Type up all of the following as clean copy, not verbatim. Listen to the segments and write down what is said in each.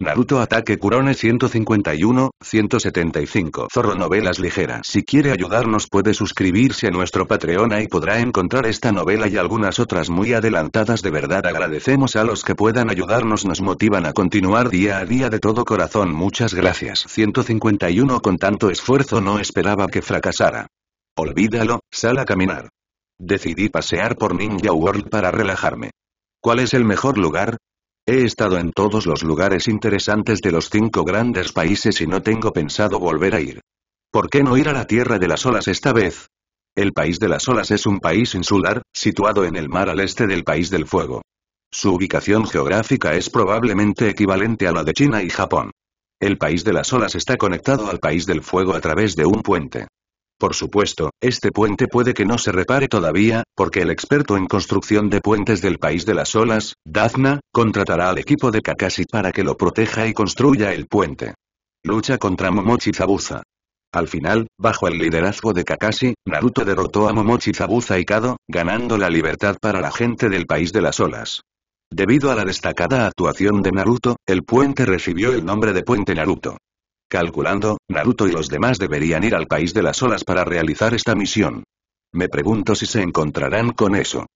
Naruto Ataque Kurone 151, 175. Zorro Novelas Ligeras. Si quiere ayudarnos puede suscribirse a nuestro Patreon, ahí podrá encontrar esta novela y algunas otras muy adelantadas. De verdad agradecemos a los que puedan ayudarnos, nos motivan a continuar día a día de todo corazón. Muchas gracias. 151. Con tanto esfuerzo no esperaba que fracasara. Olvídalo, sal a caminar. Decidí pasear por Ninja World para relajarme. ¿Cuál es el mejor lugar? He estado en todos los lugares interesantes de los 5 grandes países y no tengo pensado volver a ir. ¿Por qué no ir a la Tierra de las Olas esta vez? El País de las Olas es un país insular, situado en el mar al este del País del Fuego. Su ubicación geográfica es probablemente equivalente a la de China y Japón. El País de las Olas está conectado al País del Fuego a través de un puente. Por supuesto, este puente puede que no se repare todavía, porque el experto en construcción de puentes del País de las Olas, Dafna, contratará al equipo de Kakashi para que lo proteja y construya el puente. Lucha contra Momochi Zabuza. Al final, bajo el liderazgo de Kakashi, Naruto derrotó a Momochi Zabuza y Kado, ganando la libertad para la gente del País de las Olas. Debido a la destacada actuación de Naruto, el puente recibió el nombre de Puente Naruto. Calculando, Naruto y los demás deberían ir al País de las Olas para realizar esta misión. Me pregunto si se encontrarán con eso.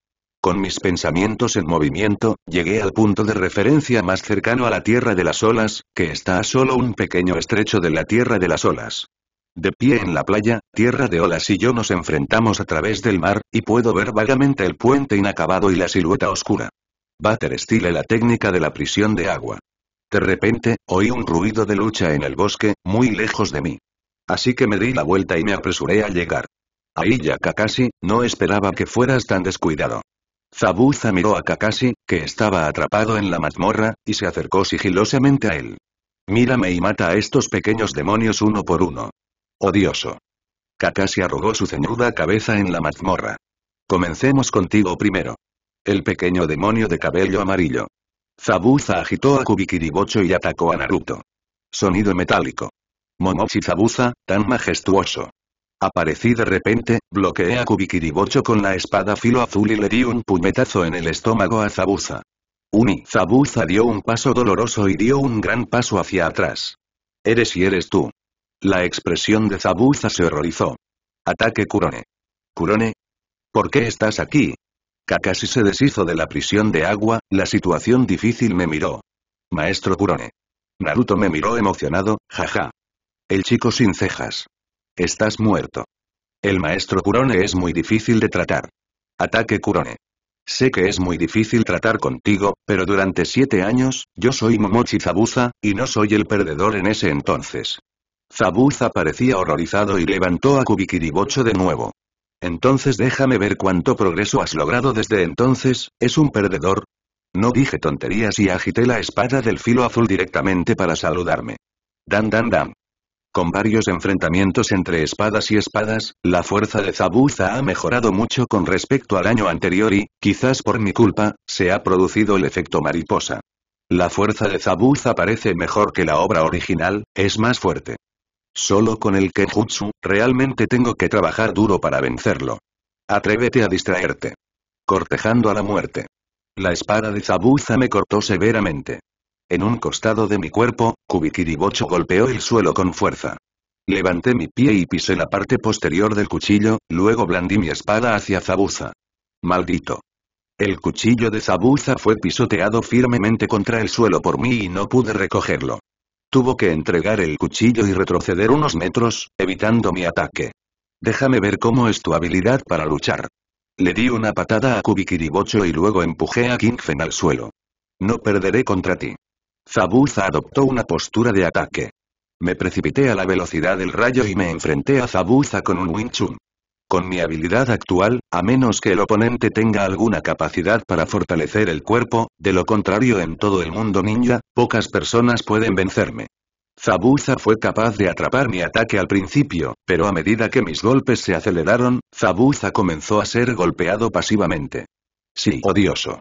Con mis pensamientos en movimiento, llegué al punto de referencia más cercano a la Tierra de las Olas, que está a solo un pequeño estrecho de la Tierra de las Olas. De pie en la playa, Tierra de Olas y yo nos enfrentamos a través del mar, y puedo ver vagamente el puente inacabado y la silueta oscura. Water Style, la técnica de la prisión de agua. De repente, oí un ruido de lucha en el bosque, muy lejos de mí. Así que me di la vuelta y me apresuré a llegar. Ahí ya Kakashi, no esperaba que fueras tan descuidado. Zabuza miró a Kakashi, que estaba atrapado en la mazmorra, y se acercó sigilosamente a él. Mírame y mata a estos pequeños demonios uno por uno. Odioso. Kakashi arrugó su ceñuda cabeza en la mazmorra. Comencemos contigo primero. El pequeño demonio de cabello amarillo. Zabuza agitó a Kubikiribocho y atacó a Naruto. Sonido metálico. Momochi Zabuza, tan majestuoso. Aparecí de repente, bloqueé a Kubikiribocho con la espada filo azul y le di un puñetazo en el estómago a Zabuza. Zabuza dio un paso doloroso y dio un gran paso hacia atrás. Eres y eres tú. La expresión de Zabuza se horrorizó. Ataque Kurone. ¿Kurone? ¿Por qué estás aquí? Kakashi se deshizo de la prisión de agua, la situación difícil me miró. Maestro Kurone. Naruto me miró emocionado, jaja. El chico sin cejas. Estás muerto. El maestro Kurone es muy difícil de tratar. Ataque Kurone. Sé que es muy difícil tratar contigo, pero durante 7 años, yo soy Momochi Zabuza, y no soy el perdedor en ese entonces. Zabuza parecía horrorizado y levantó a Kubikiribocho de nuevo. Entonces déjame ver cuánto progreso has logrado desde entonces, ¿es un perdedor? No dije tonterías y agité la espada del filo azul directamente para saludarme. Dan. Con varios enfrentamientos entre espadas y espadas, la fuerza de Zabuza ha mejorado mucho con respecto al año anterior y, quizás por mi culpa, se ha producido el efecto mariposa. La fuerza de Zabuza parece mejor que la obra original, es más fuerte. Solo con el Kenjutsu, realmente tengo que trabajar duro para vencerlo. Atrévete a distraerte. Cortejando a la muerte. La espada de Zabuza me cortó severamente. En un costado de mi cuerpo, Kubikiribocho golpeó el suelo con fuerza. Levanté mi pie y pisé la parte posterior del cuchillo, luego blandí mi espada hacia Zabuza. Maldito. El cuchillo de Zabuza fue pisoteado firmemente contra el suelo por mí y no pude recogerlo. Tuvo que entregar el cuchillo y retroceder unos metros, evitando mi ataque. Déjame ver cómo es tu habilidad para luchar. Le di una patada a Kubikiribocho y luego empujé a Kingfen al suelo. No perderé contra ti. Zabuza adoptó una postura de ataque. Me precipité a la velocidad del rayo y me enfrenté a Zabuza con un Wing Chun. Con mi habilidad actual, a menos que el oponente tenga alguna capacidad para fortalecer el cuerpo, de lo contrario en todo el mundo ninja, pocas personas pueden vencerme. Zabuza fue capaz de atrapar mi ataque al principio, pero a medida que mis golpes se aceleraron, Zabuza comenzó a ser golpeado pasivamente. Sí, odioso.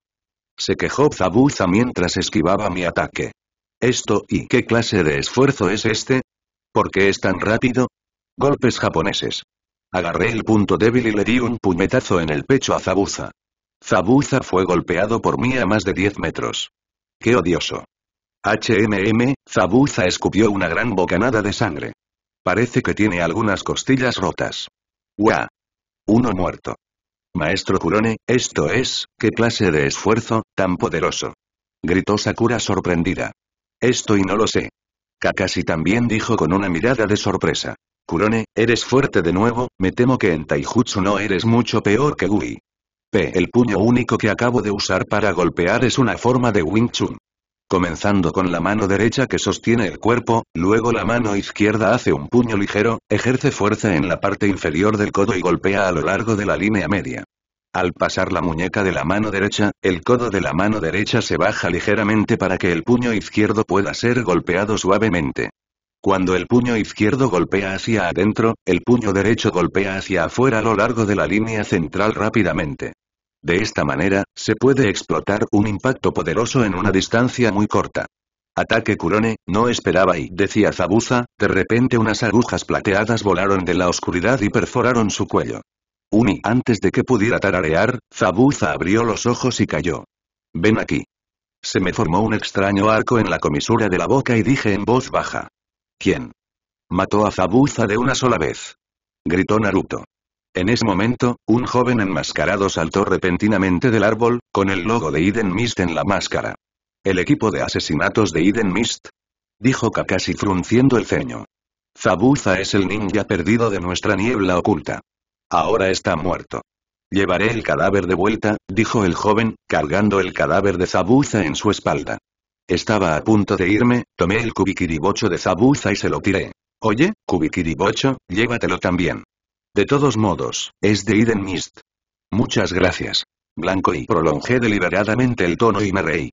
Se quejó Zabuza mientras esquivaba mi ataque. Esto y ¿qué clase de esfuerzo es este? ¿Por qué es tan rápido? Golpes japoneses. Agarré el punto débil y le di un puñetazo en el pecho a Zabuza. Zabuza fue golpeado por mí a más de 10 metros. ¡Qué odioso! Zabuza escupió una gran bocanada de sangre. Parece que tiene algunas costillas rotas. ¡Guau! Uno muerto. Maestro Kurone, esto es, ¿qué clase de esfuerzo, tan poderoso? Gritó Sakura sorprendida. Esto y no lo sé. Kakashi también dijo con una mirada de sorpresa. Kurone, eres fuerte de nuevo, me temo que en Taijutsu no eres mucho peor que Gui. El puño único que acabo de usar para golpear es una forma de Wing Chun. Comenzando con la mano derecha que sostiene el cuerpo, luego la mano izquierda hace un puño ligero, ejerce fuerza en la parte inferior del codo y golpea a lo largo de la línea media. Al pasar la muñeca de la mano derecha, el codo de la mano derecha se baja ligeramente para que el puño izquierdo pueda ser golpeado suavemente. Cuando el puño izquierdo golpea hacia adentro, el puño derecho golpea hacia afuera a lo largo de la línea central rápidamente. De esta manera, se puede explotar un impacto poderoso en una distancia muy corta. Ataque Kurone, no esperaba y decía Zabuza, de repente unas agujas plateadas volaron de la oscuridad y perforaron su cuello. Antes de que pudiera tararear, Zabuza abrió los ojos y cayó. Ven aquí. Se me formó un extraño arco en la comisura de la boca y dije en voz baja. ¿Quién? Mató a Zabuza de una sola vez. Gritó Naruto. En ese momento, un joven enmascarado saltó repentinamente del árbol, con el logo de Eden Mist en la máscara. ¿El equipo de asesinatos de Eden Mist? Dijo Kakashi frunciendo el ceño. Zabuza es el ninja perdido de nuestra niebla oculta. Ahora está muerto. Llevaré el cadáver de vuelta, dijo el joven, cargando el cadáver de Zabuza en su espalda. Estaba a punto de irme, tomé el Kubikiribocho de Zabuza y se lo tiré. Oye, Kubikiribocho, llévatelo también. De todos modos, es de Eden Mist. Muchas gracias. Blanco y prolongé deliberadamente el tono y me reí.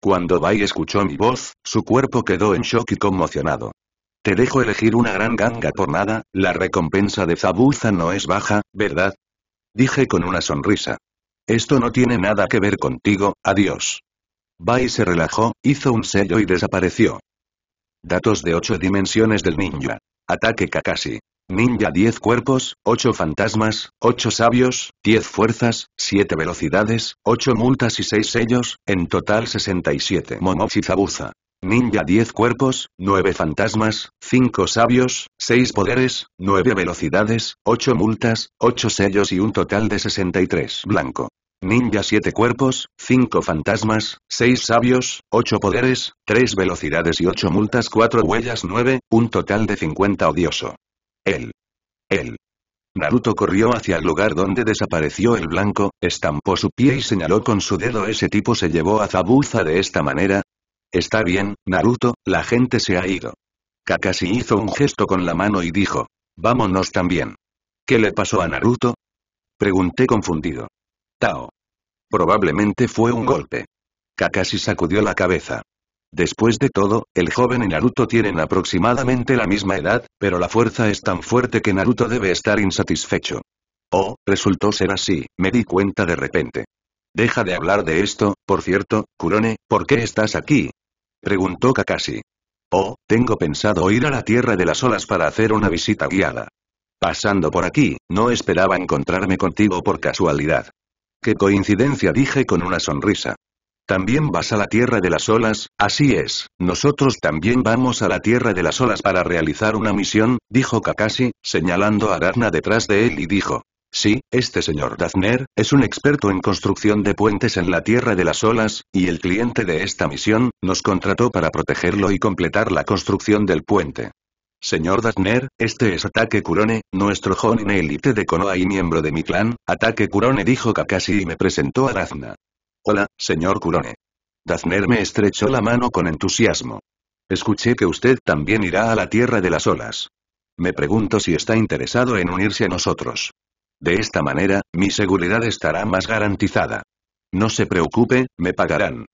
Cuando Bai escuchó mi voz, su cuerpo quedó en shock y conmocionado. Te dejo elegir una gran ganga por nada, la recompensa de Zabuza no es baja, ¿verdad? Dije con una sonrisa. Esto no tiene nada que ver contigo, adiós. Bai se relajó, hizo un sello y desapareció. Datos de 8 dimensiones del ninja. Ataque Kakashi. Ninja 10 cuerpos, 8 fantasmas, 8 sabios, 10 fuerzas, 7 velocidades, 8 multas y 6 sellos, en total 67. Momochi Zabuza. Ninja 10 cuerpos, 9 fantasmas, 5 sabios, 6 poderes, 9 velocidades, 8 multas, 8 sellos y un total de 63. Blanco. Ninja 7 cuerpos, 5 fantasmas, 6 sabios, 8 poderes, 3 velocidades y 8 multas, 4 huellas, 9, un total de 50. Odioso. Naruto corrió hacia el lugar donde desapareció el blanco, estampó su pie y señaló con su dedo. Ese tipo se llevó a Zabuza de esta manera. Está bien, Naruto, la gente se ha ido. Kakashi hizo un gesto con la mano y dijo, vámonos también. ¿Qué le pasó a Naruto? Pregunté confundido. Tao. Probablemente fue un golpe. Kakashi sacudió la cabeza. Después de todo, el joven y Naruto tienen aproximadamente la misma edad, pero la fuerza es tan fuerte que Naruto debe estar insatisfecho. Oh, resultó ser así, me di cuenta de repente. Deja de hablar de esto, por cierto, Kurone, ¿por qué estás aquí? Preguntó Kakashi. Oh, tengo pensado ir a la Tierra de las Olas para hacer una visita guiada. Pasando por aquí, no esperaba encontrarme contigo por casualidad. Qué coincidencia, dije con una sonrisa. También vas a la Tierra de las Olas, así es, nosotros también vamos a la Tierra de las Olas para realizar una misión, dijo Kakashi, señalando a Dazner detrás de él y dijo. Sí, este señor Dazner, es un experto en construcción de puentes en la Tierra de las Olas, y el cliente de esta misión, nos contrató para protegerlo y completar la construcción del puente. Señor Dazner, este es Ataque Kurone, nuestro Jonin élite de Konoha y miembro de mi clan, Ataque Kurone, dijo Kakashi y me presentó a Dazner. Hola, señor Kurone. Dazner me estrechó la mano con entusiasmo. Escuché que usted también irá a la Tierra de las Olas. Me pregunto si está interesado en unirse a nosotros. De esta manera, mi seguridad estará más garantizada. No se preocupe, me pagarán.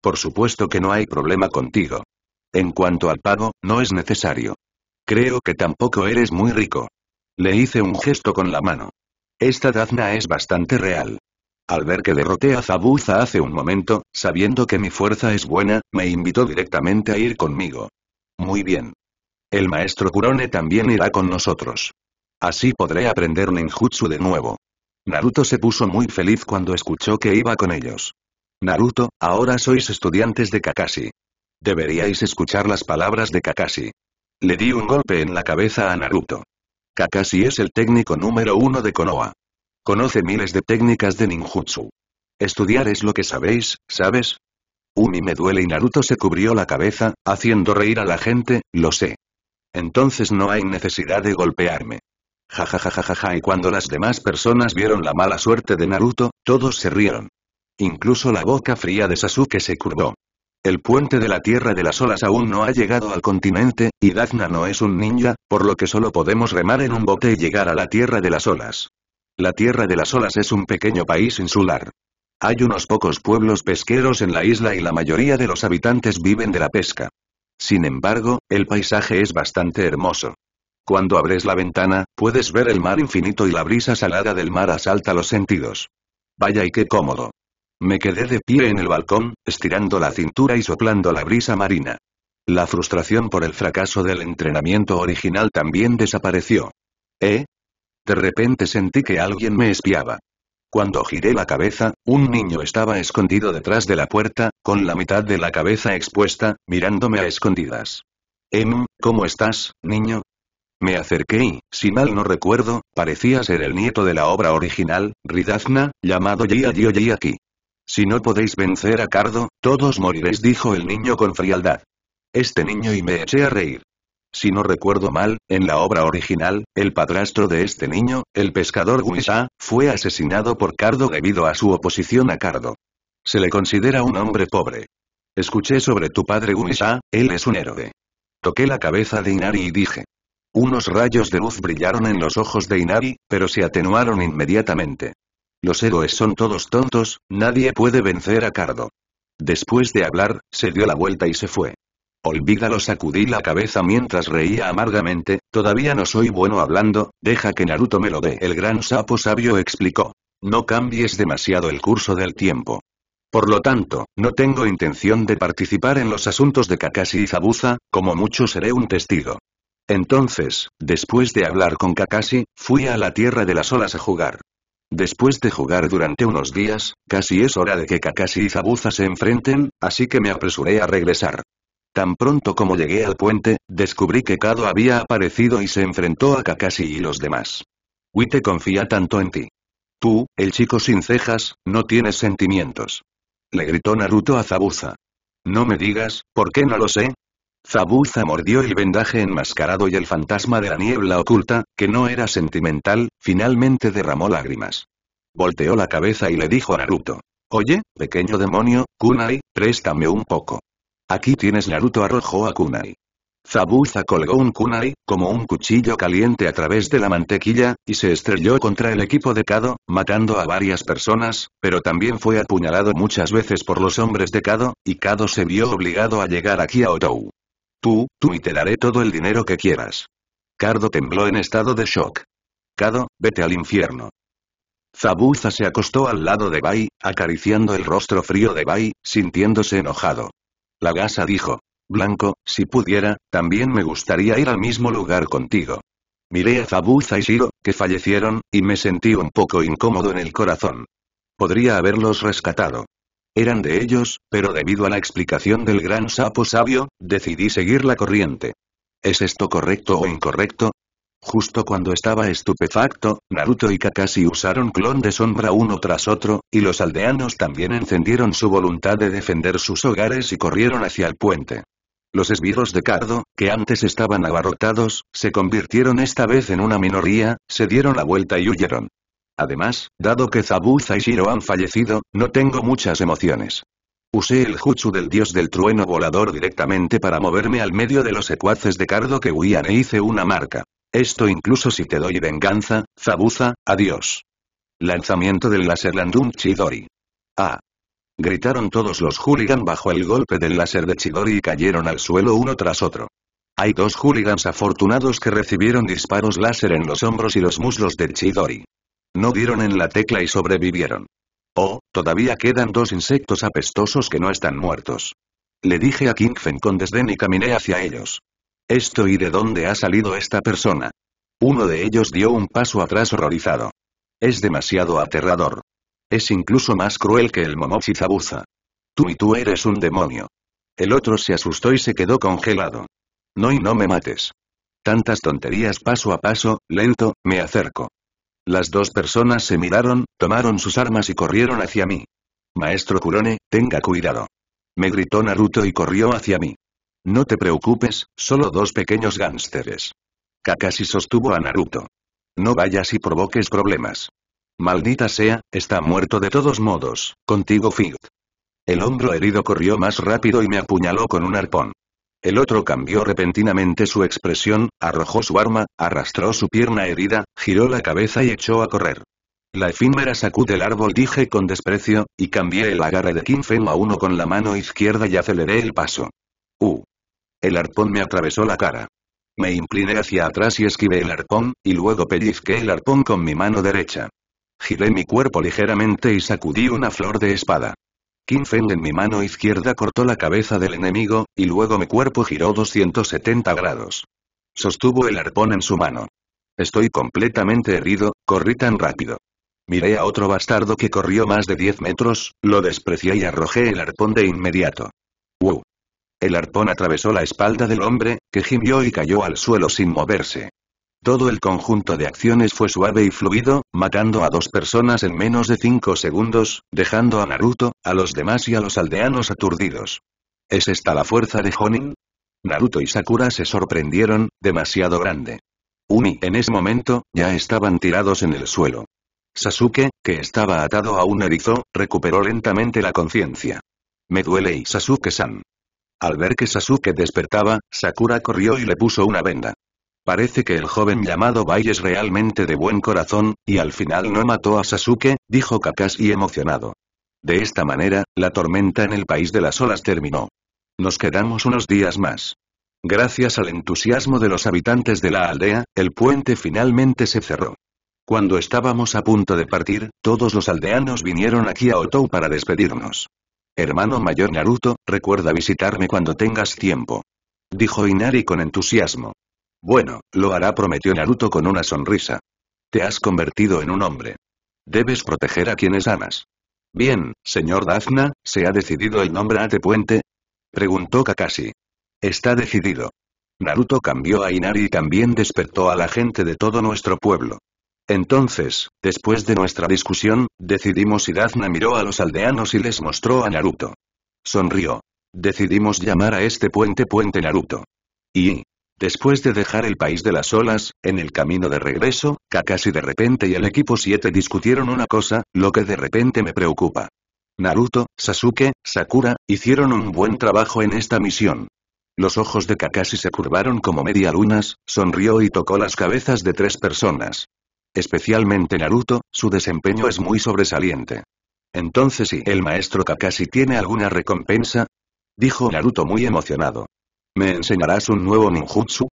Por supuesto que no hay problema contigo. En cuanto al pago, no es necesario. Creo que tampoco eres muy rico. Le hice un gesto con la mano. Esta Dazner es bastante real. Al ver que derroté a Zabuza hace un momento, sabiendo que mi fuerza es buena, me invitó directamente a ir conmigo. Muy bien. El maestro Kurone también irá con nosotros. Así podré aprender ninjutsu de nuevo. Naruto se puso muy feliz cuando escuchó que iba con ellos. Naruto, ahora sois estudiantes de Kakashi. Deberíais escuchar las palabras de Kakashi. Le di un golpe en la cabeza a Naruto. Kakashi es el técnico número 1 de Konoha. Conoce miles de técnicas de ninjutsu. Estudiar es lo que sabéis, ¿sabes? Umi, me duele. Y Naruto se cubrió la cabeza, haciendo reír a la gente, lo sé. Entonces no hay necesidad de golpearme. Ja ja ja ja ja ja. Y cuando las demás personas vieron la mala suerte de Naruto, todos se rieron. Incluso la boca fría de Sasuke se curvó. El puente de la Tierra de las Olas aún no ha llegado al continente, y Dazna no es un ninja, por lo que solo podemos remar en un bote y llegar a la Tierra de las Olas. La Tierra de las Olas es un pequeño país insular. Hay unos pocos pueblos pesqueros en la isla y la mayoría de los habitantes viven de la pesca. Sin embargo, el paisaje es bastante hermoso. Cuando abres la ventana, puedes ver el mar infinito y la brisa salada del mar asalta los sentidos. Vaya y qué cómodo. Me quedé de pie en el balcón, estirando la cintura y soplando la brisa marina. La frustración por el fracaso del entrenamiento original también desapareció. De repente sentí que alguien me espiaba. Cuando giré la cabeza, un niño estaba escondido detrás de la puerta, con la mitad de la cabeza expuesta, mirándome a escondidas. ¿Cómo estás, niño? Me acerqué y, si mal no recuerdo, parecía ser el nieto de la obra original, Ridazna, llamado Gyoji-Aki. Si no podéis vencer a Cardo, todos moriréis, dijo el niño con frialdad. Este niño, y me eché a reír. Si no recuerdo mal, en la obra original, el padrastro de este niño, el pescador Guisa, fue asesinado por Cardo debido a su oposición a Cardo. Se le considera un hombre pobre. Escuché sobre tu padre Guisa, él es un héroe. Toqué la cabeza de Inari y dije. Unos rayos de luz brillaron en los ojos de Inari, pero se atenuaron inmediatamente. Los héroes son todos tontos, nadie puede vencer a Cardo. Después de hablar, se dio la vuelta y se fue. Olvídalo, sacudí la cabeza mientras reía amargamente, todavía no soy bueno hablando, deja que Naruto me lo dé. El gran sapo sabio explicó. No cambies demasiado el curso del tiempo. Por lo tanto, no tengo intención de participar en los asuntos de Kakashi y Zabuza, como mucho seré un testigo. Entonces, después de hablar con Kakashi, fui a la Tierra de las Olas a jugar. Después de jugar durante unos días, casi es hora de que Kakashi y Zabuza se enfrenten, así que me apresuré a regresar. Tan pronto como llegué al puente, descubrí que Kado había aparecido y se enfrentó a Kakashi y los demás. Wite confía tanto en ti. Tú, el chico sin cejas, no tienes sentimientos. Le gritó Naruto a Zabuza. No me digas, ¿por qué no lo sé? Zabuza mordió el vendaje enmascarado y el fantasma de la niebla oculta, que no era sentimental, finalmente derramó lágrimas. Volteó la cabeza y le dijo a Naruto. Oye, pequeño demonio, Kunai, préstame un poco. Aquí tienes. Naruto arrojó a Kunai. Zabuza colgó un Kunai, como un cuchillo caliente a través de la mantequilla, y se estrelló contra el equipo de Kado, matando a varias personas, pero también fue apuñalado muchas veces por los hombres de Kado, y Kado se vio obligado a llegar aquí a Otou. Tú y te daré todo el dinero que quieras. Cardo tembló en estado de shock. Kado, vete al infierno. Zabuza se acostó al lado de Bai, acariciando el rostro frío de Bai, sintiéndose enojado. La gasa dijo. Blanco, si pudiera, también me gustaría ir al mismo lugar contigo. Miré a Zabuza y Shiro, que fallecieron, y me sentí un poco incómodo en el corazón. Podría haberlos rescatado. Eran de ellos, pero debido a la explicación del gran sapo sabio, decidí seguir la corriente. ¿Es esto correcto o incorrecto? Justo cuando estaba estupefacto, Naruto y Kakashi usaron clon de sombra uno tras otro, y los aldeanos también encendieron su voluntad de defender sus hogares y corrieron hacia el puente. Los esbirros de Cardo, que antes estaban abarrotados, se convirtieron esta vez en una minoría, se dieron la vuelta y huyeron. Además, dado que Zabuza y Shiro han fallecido, no tengo muchas emociones. Usé el jutsu del dios del trueno volador directamente para moverme al medio de los secuaces de Cardo que huían e hice una marca. Esto incluso si te doy venganza, Zabuza, adiós. Lanzamiento del láser Landum Chidori. ¡Ah! Gritaron todos los hooligan bajo el golpe del láser de Chidori y cayeron al suelo uno tras otro. Hay 2 hooligans afortunados que recibieron disparos láser en los hombros y los muslos del Chidori. No dieron en la tecla y sobrevivieron. Oh, todavía quedan 2 insectos apestosos que no están muertos. Le dije a Kingfen con desdén y caminé hacia ellos. ¿Esto y de dónde ha salido esta persona? Uno de ellos dio un paso atrás horrorizado. Es demasiado aterrador. Es incluso más cruel que el Momochi Zabuza. Tú eres un demonio. El otro se asustó y se quedó congelado. No y no me mates. Tantas tonterías paso a paso, lento, me acerco. Las dos personas se miraron, tomaron sus armas y corrieron hacia mí. Maestro Kurone, tenga cuidado. Me gritó Naruto y corrió hacia mí. No te preocupes, solo dos pequeños gánsteres. Kakashi sostuvo a Naruto. No vayas y provoques problemas. Maldita sea, está muerto de todos modos, contigo Fit. El hombro herido corrió más rápido y me apuñaló con un arpón. El otro cambió repentinamente su expresión, arrojó su arma, arrastró su pierna herida, giró la cabeza y echó a correr. La efímera sacú del árbol dije con desprecio, y cambié el agarre de Kinfeng a uno con la mano izquierda y aceleré el paso. El arpón me atravesó la cara. Me incliné hacia atrás y esquivé el arpón, y luego pellizqué el arpón con mi mano derecha. Giré mi cuerpo ligeramente y sacudí una flor de espada. Kinfeng en mi mano izquierda cortó la cabeza del enemigo, y luego mi cuerpo giró 270 grados. Sostuvo el arpón en su mano. Estoy completamente herido, corrí tan rápido. Miré a otro bastardo que corrió más de 10 metros, lo desprecié y arrojé el arpón de inmediato. El arpón atravesó la espalda del hombre, que gimió y cayó al suelo sin moverse. Todo el conjunto de acciones fue suave y fluido, matando a dos personas en menos de 5 segundos, dejando a Naruto, a los demás y a los aldeanos aturdidos. ¿Es esta la fuerza de Jonin? Naruto y Sakura se sorprendieron, demasiado grande. En ese momento, ya estaban tirados en el suelo. Sasuke, que estaba atado a un erizo, recuperó lentamente la conciencia. Me duele y Sasuke-san. Al ver que Sasuke despertaba, Sakura corrió y le puso una venda. Parece que el joven llamado Bai es realmente de buen corazón, y al final no mató a Sasuke, dijo Kakashi emocionado. De esta manera, la tormenta en el país de las olas terminó. Nos quedamos unos días más. Gracias al entusiasmo de los habitantes de la aldea, el puente finalmente se cerró. Cuando estábamos a punto de partir, todos los aldeanos vinieron aquí a Otou para despedirnos. Hermano mayor Naruto, recuerda visitarme cuando tengas tiempo. Dijo Inari con entusiasmo. Bueno, lo hará, prometió Naruto con una sonrisa. Te has convertido en un hombre. Debes proteger a quienes amas. Bien, señor Dafna, ¿se ha decidido el nombre de puente? Preguntó Kakashi. Está decidido. Naruto cambió a Inari y también despertó a la gente de todo nuestro pueblo. Entonces, después de nuestra discusión, decidimos y Dafna miró a los aldeanos y les mostró a Naruto. Sonrió. Decidimos llamar a este puente Puente Naruto. Y, después de dejar el país de las olas, en el camino de regreso, Kakashi de repente y el equipo 7 discutieron una cosa, lo que de repente me preocupa. Naruto, Sasuke, Sakura, hicieron un buen trabajo en esta misión. Los ojos de Kakashi se curvaron como media lunas, sonrió y tocó las cabezas de 3 personas. Especialmente Naruto, su desempeño es muy sobresaliente. Entonces, ¿y el maestro Kakashi tiene alguna recompensa? Dijo Naruto muy emocionado. ¿Me enseñarás un nuevo ninjutsu?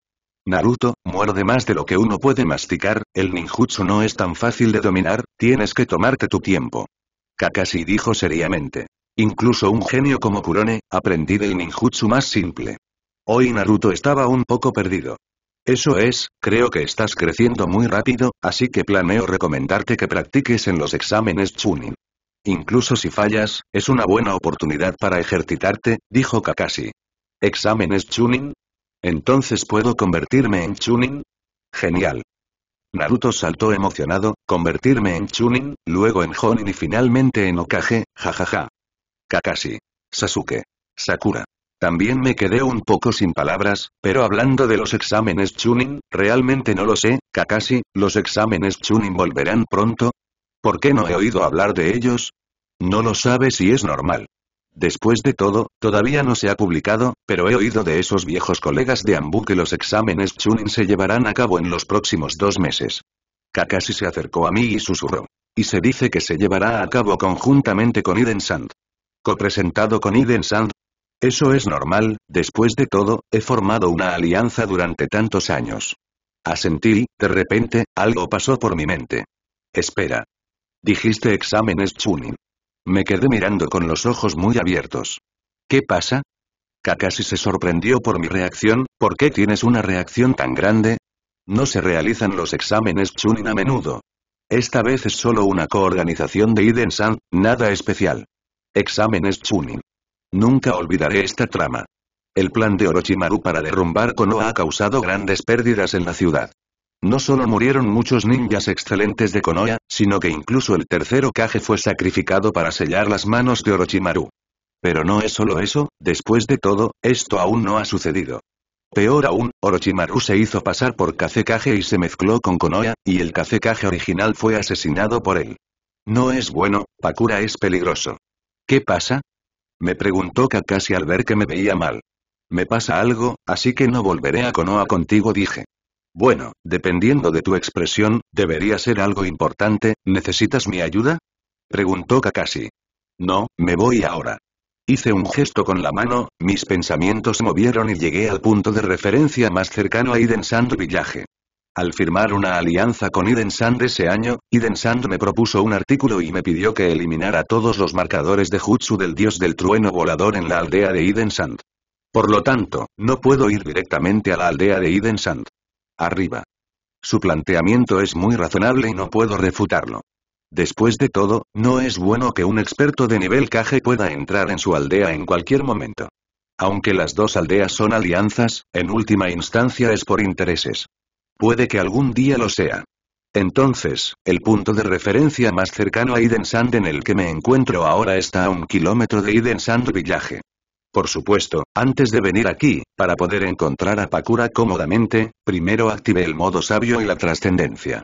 Naruto, muerde más de lo que uno puede masticar, el ninjutsu no es tan fácil de dominar, tienes que tomarte tu tiempo. Kakashi dijo seriamente. Incluso un genio como Kurone, aprendí del ninjutsu más simple. Hoy Naruto estaba un poco perdido. Eso es, creo que estás creciendo muy rápido, así que planeo recomendarte que practiques en los exámenes Chunin. Incluso si fallas, es una buena oportunidad para ejercitarte, dijo Kakashi. ¿Exámenes Chunin? ¿Entonces puedo convertirme en Chunin? Genial. Naruto saltó emocionado, convertirme en Chunin, luego en Jonin y finalmente en Hokage, jajaja. Kakashi. Sasuke. Sakura. También me quedé un poco sin palabras, pero hablando de los exámenes Chunin, realmente no lo sé, Kakashi, ¿los exámenes Chunin volverán pronto? ¿Por qué no he oído hablar de ellos? No lo sabes y es normal. Después de todo, todavía no se ha publicado, pero he oído de esos viejos colegas de Anbu que los exámenes Chunin se llevarán a cabo en los próximos 2 meses. Kakashi se acercó a mí y susurró. Y se dice que se llevará a cabo conjuntamente con Iden-san. Copresentado con Iden-san. Eso es normal, después de todo, he formado una alianza durante tantos años. Asentí, de repente, algo pasó por mi mente. Espera. Dijiste exámenes Chunin. Me quedé mirando con los ojos muy abiertos. ¿Qué pasa? Kakashi se sorprendió por mi reacción, ¿por qué tienes una reacción tan grande? No se realizan los exámenes Chunin a menudo. Esta vez es solo una coorganización de Iden-san, nada especial. Exámenes Chunin. Nunca olvidaré esta trama. El plan de Orochimaru para derrumbar Konoha ha causado grandes pérdidas en la ciudad. No solo murieron muchos ninjas excelentes de Konoha, sino que incluso el tercer Hokage fue sacrificado para sellar las manos de Orochimaru. Pero no es solo eso, después de todo, esto aún no ha sucedido. Peor aún, Orochimaru se hizo pasar por Kazekage y se mezcló con Konoha, y el Kazekage original fue asesinado por él. No es bueno, Pakura es peligroso. ¿Qué pasa? Me preguntó Kakashi al ver que me veía mal. Me pasa algo, así que no volveré a Konoha contigo, dije. Bueno, dependiendo de tu expresión, debería ser algo importante. ¿Necesitas mi ayuda?, preguntó Kakashi. No, me voy ahora. Hice un gesto con la mano, mis pensamientos se movieron y llegué al punto de referencia más cercano a Iden Sand Village. Al firmar una alianza con Iden Sand ese año, Iden Sand me propuso un artículo y me pidió que eliminara todos los marcadores de jutsu del dios del trueno volador en la aldea de Iden Sand. Por lo tanto, no puedo ir directamente a la aldea de Iden Sand. Arriba. Su planteamiento es muy razonable y no puedo refutarlo. Después de todo, no es bueno que un experto de nivel Kage pueda entrar en su aldea en cualquier momento. Aunque las dos aldeas son alianzas, en última instancia es por intereses. Puede que algún día lo sea. Entonces, el punto de referencia más cercano a Iden Sand en el que me encuentro ahora está a 1 kilómetro de Iden Sand Village. Por supuesto, antes de venir aquí, para poder encontrar a Pakura cómodamente, primero activé el modo sabio y la trascendencia.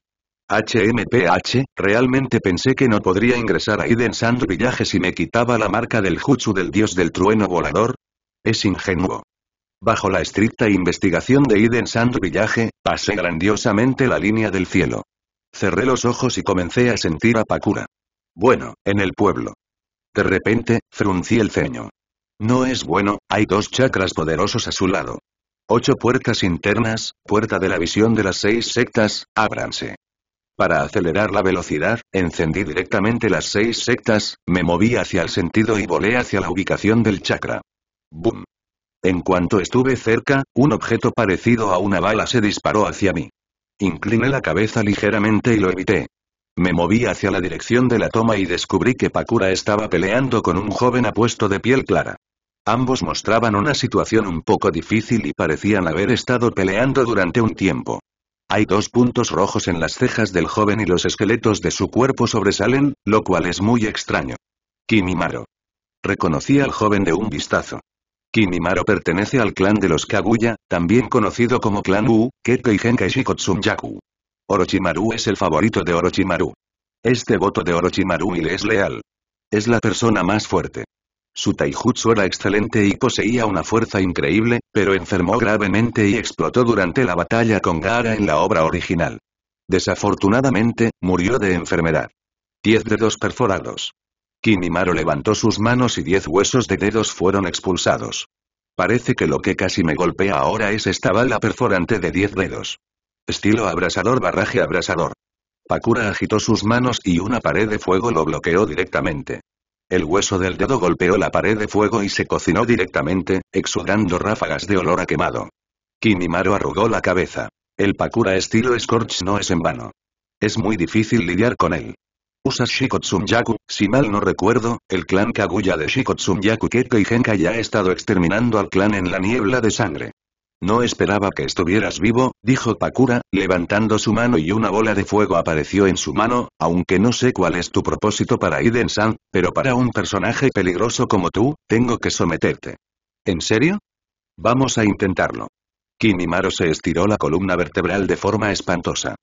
HMPH, realmente pensé que no podría ingresar a Iden Sand Village si me quitaba la marca del jutsu del dios del trueno volador. Es ingenuo. Bajo la estricta investigación de Iden Sand Village, pasé grandiosamente la línea del cielo. Cerré los ojos y comencé a sentir a Pakura. Bueno, en el pueblo. De repente, fruncí el ceño. No es bueno, hay dos chakras poderosos a su lado. 8 puertas internas, puerta de la visión de las 6 sectas, ábranse. Para acelerar la velocidad, encendí directamente las 6 sectas, me moví hacia el sentido y volé hacia la ubicación del chakra. ¡Boom! En cuanto estuve cerca, un objeto parecido a una bala se disparó hacia mí. Incliné la cabeza ligeramente y lo evité. Me moví hacia la dirección de la toma y descubrí que Pakura estaba peleando con un joven apuesto de piel clara. Ambos mostraban una situación un poco difícil y parecían haber estado peleando durante un tiempo. Hay 2 puntos rojos en las cejas del joven y los esqueletos de su cuerpo sobresalen, lo cual es muy extraño. Kimimaro. Reconocí al joven de un vistazo. Kimimaro pertenece al clan de los Kaguya, también conocido como clan Kei Genkai Kotsunyaku. Orochimaru es el favorito de Orochimaru. Es devoto de Orochimaru y le es leal. Es la persona más fuerte. Su taijutsu era excelente y poseía una fuerza increíble, pero enfermó gravemente y explotó durante la batalla con Gaara en la obra original. Desafortunadamente, murió de enfermedad. 10 dedos perforados. Kimimaro levantó sus manos y 10 huesos de dedos fueron expulsados. Parece que lo que casi me golpea ahora es esta bala perforante de 10 dedos. Estilo abrasador barraje abrasador. Pakura agitó sus manos y una pared de fuego lo bloqueó directamente. El hueso del dedo golpeó la pared de fuego y se cocinó directamente, exudando ráfagas de olor a quemado. Kimimaro arrugó la cabeza. El Pakura estilo Scorch no es en vano. Es muy difícil lidiar con él. Usa Shikotsunyaku, si mal no recuerdo, el clan Kaguya de Shikotsunyaku Kekkei Genkai ya ha estado exterminando al clan en la niebla de sangre. No esperaba que estuvieras vivo, dijo Pakura, levantando su mano y una bola de fuego apareció en su mano, aunque no sé cuál es tu propósito para Iden Sand, pero para un personaje peligroso como tú, tengo que someterte. ¿En serio? Vamos a intentarlo. Kimimaro se estiró la columna vertebral de forma espantosa.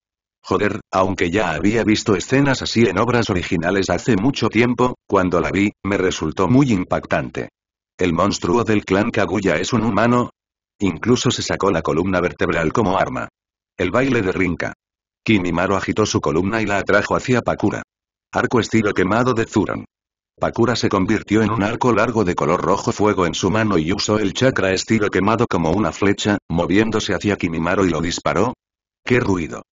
Joder, aunque ya había visto escenas así en obras originales hace mucho tiempo, cuando la vi, me resultó muy impactante. El monstruo del clan Kaguya es un humano. Incluso se sacó la columna vertebral como arma. El baile de Rinka. Kimimaro agitó su columna y la atrajo hacia Pakura. Arco estilo quemado de Zuron. Pakura se convirtió en un arco largo de color rojo fuego en su mano y usó el chakra estilo quemado como una flecha, moviéndose hacia Kimimaro y lo disparó. ¡Qué ruido!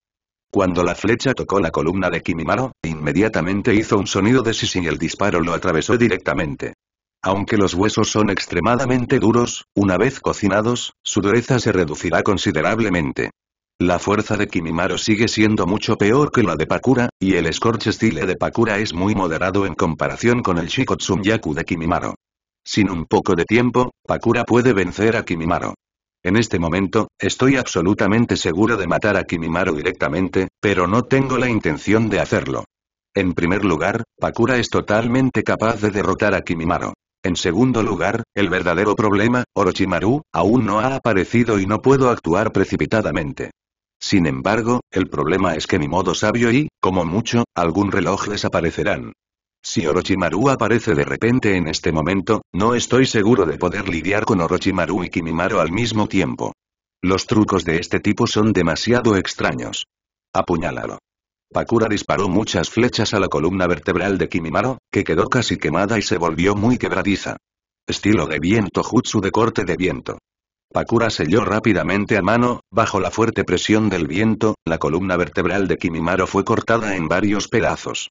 Cuando la flecha tocó la columna de Kimimaro, inmediatamente hizo un sonido de sisín y el disparo lo atravesó directamente. Aunque los huesos son extremadamente duros, una vez cocinados, su dureza se reducirá considerablemente. La fuerza de Kimimaro sigue siendo mucho peor que la de Pakura, y el Scorch Style de Pakura es muy moderado en comparación con el Shikotsunyaku de Kimimaro. Sin un poco de tiempo, Pakura puede vencer a Kimimaro. En este momento, estoy absolutamente seguro de matar a Kimimaro directamente, pero no tengo la intención de hacerlo. En primer lugar, Pakura es totalmente capaz de derrotar a Kimimaro. En segundo lugar, el verdadero problema, Orochimaru, aún no ha aparecido y no puedo actuar precipitadamente. Sin embargo, el problema es que ni modo sabio y, como mucho, algún reloj desaparecerán. Si Orochimaru aparece de repente en este momento, no estoy seguro de poder lidiar con Orochimaru y Kimimaro al mismo tiempo. Los trucos de este tipo son demasiado extraños. Apuñálalo. Pakura disparó muchas flechas a la columna vertebral de Kimimaro, que quedó casi quemada y se volvió muy quebradiza. Estilo de viento jutsu de corte de viento. Pakura selló rápidamente a mano, bajo la fuerte presión del viento, la columna vertebral de Kimimaro fue cortada en varios pedazos.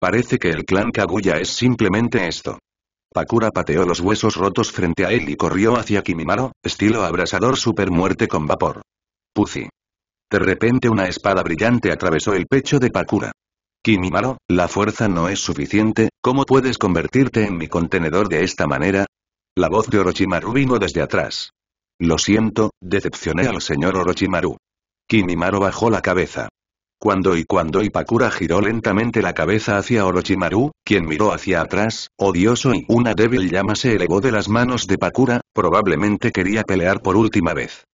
Parece que el clan Kaguya es simplemente esto. Pakura pateó los huesos rotos frente a él y corrió hacia Kimimaro, estilo abrasador super muerte con vapor. Puzi. De repente una espada brillante atravesó el pecho de Pakura. Kimimaro, la fuerza no es suficiente, ¿cómo puedes convertirte en mi contenedor de esta manera? La voz de Orochimaru vino desde atrás. Lo siento, decepcioné al señor Orochimaru. Kimimaro bajó la cabeza. Cuando Pakura giró lentamente la cabeza hacia Orochimaru, quien miró hacia atrás, odioso y una débil llama se elevó de las manos de Pakura, probablemente quería pelear por última vez.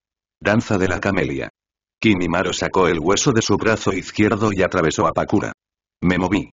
Danza de la camelia. Kimimaro sacó el hueso de su brazo izquierdo y atravesó a Pakura. Me moví.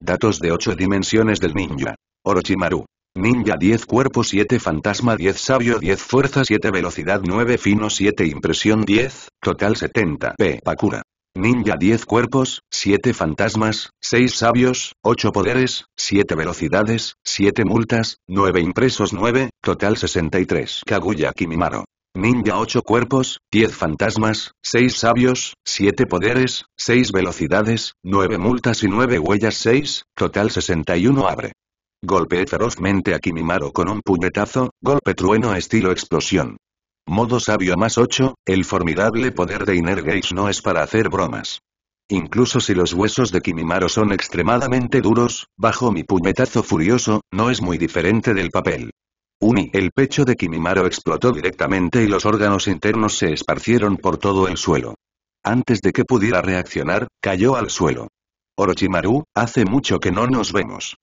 Datos de 8 dimensiones del ninja. Orochimaru. Ninja 10 cuerpo 7 fantasma 10 sabio 10 fuerza 7 velocidad 9 fino 7 impresión 10, total 70 p. Pakura. Ninja 10 cuerpos, 7 fantasmas, 6 sabios, 8 poderes, 7 velocidades, 7 multas, 9 impresos 9, total 63. Kaguya Kimimaro. Ninja 8 cuerpos, 10 fantasmas, 6 sabios, 7 poderes, 6 velocidades, 9 multas y 9 huellas 6, total 61. Abre. Golpeé ferozmente a Kimimaro con un puñetazo, golpe trueno estilo explosión. Modo sabio más 8, el formidable poder de Inner Gates no es para hacer bromas. Incluso si los huesos de Kimimaro son extremadamente duros, bajo mi puñetazo furioso, no es muy diferente del papel. Uni, el pecho de Kimimaro explotó directamente y los órganos internos se esparcieron por todo el suelo. Antes de que pudiera reaccionar, cayó al suelo. Orochimaru, hace mucho que no nos vemos.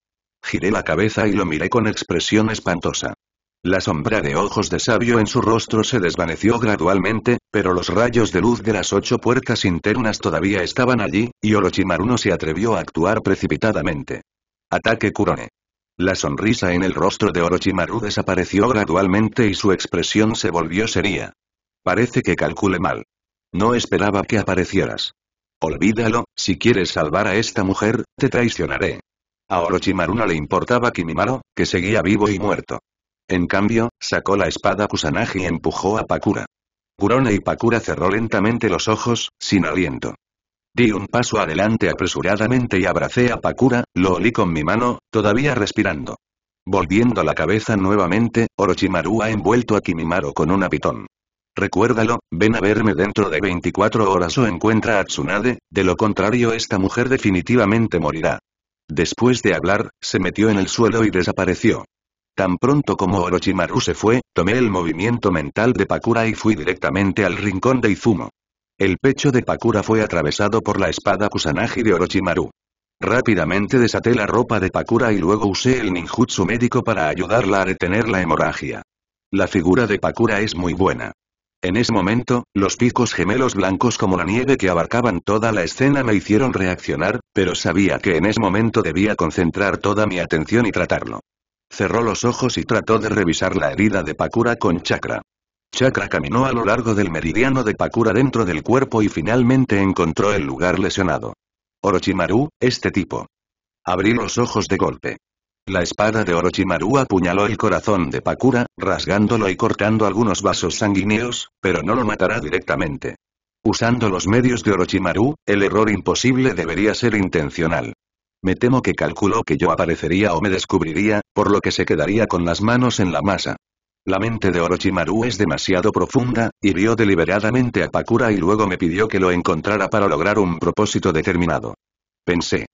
Giré la cabeza y lo miré con expresión espantosa. La sombra de ojos de sabio en su rostro se desvaneció gradualmente, pero los rayos de luz de las 8 puertas internas todavía estaban allí, y Orochimaru no se atrevió a actuar precipitadamente. Ataque Kurone. La sonrisa en el rostro de Orochimaru desapareció gradualmente y su expresión se volvió seria. Parece que calculé mal. No esperaba que aparecieras. Olvídalo, si quieres salvar a esta mujer, te traicionaré. A Orochimaru no le importaba Kimimaro, que seguía vivo y muerto. En cambio, sacó la espada Kusanagi y empujó a Pakura. Kurone y Pakura cerró lentamente los ojos, sin aliento. Di un paso adelante apresuradamente y abracé a Pakura, lo olí con mi mano, todavía respirando. Volviendo la cabeza nuevamente, Orochimaru ha envuelto a Kimimaro con un pitón. Recuérdalo, ven a verme dentro de 24 horas o encuentra a Tsunade, de lo contrario esta mujer definitivamente morirá. Después de hablar, se metió en el suelo y desapareció. Tan pronto como Orochimaru se fue, tomé el movimiento mental de Pakura y fui directamente al rincón de Izumo. El pecho de Pakura fue atravesado por la espada Kusanagi de Orochimaru. Rápidamente desaté la ropa de Pakura y luego usé el ninjutsu médico para ayudarla a detener la hemorragia. La figura de Pakura es muy buena. En ese momento, los picos gemelos blancos como la nieve que abarcaban toda la escena me hicieron reaccionar, pero sabía que en ese momento debía concentrar toda mi atención y tratarlo. Cerró los ojos y trató de revisar la herida de Pakura con chakra. Chakra caminó a lo largo del meridiano de Pakura dentro del cuerpo y finalmente encontró el lugar lesionado. Orochimaru, este tipo. Abrí los ojos de golpe. La espada de Orochimaru apuñaló el corazón de Pakura, rasgándolo y cortando algunos vasos sanguíneos, pero no lo matará directamente. Usando los medios de Orochimaru, el error imposible debería ser intencional. Me temo que calculó que yo aparecería o me descubriría, por lo que se quedaría con las manos en la masa. La mente de Orochimaru es demasiado profunda, hirió deliberadamente a Pakura y luego me pidió que lo encontrara para lograr un propósito determinado. Pensé.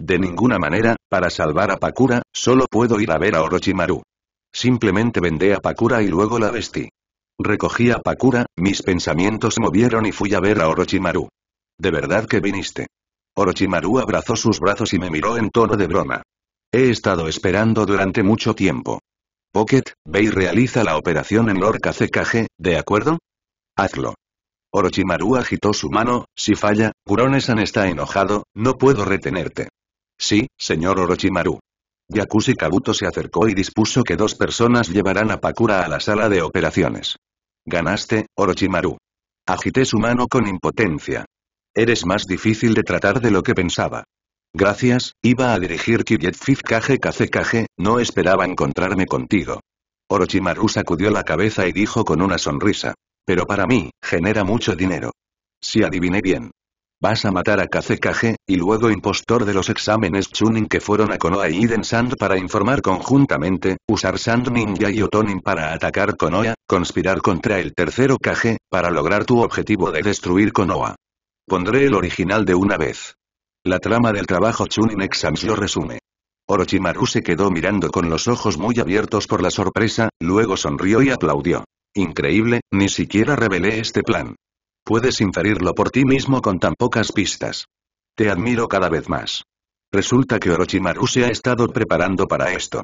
De ninguna manera, para salvar a Pakura, solo puedo ir a ver a Orochimaru. Simplemente vendé a Pakura y luego la vestí. Recogí a Pakura, mis pensamientos se movieron y fui a ver a Orochimaru. ¿De verdad que viniste? Orochimaru abrazó sus brazos y me miró en tono de broma. He estado esperando durante mucho tiempo. Pocket, ve y realiza la operación en Lord Kazekage, ¿de acuerdo? Hazlo. Orochimaru agitó su mano, si falla, Kurone-san está enojado, no puedo retenerte. Sí, señor Orochimaru. Yakushi Kabuto se acercó y dispuso que dos personas llevarán a Pakura a la sala de operaciones. Ganaste, Orochimaru. Agité su mano con impotencia. Eres más difícil de tratar de lo que pensaba. Gracias, iba a dirigir Kage Kazekage, no esperaba encontrarme contigo. Orochimaru sacudió la cabeza y dijo con una sonrisa. Pero para mí, genera mucho dinero. Si adiviné bien. Vas a matar a Kazekage, y luego impostor de los exámenes Chunin que fueron a Konoha y Iden Sand para informar conjuntamente, usar Sand Ninja y Otonin para atacar Konoha, conspirar contra el tercero Kage, para lograr tu objetivo de destruir Konoha. Pondré el original de una vez. La trama del trabajo Chunin Exams lo resume. Orochimaru se quedó mirando con los ojos muy abiertos por la sorpresa, luego sonrió y aplaudió. Increíble, ni siquiera revelé este plan. Puedes inferirlo por ti mismo con tan pocas pistas. Te admiro cada vez más. Resulta que Orochimaru se ha estado preparando para esto.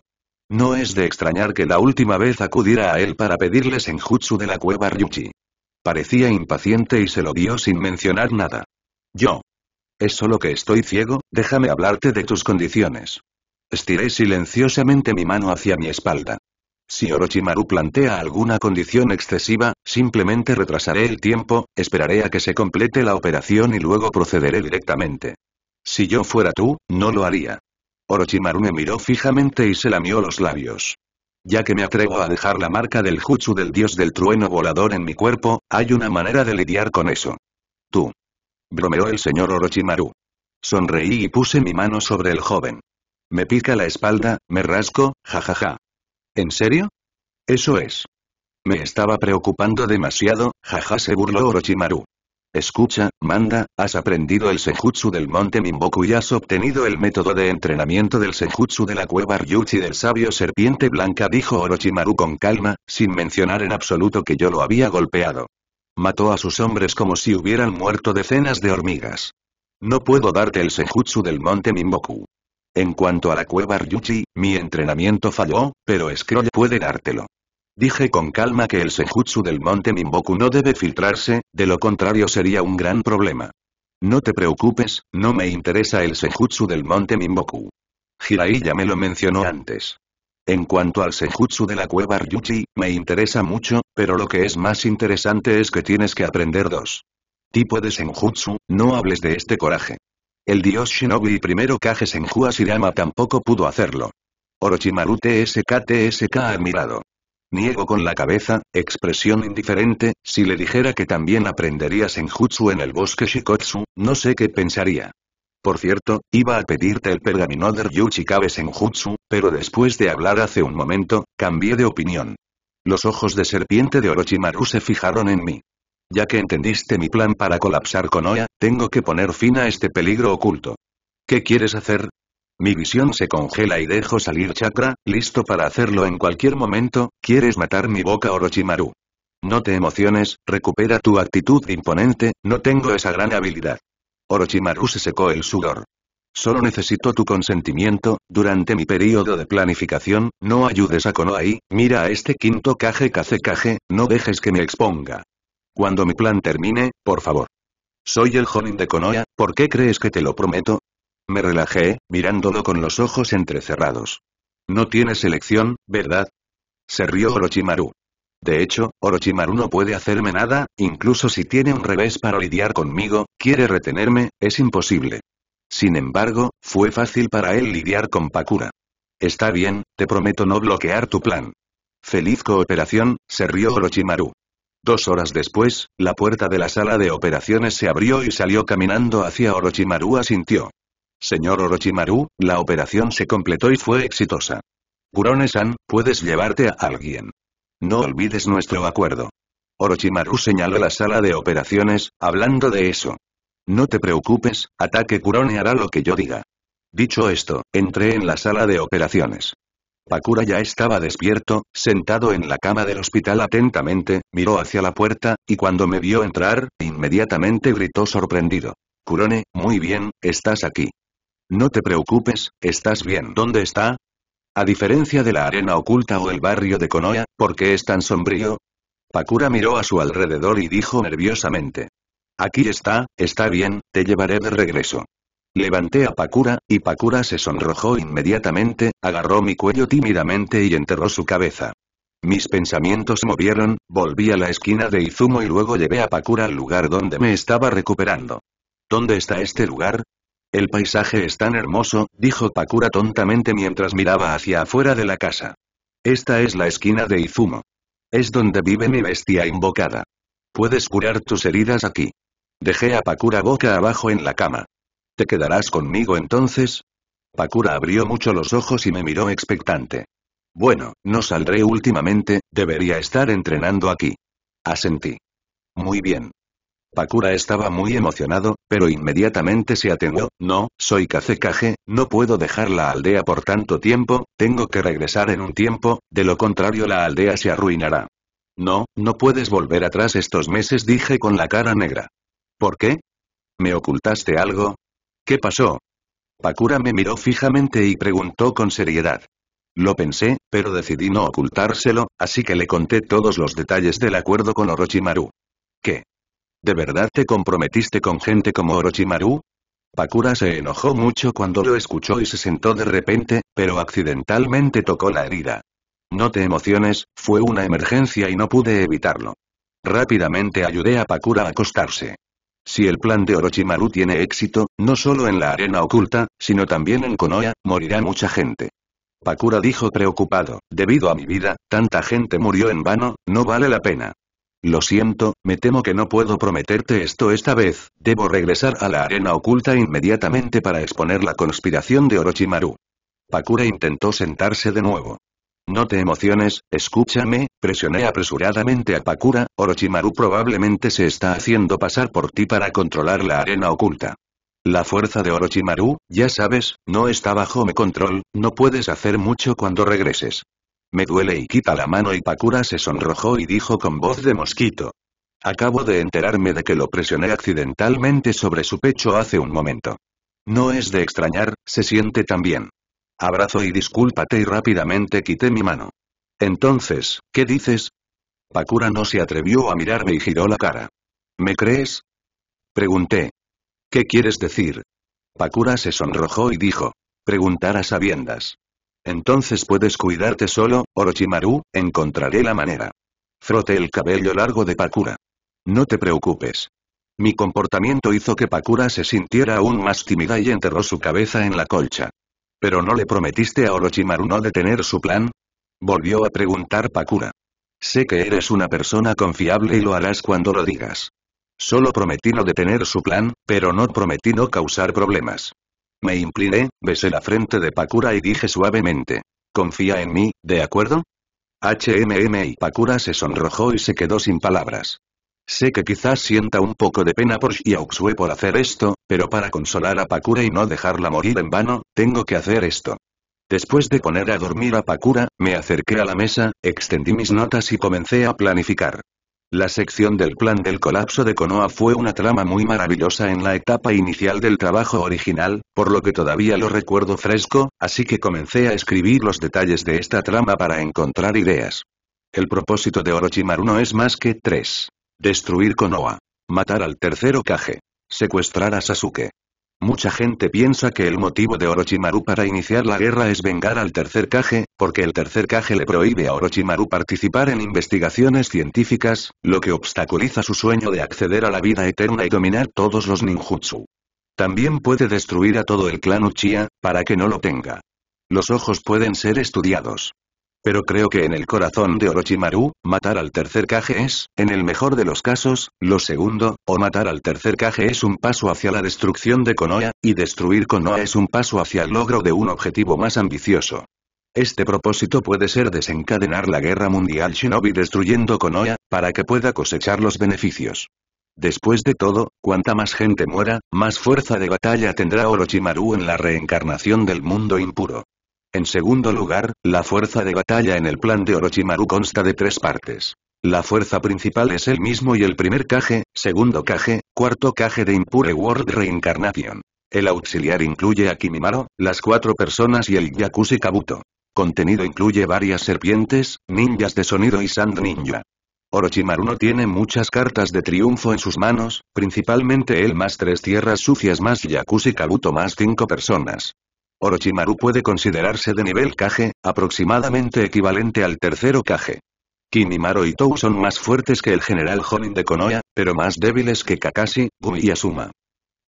No es de extrañar que la última vez acudiera a él para pedirle senjutsu de la cueva Ryuchi. Parecía impaciente y se lo dio sin mencionar nada. Yo. Es solo que estoy ciego, déjame hablarte de tus condiciones. Estiré silenciosamente mi mano hacia mi espalda. Si Orochimaru plantea alguna condición excesiva, simplemente retrasaré el tiempo, esperaré a que se complete la operación y luego procederé directamente. Si yo fuera tú, no lo haría. Orochimaru me miró fijamente y se lamió los labios. Ya que me atrevo a dejar la marca del jutsu del dios del trueno volador en mi cuerpo, hay una manera de lidiar con eso. Tú. Bromeó el señor Orochimaru. Sonreí y puse mi mano sobre el joven. Me pica la espalda, me rasco, jajaja. ¿En serio? Eso es. Me estaba preocupando demasiado, jaja, se burló Orochimaru. Escucha, Manda, has aprendido el senjutsu del monte Minboku y has obtenido el método de entrenamiento del senjutsu de la cueva Ryuchi del sabio serpiente blanca, dijo Orochimaru con calma, sin mencionar en absoluto que yo lo había golpeado. Mató a sus hombres como si hubieran muerto decenas de hormigas. No puedo darte el senjutsu del monte Minboku. En cuanto a la cueva Ryuchi, mi entrenamiento falló, pero Scroll puede dártelo. Dije con calma que el senjutsu del monte Minboku no debe filtrarse, de lo contrario sería un gran problema. No te preocupes, no me interesa el senjutsu del monte Minboku. Jiraiya ya me lo mencionó antes. En cuanto al senjutsu de la cueva Ryuchi, me interesa mucho, pero lo que es más interesante es que tienes que aprender dos. Tipo de senjutsu, no hables de este coraje. El dios Shinobi y primero Kage Senju Ashirama tampoco pudo hacerlo. Orochimaru TSK admirado. Niego con la cabeza, expresión indiferente, si le dijera que también aprendería senjutsu en el bosque Shikotsu, no sé qué pensaría. Por cierto, iba a pedirte el pergamino de Ryuchi Kabe Senjutsu, pero después de hablar hace un momento, cambié de opinión. Los ojos de serpiente de Orochimaru se fijaron en mí. Ya que entendiste mi plan para colapsar Konoha, tengo que poner fin a este peligro oculto. ¿Qué quieres hacer? Mi visión se congela y dejo salir chakra, listo para hacerlo en cualquier momento, ¿quieres matar mi boca Orochimaru? No te emociones, recupera tu actitud imponente, no tengo esa gran habilidad. Orochimaru se secó el sudor. Solo necesito tu consentimiento, durante mi periodo de planificación, no ayudes a Konoha y, mira a este quinto Kage Kazekage, no dejes que me exponga. Cuando mi plan termine, por favor. Soy el Jonin de Konoha, ¿por qué crees que te lo prometo? Me relajé, mirándolo con los ojos entrecerrados. No tienes elección, ¿verdad? Se rió Orochimaru. De hecho, Orochimaru no puede hacerme nada, incluso si tiene un revés para lidiar conmigo, quiere retenerme, es imposible. Sin embargo, fue fácil para él lidiar con Pakura. Está bien, te prometo no bloquear tu plan. Feliz cooperación, se rió Orochimaru. 2 horas después, la puerta de la sala de operaciones se abrió y salió caminando hacia Orochimaru, asintió. Señor Orochimaru, la operación se completó y fue exitosa. Kurone-san, puedes llevarte a alguien. No olvides nuestro acuerdo. Orochimaru señaló la sala de operaciones, hablando de eso. No te preocupes, Ataque Kurone hará lo que yo diga. Dicho esto, entré en la sala de operaciones. Pakura ya estaba despierto, sentado en la cama del hospital atentamente, miró hacia la puerta, y cuando me vio entrar, inmediatamente gritó sorprendido. «Kurone, muy bien, estás aquí. No te preocupes, estás bien». ¿Dónde está? A diferencia de la arena oculta o el barrio de Konoha, ¿por qué es tan sombrío? Pakura miró a su alrededor y dijo nerviosamente. «Aquí está, está bien, te llevaré de regreso». Levanté a Pakura, y Pakura se sonrojó inmediatamente, agarró mi cuello tímidamente y enterró su cabeza. Mis pensamientos se movieron, volví a la esquina de Izumo y luego llevé a Pakura al lugar donde me estaba recuperando. ¿Dónde está este lugar? El paisaje es tan hermoso, dijo Pakura tontamente mientras miraba hacia afuera de la casa. Esta es la esquina de Izumo. Es donde vive mi bestia invocada. Puedes curar tus heridas aquí. Dejé a Pakura boca abajo en la cama. ¿Te quedarás conmigo entonces? Pakura abrió mucho los ojos y me miró expectante. Bueno, no saldré últimamente, debería estar entrenando aquí. Asentí. Muy bien. Pakura estaba muy emocionado, pero inmediatamente se atenuó. No, soy Kazekage, no puedo dejar la aldea por tanto tiempo, tengo que regresar en un tiempo, de lo contrario la aldea se arruinará. No, no puedes volver atrás estos meses, dije con la cara negra. ¿Por qué? ¿Me ocultaste algo? ¿Qué pasó? Pakura me miró fijamente y preguntó con seriedad. Lo pensé, pero decidí no ocultárselo, así que le conté todos los detalles del acuerdo con Orochimaru. ¿Qué? ¿De verdad te comprometiste con gente como Orochimaru? Pakura se enojó mucho cuando lo escuchó y se sentó de repente, pero accidentalmente tocó la herida. No te emociones, fue una emergencia y no pude evitarlo. Rápidamente ayudé a Pakura a acostarse. Si el plan de Orochimaru tiene éxito, no solo en la arena oculta, sino también en Konoha, morirá mucha gente. Pakura dijo preocupado, debido a mi vida, tanta gente murió en vano, no vale la pena. Lo siento, me temo que no puedo prometerte esto esta vez, debo regresar a la arena oculta inmediatamente para exponer la conspiración de Orochimaru. Pakura intentó sentarse de nuevo. No te emociones, escúchame, presioné apresuradamente a Pakura, Orochimaru probablemente se está haciendo pasar por ti para controlar la arena oculta. La fuerza de Orochimaru, ya sabes, no está bajo mi control, no puedes hacer mucho cuando regreses. Me duele y quita la mano y Pakura se sonrojó y dijo con voz de mosquito. Acabo de enterarme de que lo presioné accidentalmente sobre su pecho hace un momento. No es de extrañar, se siente tan bien. Abrazo y discúlpate y rápidamente quité mi mano. Entonces, ¿qué dices? Pakura no se atrevió a mirarme y giró la cara. ¿Me crees? Pregunté. ¿Qué quieres decir? Pakura se sonrojó y dijo. Preguntar a sabiendas. Entonces puedes cuidarte solo, Orochimaru, encontraré la manera. Froté el cabello largo de Pakura. No te preocupes. Mi comportamiento hizo que Pakura se sintiera aún más tímida y enterró su cabeza en la colcha. ¿Pero no le prometiste a Orochimaru no detener su plan? Volvió a preguntar Pakura. Sé que eres una persona confiable y lo harás cuando lo digas. Solo prometí no detener su plan, pero no prometí no causar problemas. Me incliné, besé la frente de Pakura y dije suavemente. Confía en mí, ¿de acuerdo? Y Pakura se sonrojó y se quedó sin palabras. Sé que quizás sienta un poco de pena por Xiaoxue por hacer esto, pero para consolar a Pakura y no dejarla morir en vano, tengo que hacer esto. Después de poner a dormir a Pakura, me acerqué a la mesa, extendí mis notas y comencé a planificar. La sección del plan del colapso de Konoha fue una trama muy maravillosa en la etapa inicial del trabajo original, por lo que todavía lo recuerdo fresco, así que comencé a escribir los detalles de esta trama para encontrar ideas. El propósito de Orochimaru no es más que tres. Destruir Konoha. Matar al tercer Hokage. Secuestrar a Sasuke. Mucha gente piensa que el motivo de Orochimaru para iniciar la guerra es vengar al tercer Hokage, porque el tercer Hokage le prohíbe a Orochimaru participar en investigaciones científicas, lo que obstaculiza su sueño de acceder a la vida eterna y dominar todos los ninjutsu. También puede destruir a todo el clan Uchiha, para que no lo tenga. Los ojos pueden ser estudiados. Pero creo que en el corazón de Orochimaru, matar al tercer Hokage es, en el mejor de los casos, lo segundo, o matar al tercer Hokage es un paso hacia la destrucción de Konoha, y destruir Konoha es un paso hacia el logro de un objetivo más ambicioso. Este propósito puede ser desencadenar la guerra mundial shinobi destruyendo Konoha, para que pueda cosechar los beneficios. Después de todo, cuanta más gente muera, más fuerza de batalla tendrá Orochimaru en la reencarnación del mundo impuro. En segundo lugar, la fuerza de batalla en el plan de Orochimaru consta de tres partes. La fuerza principal es él mismo y el primer Kage, segundo Kage, cuarto Kage de Impure World Reincarnation. El auxiliar incluye a Kimimaro, las cuatro personas y el Yakushi Kabuto. Contenido incluye varias serpientes, ninjas de sonido y Sand Ninja. Orochimaru no tiene muchas cartas de triunfo en sus manos, principalmente él más tres tierras sucias más Yakushi Kabuto más cinco personas. Orochimaru puede considerarse de nivel Kage, aproximadamente equivalente al tercero Kage. Kimimaro y Tou son más fuertes que el general Jonin de Konoha, pero más débiles que Kakashi, Gumi y Asuma.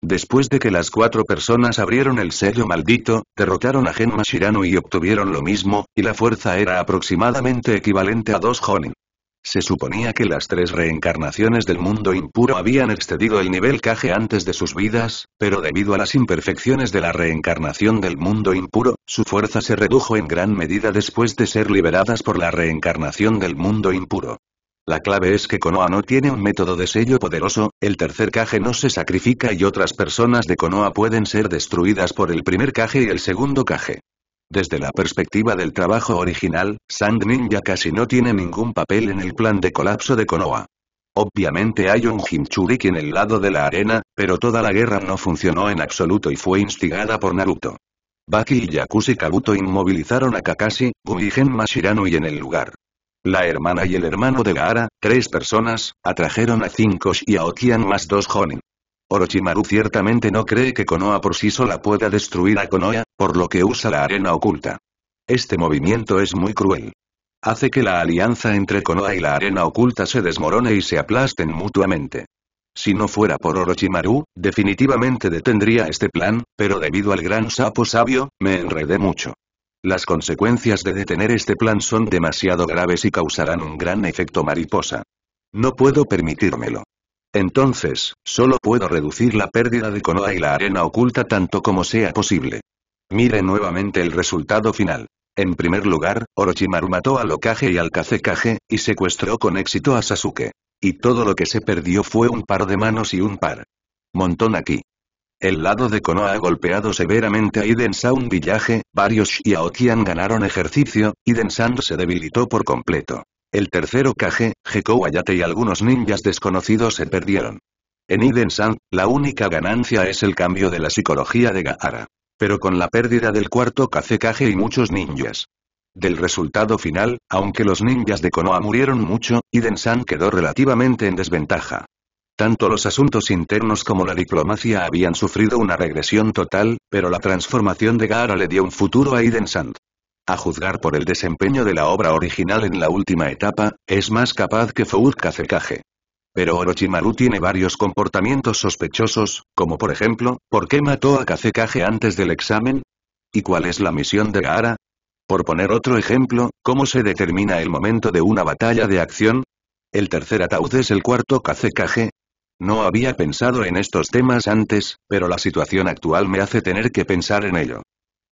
Después de que las cuatro personas abrieron el sello maldito, derrotaron a Genma Shirano y obtuvieron lo mismo, y la fuerza era aproximadamente equivalente a dos Jonin. Se suponía que las tres reencarnaciones del mundo impuro habían excedido el nivel Kage antes de sus vidas, pero debido a las imperfecciones de la reencarnación del mundo impuro, su fuerza se redujo en gran medida después de ser liberadas por la reencarnación del mundo impuro. La clave es que Konoha no tiene un método de sello poderoso, el tercer Kage no se sacrifica y otras personas de Konoha pueden ser destruidas por el primer Kage y el segundo Kage. Desde la perspectiva del trabajo original, Sand Ninja casi no tiene ningún papel en el plan de colapso de Konoha. Obviamente hay un Jinchuriki en el lado de la arena, pero toda la guerra no funcionó en absoluto y fue instigada por Naruto. Baki y Yakushi Kabuto inmovilizaron a Kakashi, Gumi y Genma Shirano y en el lugar. La hermana y el hermano de Gaara, tres personas, atrajeron a 5 Shi y a Okian más 2 Jonin. Orochimaru ciertamente no cree que Konoha por sí sola pueda destruir a Konoha, por lo que usa la arena oculta. Este movimiento es muy cruel. Hace que la alianza entre Konoha y la arena oculta se desmorone y se aplasten mutuamente. Si no fuera por Orochimaru, definitivamente detendría este plan, pero debido al gran sapo sabio, me enredé mucho. Las consecuencias de detener este plan son demasiado graves y causarán un gran efecto mariposa. No puedo permitírmelo. Entonces, solo puedo reducir la pérdida de Konoha y la arena oculta tanto como sea posible. Mire nuevamente el resultado final. En primer lugar, Orochimaru mató al Hokage y al Kazekage, y secuestró con éxito a Sasuke. Y todo lo que se perdió fue un par de manos y un par. Montón aquí. El lado de Konoha ha golpeado severamente a Iden Sound Village, varios Shi y Aokian ganaron ejercicio, Iden Sound se debilitó por completo. El tercero Kage, Gekko Hayate y algunos ninjas desconocidos se perdieron. En Iden Sound, la única ganancia es el cambio de la psicología de Gaara. Pero con la pérdida del cuarto Kazekage y muchos ninjas. Del resultado final, aunque los ninjas de Konoha murieron mucho, Iden Sound quedó relativamente en desventaja. Tanto los asuntos internos como la diplomacia habían sufrido una regresión total, pero la transformación de Gaara le dio un futuro a Iden Sound. A juzgar por el desempeño de la obra original en la última etapa, es más capaz que Fuud Kazekage. Pero Orochimaru tiene varios comportamientos sospechosos, como por ejemplo, ¿por qué mató a Kazekage antes del examen? ¿Y cuál es la misión de Gaara? Por poner otro ejemplo, ¿cómo se determina el momento de una batalla de acción? ¿El tercer ataúd es el cuarto Kazekage? No había pensado en estos temas antes, pero la situación actual me hace tener que pensar en ello.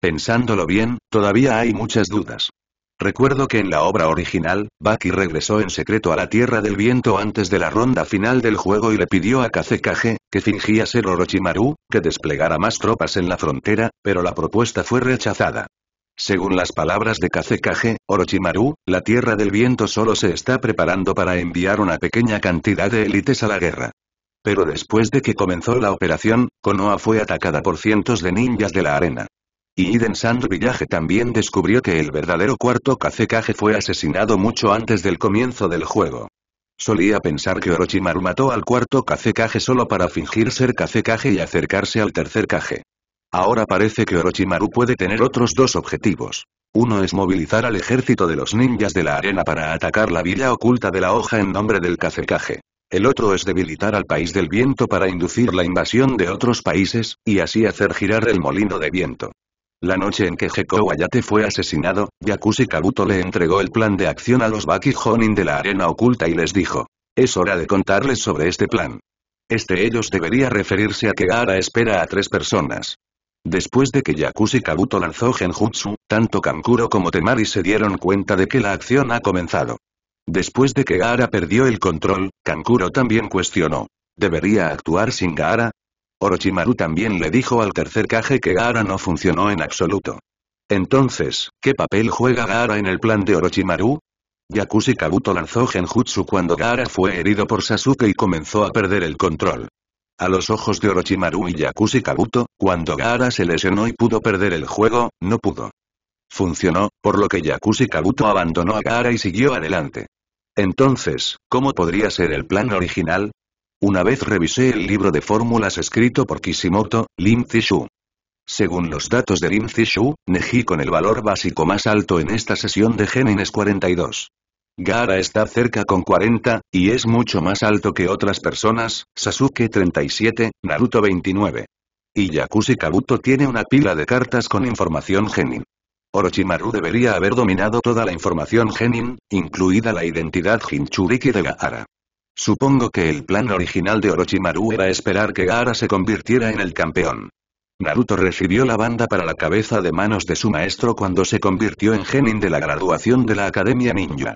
Pensándolo bien, todavía hay muchas dudas. Recuerdo que en la obra original, Baki regresó en secreto a la Tierra del Viento antes de la ronda final del juego y le pidió a Kazekage, que fingía ser Orochimaru, que desplegara más tropas en la frontera, pero la propuesta fue rechazada. Según las palabras de Kazekage, Orochimaru, la Tierra del Viento solo se está preparando para enviar una pequeña cantidad de élites a la guerra. Pero después de que comenzó la operación, Konoha fue atacada por cientos de ninjas de la arena. Y Iden Sound Village también descubrió que el verdadero cuarto Kazekage fue asesinado mucho antes del comienzo del juego. Solía pensar que Orochimaru mató al cuarto Kazekage solo para fingir ser Kazekage y acercarse al tercer Kage. Ahora parece que Orochimaru puede tener otros dos objetivos. Uno es movilizar al ejército de los ninjas de la arena para atacar la villa oculta de la hoja en nombre del Kazekage. El otro es debilitar al país del viento para inducir la invasión de otros países, y así hacer girar el molino de viento. La noche en que Gekko Hayate fue asesinado, Yakushi Kabuto le entregó el plan de acción a los Baki Jonin de la arena oculta y les dijo: es hora de contarles sobre este plan. Ellos debería referirse a que Gaara espera a tres personas. Después de que Yakushi Kabuto lanzó Genjutsu, tanto Kankuro como Temari se dieron cuenta de que la acción ha comenzado. Después de que Gaara perdió el control, Kankuro también cuestionó: ¿debería actuar sin Gaara? Orochimaru también le dijo al tercer Kage que Gaara no funcionó en absoluto. Entonces, ¿qué papel juega Gaara en el plan de Orochimaru? Yakushi Kabuto lanzó Genjutsu cuando Gaara fue herido por Sasuke y comenzó a perder el control. A los ojos de Orochimaru y Yakushi Kabuto, cuando Gaara se lesionó y pudo perder el juego, no pudo. Funcionó, por lo que Yakushi Kabuto abandonó a Gaara y siguió adelante. Entonces, ¿cómo podría ser el plan original? Una vez revisé el libro de fórmulas escrito por Kishimoto, Rin Zishu. Según los datos de Rin Zishu, Neji con el valor básico más alto en esta sesión de Genin es 42. Gaara está cerca con 40, y es mucho más alto que otras personas, Sasuke 37, Naruto 29. Y Yakushi Kabuto tiene una pila de cartas con información Genin. Orochimaru debería haber dominado toda la información Genin, incluida la identidad Jinchuriki de Gaara. Supongo que el plan original de Orochimaru era esperar que Gaara se convirtiera en el campeón. Naruto recibió la banda para la cabeza de manos de su maestro cuando se convirtió en Genin de la graduación de la Academia Ninja.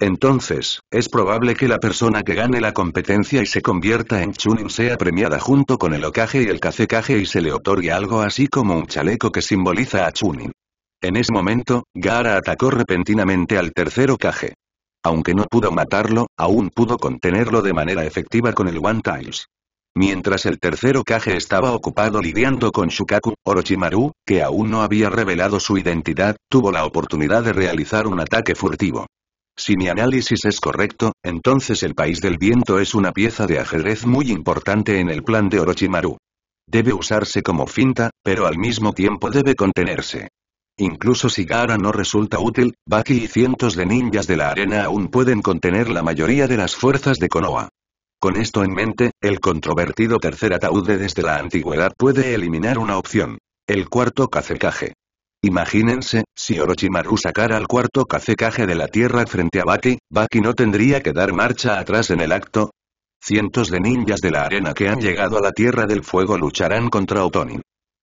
Entonces, es probable que la persona que gane la competencia y se convierta en Chunin sea premiada junto con el Hokage y el Kazekage y se le otorgue algo así como un chaleco que simboliza a Chunin. En ese momento, Gaara atacó repentinamente al tercer Hokage. Aunque no pudo matarlo, aún pudo contenerlo de manera efectiva con el One Tails. Mientras el tercer Hokage estaba ocupado lidiando con Shukaku, Orochimaru, que aún no había revelado su identidad, tuvo la oportunidad de realizar un ataque furtivo. Si mi análisis es correcto, entonces el País del Viento es una pieza de ajedrez muy importante en el plan de Orochimaru. Debe usarse como finta, pero al mismo tiempo debe contenerse. Incluso si Gaara no resulta útil, Baki y cientos de ninjas de la arena aún pueden contener la mayoría de las fuerzas de Konoha. Con esto en mente, el controvertido tercer ataúde desde la antigüedad puede eliminar una opción. El cuarto Kazekage. Imagínense, si Orochimaru sacara al cuarto Kazekage de la tierra frente a Baki, Baki no tendría que dar marcha atrás en el acto. Cientos de ninjas de la arena que han llegado a la Tierra del Fuego lucharán contra Otonin.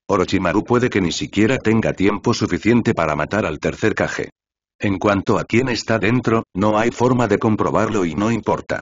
Orochimaru puede que ni siquiera tenga tiempo suficiente para matar al tercer Kage. En cuanto a quién está dentro, no hay forma de comprobarlo y no importa.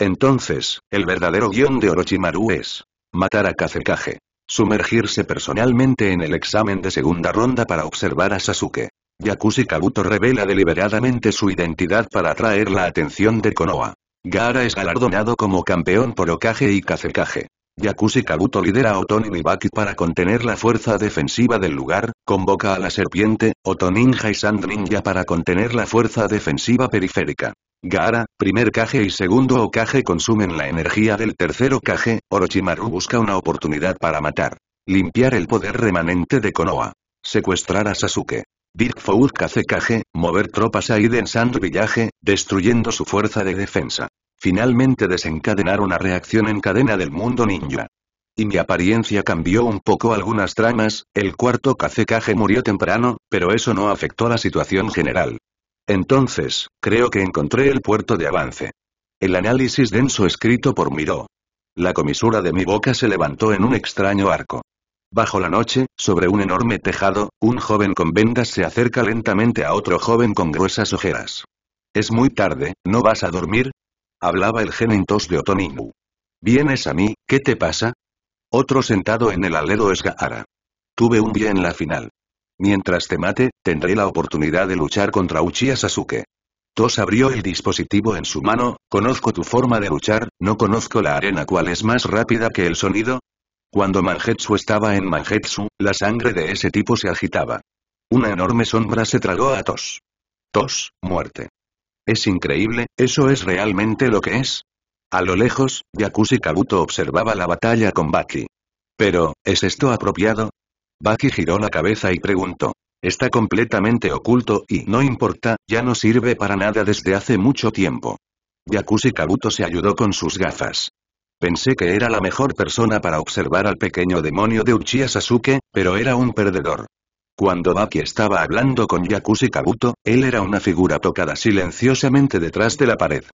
Entonces, el verdadero guión de Orochimaru es matar a Kazekage, sumergirse personalmente en el examen de segunda ronda para observar a Sasuke. Yakushi Kabuto revela deliberadamente su identidad para atraer la atención de Konoha. Gaara es galardonado como campeón por Hokage y Kazekage. Yakushi Kabuto lidera a Otonin y Baki para contener la fuerza defensiva del lugar, convoca a la serpiente, Otoninja y Sand Ninja para contener la fuerza defensiva periférica. Gaara, primer Kage y segundo Hokage consumen la energía del tercer Hokage, Orochimaru busca una oportunidad para matar. Limpiar el poder remanente de Konoha. Secuestrar a Sasuke. Big Four Kazekage, mover tropas a Iden Sand Village, destruyendo su fuerza de defensa. Finalmente desencadenar una reacción en cadena del mundo ninja. Y mi apariencia cambió un poco algunas tramas, el cuarto Kazekage murió temprano, pero eso no afectó la situación general. Entonces, creo que encontré el puerto de avance. El análisis denso escrito por Miró. La comisura de mi boca se levantó en un extraño arco. Bajo la noche, sobre un enorme tejado, un joven con vendas se acerca lentamente a otro joven con gruesas ojeras. Es muy tarde, ¿no vas a dormir? Hablaba el Genin Tos de Otonin. ¿Vienes a mí, qué te pasa? Otro sentado en el alero es Gaara. Tuve un día en la final. Mientras te mate, tendré la oportunidad de luchar contra Uchiha Sasuke. Tos abrió el dispositivo en su mano, conozco tu forma de luchar, no conozco la arena cuál es más rápida que el sonido. Cuando Mangetsu estaba en Mangetsu, la sangre de ese tipo se agitaba. Una enorme sombra se tragó a Tos. Tos, muerte. Es increíble, ¿eso es realmente lo que es? A lo lejos, Yakushi Kabuto observaba la batalla con Baki. Pero, ¿es esto apropiado? Baki giró la cabeza y preguntó. Está completamente oculto y no importa, ya no sirve para nada desde hace mucho tiempo. Yakushi Kabuto se ayudó con sus gafas. Pensé que era la mejor persona para observar al pequeño demonio de Uchiha Sasuke, pero era un perdedor. Cuando Baki estaba hablando con Yakushi Kabuto, él era una figura tocada silenciosamente detrás de la pared.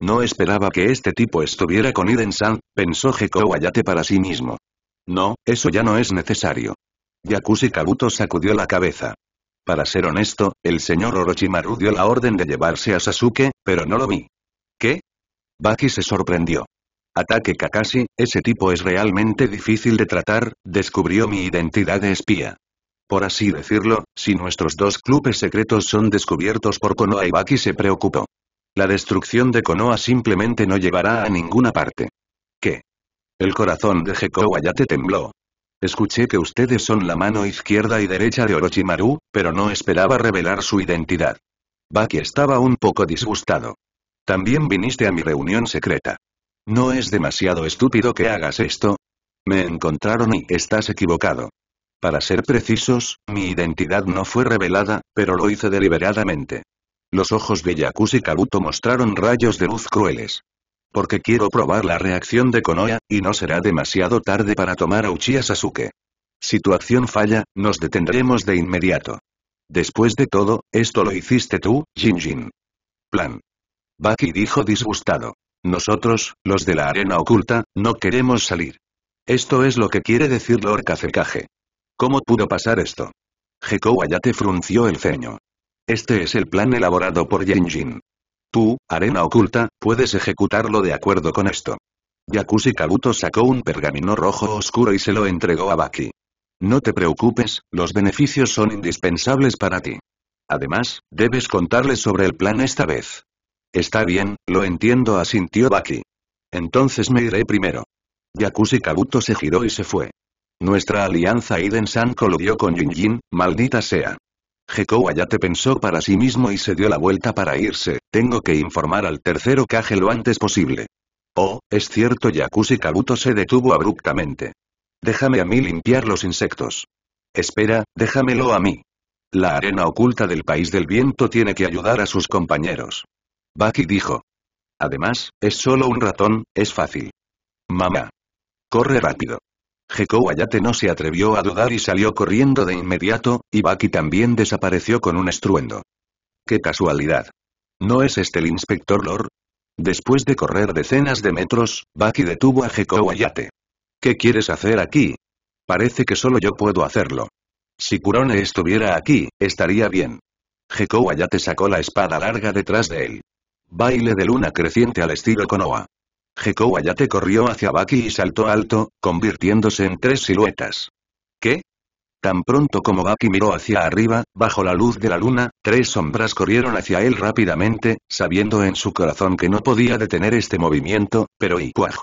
No esperaba que este tipo estuviera con Iden-san, pensó Gekko Hayate para sí mismo. No, eso ya no es necesario. Yakushi Kabuto sacudió la cabeza. Para ser honesto, el señor Orochimaru dio la orden de llevarse a Sasuke, pero no lo vi. ¿Qué? Baki se sorprendió. Ataque Kakashi, ese tipo es realmente difícil de tratar, descubrió mi identidad de espía. por así decirlo, si nuestros dos clubes secretos son descubiertos por Konoha. Ibaki se preocupó. La destrucción de Konoha simplemente no llevará a ninguna parte. ¿Qué? El corazón de Gekko Hayate tembló. Escuché que ustedes son la mano izquierda y derecha de Orochimaru, pero no esperaba revelar su identidad. Baki estaba un poco disgustado. También viniste a mi reunión secreta. ¿No es demasiado estúpido que hagas esto? Me encontraron y estás equivocado. Para ser precisos, mi identidad no fue revelada, pero lo hice deliberadamente. Los ojos de Yakushi Kabuto mostraron rayos de luz crueles. Porque quiero probar la reacción de Konoha, y no será demasiado tarde para tomar a Uchiha Sasuke. Si tu acción falla, nos detendremos de inmediato. Después de todo, esto lo hiciste tú, Jinjin. Plan. Baki dijo disgustado. Nosotros, los de la arena oculta, no queremos salir. Esto es lo que quiere decir Lord Kazekage. ¿Cómo pudo pasar esto? Gekko Hayate frunció el ceño. Este es el plan elaborado por Jinjin. Tú, arena oculta, puedes ejecutarlo de acuerdo con esto. Yakushi Kabuto sacó un pergamino rojo oscuro y se lo entregó a Baki. No te preocupes, los beneficios son indispensables para ti. Además, debes contarles sobre el plan esta vez. Está bien, lo entiendo, asintió Baki. Entonces me iré primero. Yakushi Kabuto se giró y se fue. Nuestra alianza Iden-san coludió con Jinjin, maldita sea. Gekko Hayate pensó para sí mismo y se dio la vuelta para irse. Tengo que informar al tercero Kage lo antes posible. Oh, es cierto. Yakushi Kabuto se detuvo abruptamente. Déjame a mí limpiar los insectos. Espera, déjamelo a mí. La arena oculta del país del viento tiene que ayudar a sus compañeros. Baki dijo. Además, es solo un ratón, es fácil. Mamá. Corre rápido. Gekko Hayate no se atrevió a dudar y salió corriendo de inmediato, y Baki también desapareció con un estruendo. ¡Qué casualidad! ¿No es este el inspector Lord? Después de correr decenas de metros, Baki detuvo a Gekko Hayate. ¿Qué quieres hacer aquí? Parece que solo yo puedo hacerlo. Si Kurone estuviera aquí, estaría bien. Gekko Hayate sacó la espada larga detrás de él. Baile de luna creciente al estilo Konoha. Gekko Hayate corrió hacia Baki y saltó alto, convirtiéndose en tres siluetas. ¿Qué? Tan pronto como Baki miró hacia arriba, bajo la luz de la luna, tres sombras corrieron hacia él rápidamente, sabiendo en su corazón que no podía detener este movimiento, pero ¡cuaj!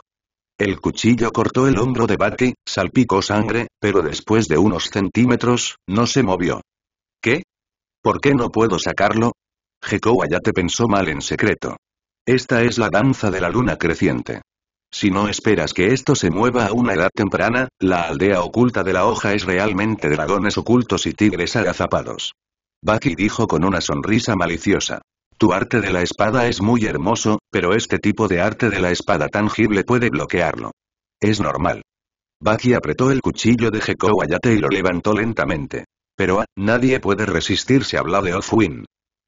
El cuchillo cortó el hombro de Baki, salpicó sangre, pero después de unos centímetros, no se movió. ¿Qué? ¿Por qué no puedo sacarlo? Gekko Hayate pensó mal en secreto. Esta es la danza de la luna creciente. Si no esperas que esto se mueva a una edad temprana, la aldea oculta de la hoja es realmente dragones ocultos y tigres agazapados. Baki dijo con una sonrisa maliciosa. Tu arte de la espada es muy hermoso, pero este tipo de arte de la espada tangible puede bloquearlo. Es normal. Baki apretó el cuchillo de Gekko Hayate y lo levantó lentamente. Pero nadie puede resistirse a Blade of Wind.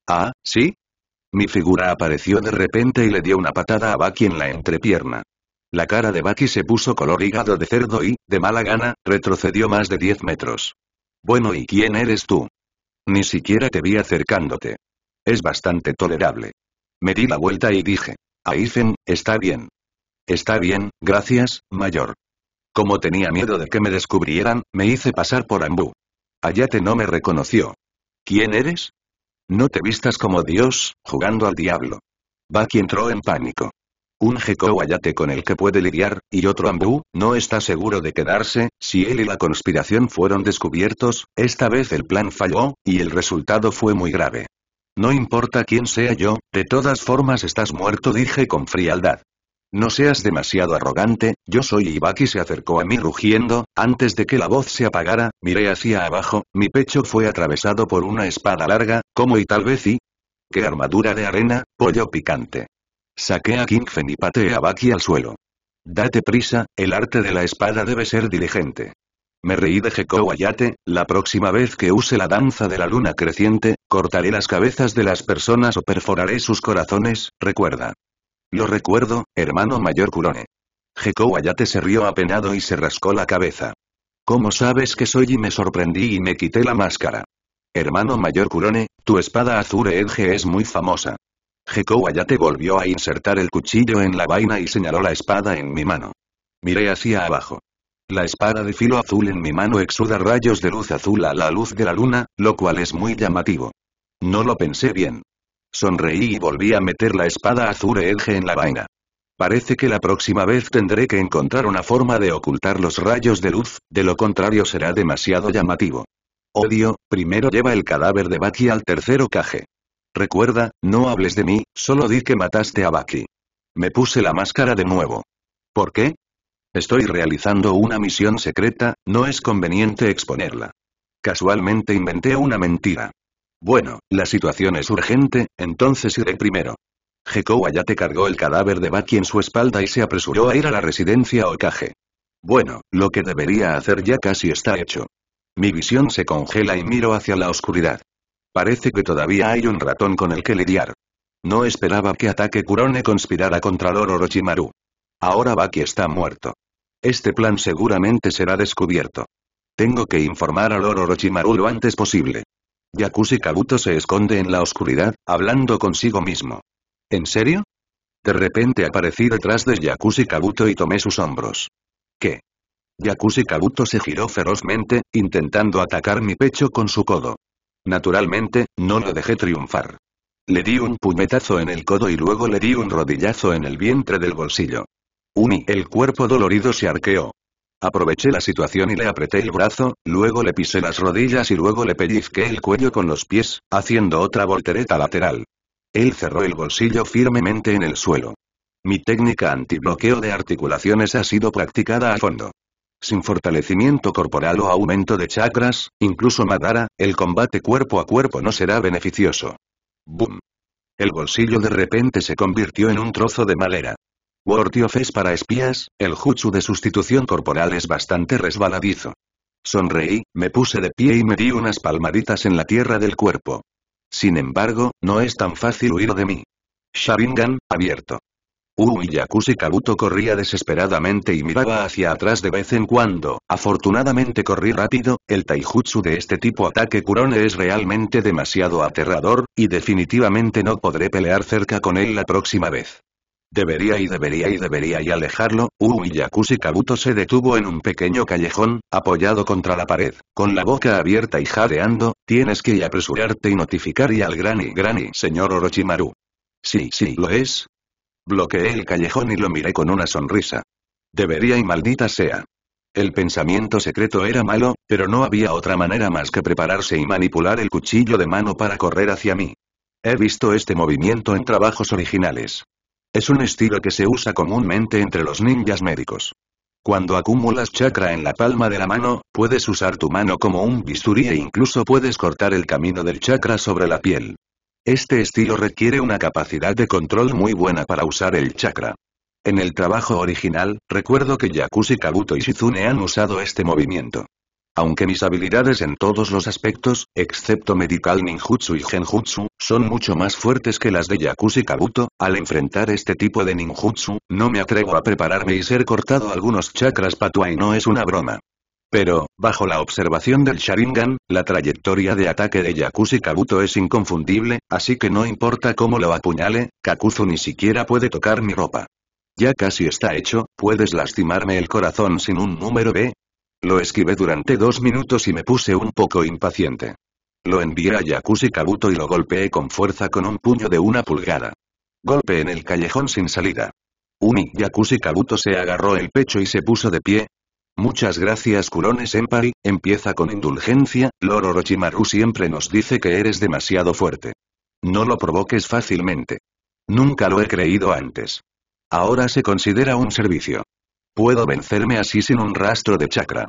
Ah, ¿sí? Mi figura apareció de repente y le dio una patada a Baki en la entrepierna. La cara de Baki se puso color hígado de cerdo y, de mala gana, retrocedió más de 10 metros. Bueno, ¿y quién eres tú? Ni siquiera te vi acercándote. Es bastante tolerable. Me di la vuelta y dije, Aizen, está bien. Está bien, gracias, mayor. Como tenía miedo de que me descubrieran, me hice pasar por Ambu. Hayate no me reconoció. ¿Quién eres? No te vistas como Dios, jugando al diablo. Baki entró en pánico. Un Gekko Hayate con el que puede lidiar, y otro Ambu, no está seguro de quedarse. Si él y la conspiración fueron descubiertos, esta vez el plan falló, y el resultado fue muy grave. No importa quién sea yo, de todas formas estás muerto, dije con frialdad. No seas demasiado arrogante, yo soy Ibaki. Se acercó a mí rugiendo. Antes de que la voz se apagara, miré hacia abajo, mi pecho fue atravesado por una espada larga, como y tal vez y... ¡Qué armadura de arena, pollo picante! Saqué a Kingfen y pateé a Baki al suelo. Date prisa, el arte de la espada debe ser diligente. Me reí de Gekko Hayate. La próxima vez que use la danza de la luna creciente, cortaré las cabezas de las personas o perforaré sus corazones, recuerda. Lo recuerdo, hermano mayor Kurone. Gekko Hayate se rió apenado y se rascó la cabeza. ¿Cómo sabes que soy? Y me sorprendí y me quité la máscara. Hermano mayor Kurone, tu espada Azure Edge es muy famosa. Gekko Hayate volvió a insertar el cuchillo en la vaina y señaló la espada en mi mano. Miré hacia abajo. La espada de filo azul en mi mano exuda rayos de luz azul a la luz de la luna, lo cual es muy llamativo. No lo pensé bien. Sonreí y volví a meter la espada azul edge en la vaina. Parece que la próxima vez tendré que encontrar una forma de ocultar los rayos de luz, de lo contrario será demasiado llamativo. Odio, primero lleva el cadáver de Baki al tercero caje. Recuerda, no hables de mí, solo di que mataste a Baki. Me puse la máscara de nuevo. ¿Por qué? Estoy realizando una misión secreta, no es conveniente exponerla. Casualmente inventé una mentira. Bueno, la situación es urgente, entonces iré primero. Gekouya ya te cargó el cadáver de Baki en su espalda y se apresuró a ir a la residencia Hokage. Bueno, lo que debería hacer ya casi está hecho. Mi visión se congela y miro hacia la oscuridad. Parece que todavía hay un ratón con el que lidiar. No esperaba que Ataque Kurone conspirara contra Lord Orochimaru. Ahora Baki está muerto. Este plan seguramente será descubierto. Tengo que informar a Lord Orochimaru lo antes posible. Yakushi Kabuto se esconde en la oscuridad, hablando consigo mismo. ¿En serio? De repente aparecí detrás de Yakushi Kabuto y tomé sus hombros. ¿Qué? Yakushi Kabuto se giró ferozmente, intentando atacar mi pecho con su codo. Naturalmente, no lo dejé triunfar. Le di un puñetazo en el codo y luego le di un rodillazo en el vientre del bolsillo. El cuerpo dolorido se arqueó. Aproveché la situación y le apreté el brazo, luego le pisé las rodillas y luego le pellizqué el cuello con los pies, haciendo otra voltereta lateral. Él cerró el bolsillo firmemente en el suelo. Mi técnica antibloqueo de articulaciones ha sido practicada a fondo. Sin fortalecimiento corporal o aumento de chakras, incluso Madara, el combate cuerpo a cuerpo no será beneficioso. ¡Bum! El bolsillo de repente se convirtió en un trozo de madera. Worthy of es para espías, el jutsu de sustitución corporal es bastante resbaladizo. Sonreí, me puse de pie y me di unas palmaditas en la tierra del cuerpo. Sin embargo, no es tan fácil huir de mí. Sharingan, abierto. Yakushi Kabuto corría desesperadamente y miraba hacia atrás de vez en cuando, afortunadamente corrí rápido, el taijutsu de este tipo Ataque Kurone es realmente demasiado aterrador, y definitivamente no podré pelear cerca con él la próxima vez. Debería alejarlo, Yakushi Kabuto se detuvo en un pequeño callejón, apoyado contra la pared, con la boca abierta y jadeando, tienes que apresurarte y notificar al Granny, señor Orochimaru. Sí, lo es. Bloqueé el callejón y lo miré con una sonrisa. Debería y maldita sea. El pensamiento secreto era malo, pero no había otra manera más que prepararse y manipular el cuchillo de mano para correr hacia mí. He visto este movimiento en trabajos originales. Es un estilo que se usa comúnmente entre los ninjas médicos. Cuando acumulas chakra en la palma de la mano, puedes usar tu mano como un bisturí e incluso puedes cortar el camino del chakra sobre la piel. Este estilo requiere una capacidad de control muy buena para usar el chakra. En el trabajo original, recuerdo que Yakushi Kabuto y Shizune han usado este movimiento. Aunque mis habilidades en todos los aspectos, excepto medical ninjutsu y genjutsu, son mucho más fuertes que las de Yakushi Kabuto, al enfrentar este tipo de ninjutsu, no me atrevo a prepararme y ser cortado algunos chakras patua y no es una broma. Pero, bajo la observación del Sharingan, la trayectoria de ataque de Yakushi Kabuto es inconfundible, así que no importa cómo lo apuñale, Kakuzu ni siquiera puede tocar mi ropa. Ya casi está hecho, ¿puedes lastimarme el corazón sin un número B? Lo esquivé durante 2 minutos y me puse un poco impaciente. Lo envié a Yakushi Kabuto y lo golpeé con fuerza con un puño de 1 pulgada. Golpe en el callejón sin salida. Yakushi Kabuto se agarró el pecho y se puso de pie. Muchas gracias Kurone-senpai, empieza con indulgencia, Lord Orochimaru siempre nos dice que eres demasiado fuerte. No lo provoques fácilmente. Nunca lo he creído antes. Ahora se considera un servicio. Puedo vencerme así sin un rastro de chakra.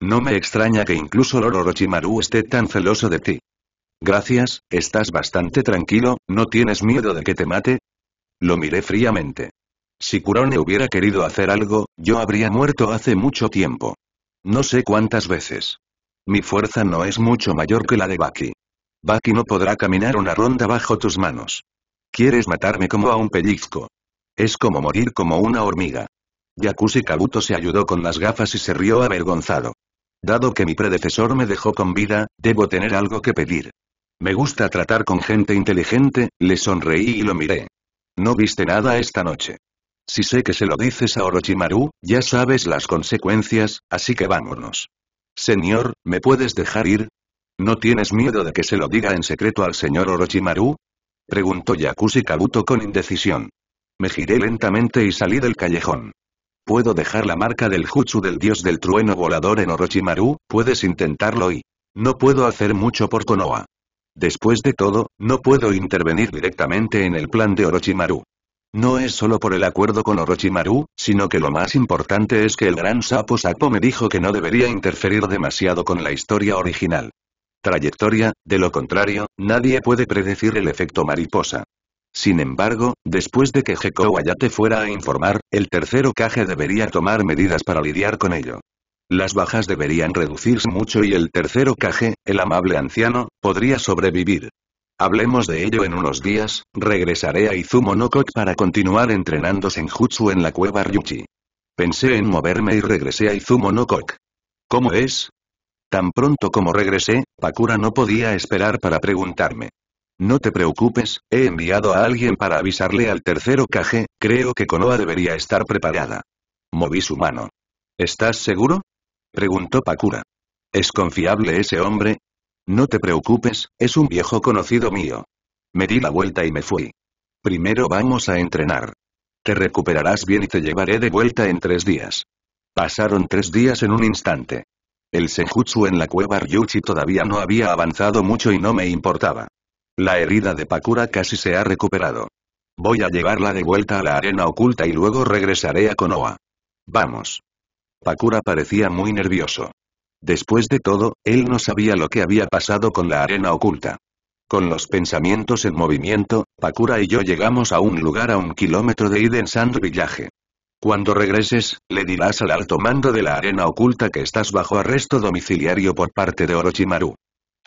No me extraña que incluso Lord Orochimaru esté tan celoso de ti. Gracias, estás bastante tranquilo, ¿no tienes miedo de que te mate? Lo miré fríamente. Si Kurone hubiera querido hacer algo, yo habría muerto hace mucho tiempo. No sé cuántas veces. Mi fuerza no es mucho mayor que la de Baki. Baki no podrá caminar una ronda bajo tus manos. Quieres matarme como a un pellizco. Es como morir como una hormiga. Yakushi Kabuto se ayudó con las gafas y se rió avergonzado. Dado que mi predecesor me dejó con vida, debo tener algo que pedir. Me gusta tratar con gente inteligente, le sonreí y lo miré. No viste nada esta noche. Si sé que se lo dices a Orochimaru, ya sabes las consecuencias, así que vámonos. Señor, ¿me puedes dejar ir? ¿No tienes miedo de que se lo diga en secreto al señor Orochimaru? Preguntó Yakushi Kabuto con indecisión. Me giré lentamente y salí del callejón. Puedo dejar la marca del jutsu del dios del trueno volador en Orochimaru, puedes intentarlo y... No puedo hacer mucho por Konoha. Después de todo, no puedo intervenir directamente en el plan de Orochimaru. No es solo por el acuerdo con Orochimaru, sino que lo más importante es que el gran sapo Sapo me dijo que no debería interferir demasiado con la historia original. Trayectoria, de lo contrario, nadie puede predecir el efecto mariposa. Sin embargo, después de que Gekko Hayate fuera a informar, el tercer Hokage debería tomar medidas para lidiar con ello. Las bajas deberían reducirse mucho y el tercer Hokage, el amable anciano, podría sobrevivir. Hablemos de ello en unos días, regresaré a Izumo no Koki para continuar entrenando Senjutsu en la cueva Ryuchi. Pensé en moverme y regresé a Izumo no Koki. ¿Cómo es? Tan pronto como regresé, Pakura no podía esperar para preguntarme. No te preocupes, he enviado a alguien para avisarle al tercer Hokage, creo que Konoha debería estar preparada. Moví su mano. ¿Estás seguro? Preguntó Pakura. ¿Es confiable ese hombre? No te preocupes, es un viejo conocido mío. Me di la vuelta y me fui. Primero vamos a entrenar. Te recuperarás bien y te llevaré de vuelta en 3 días. Pasaron 3 días en un instante. El senjutsu en la cueva Ryuchi todavía no había avanzado mucho y no me importaba. La herida de Pakura casi se ha recuperado. Voy a llevarla de vuelta a la arena oculta y luego regresaré a Konoha. Vamos. Pakura parecía muy nervioso. Después de todo, él no sabía lo que había pasado con la arena oculta. Con los pensamientos en movimiento, Pakura y yo llegamos a un lugar a 1 kilómetro de Iden Sand Village. Cuando regreses, le dirás al alto mando de la arena oculta que estás bajo arresto domiciliario por parte de Orochimaru.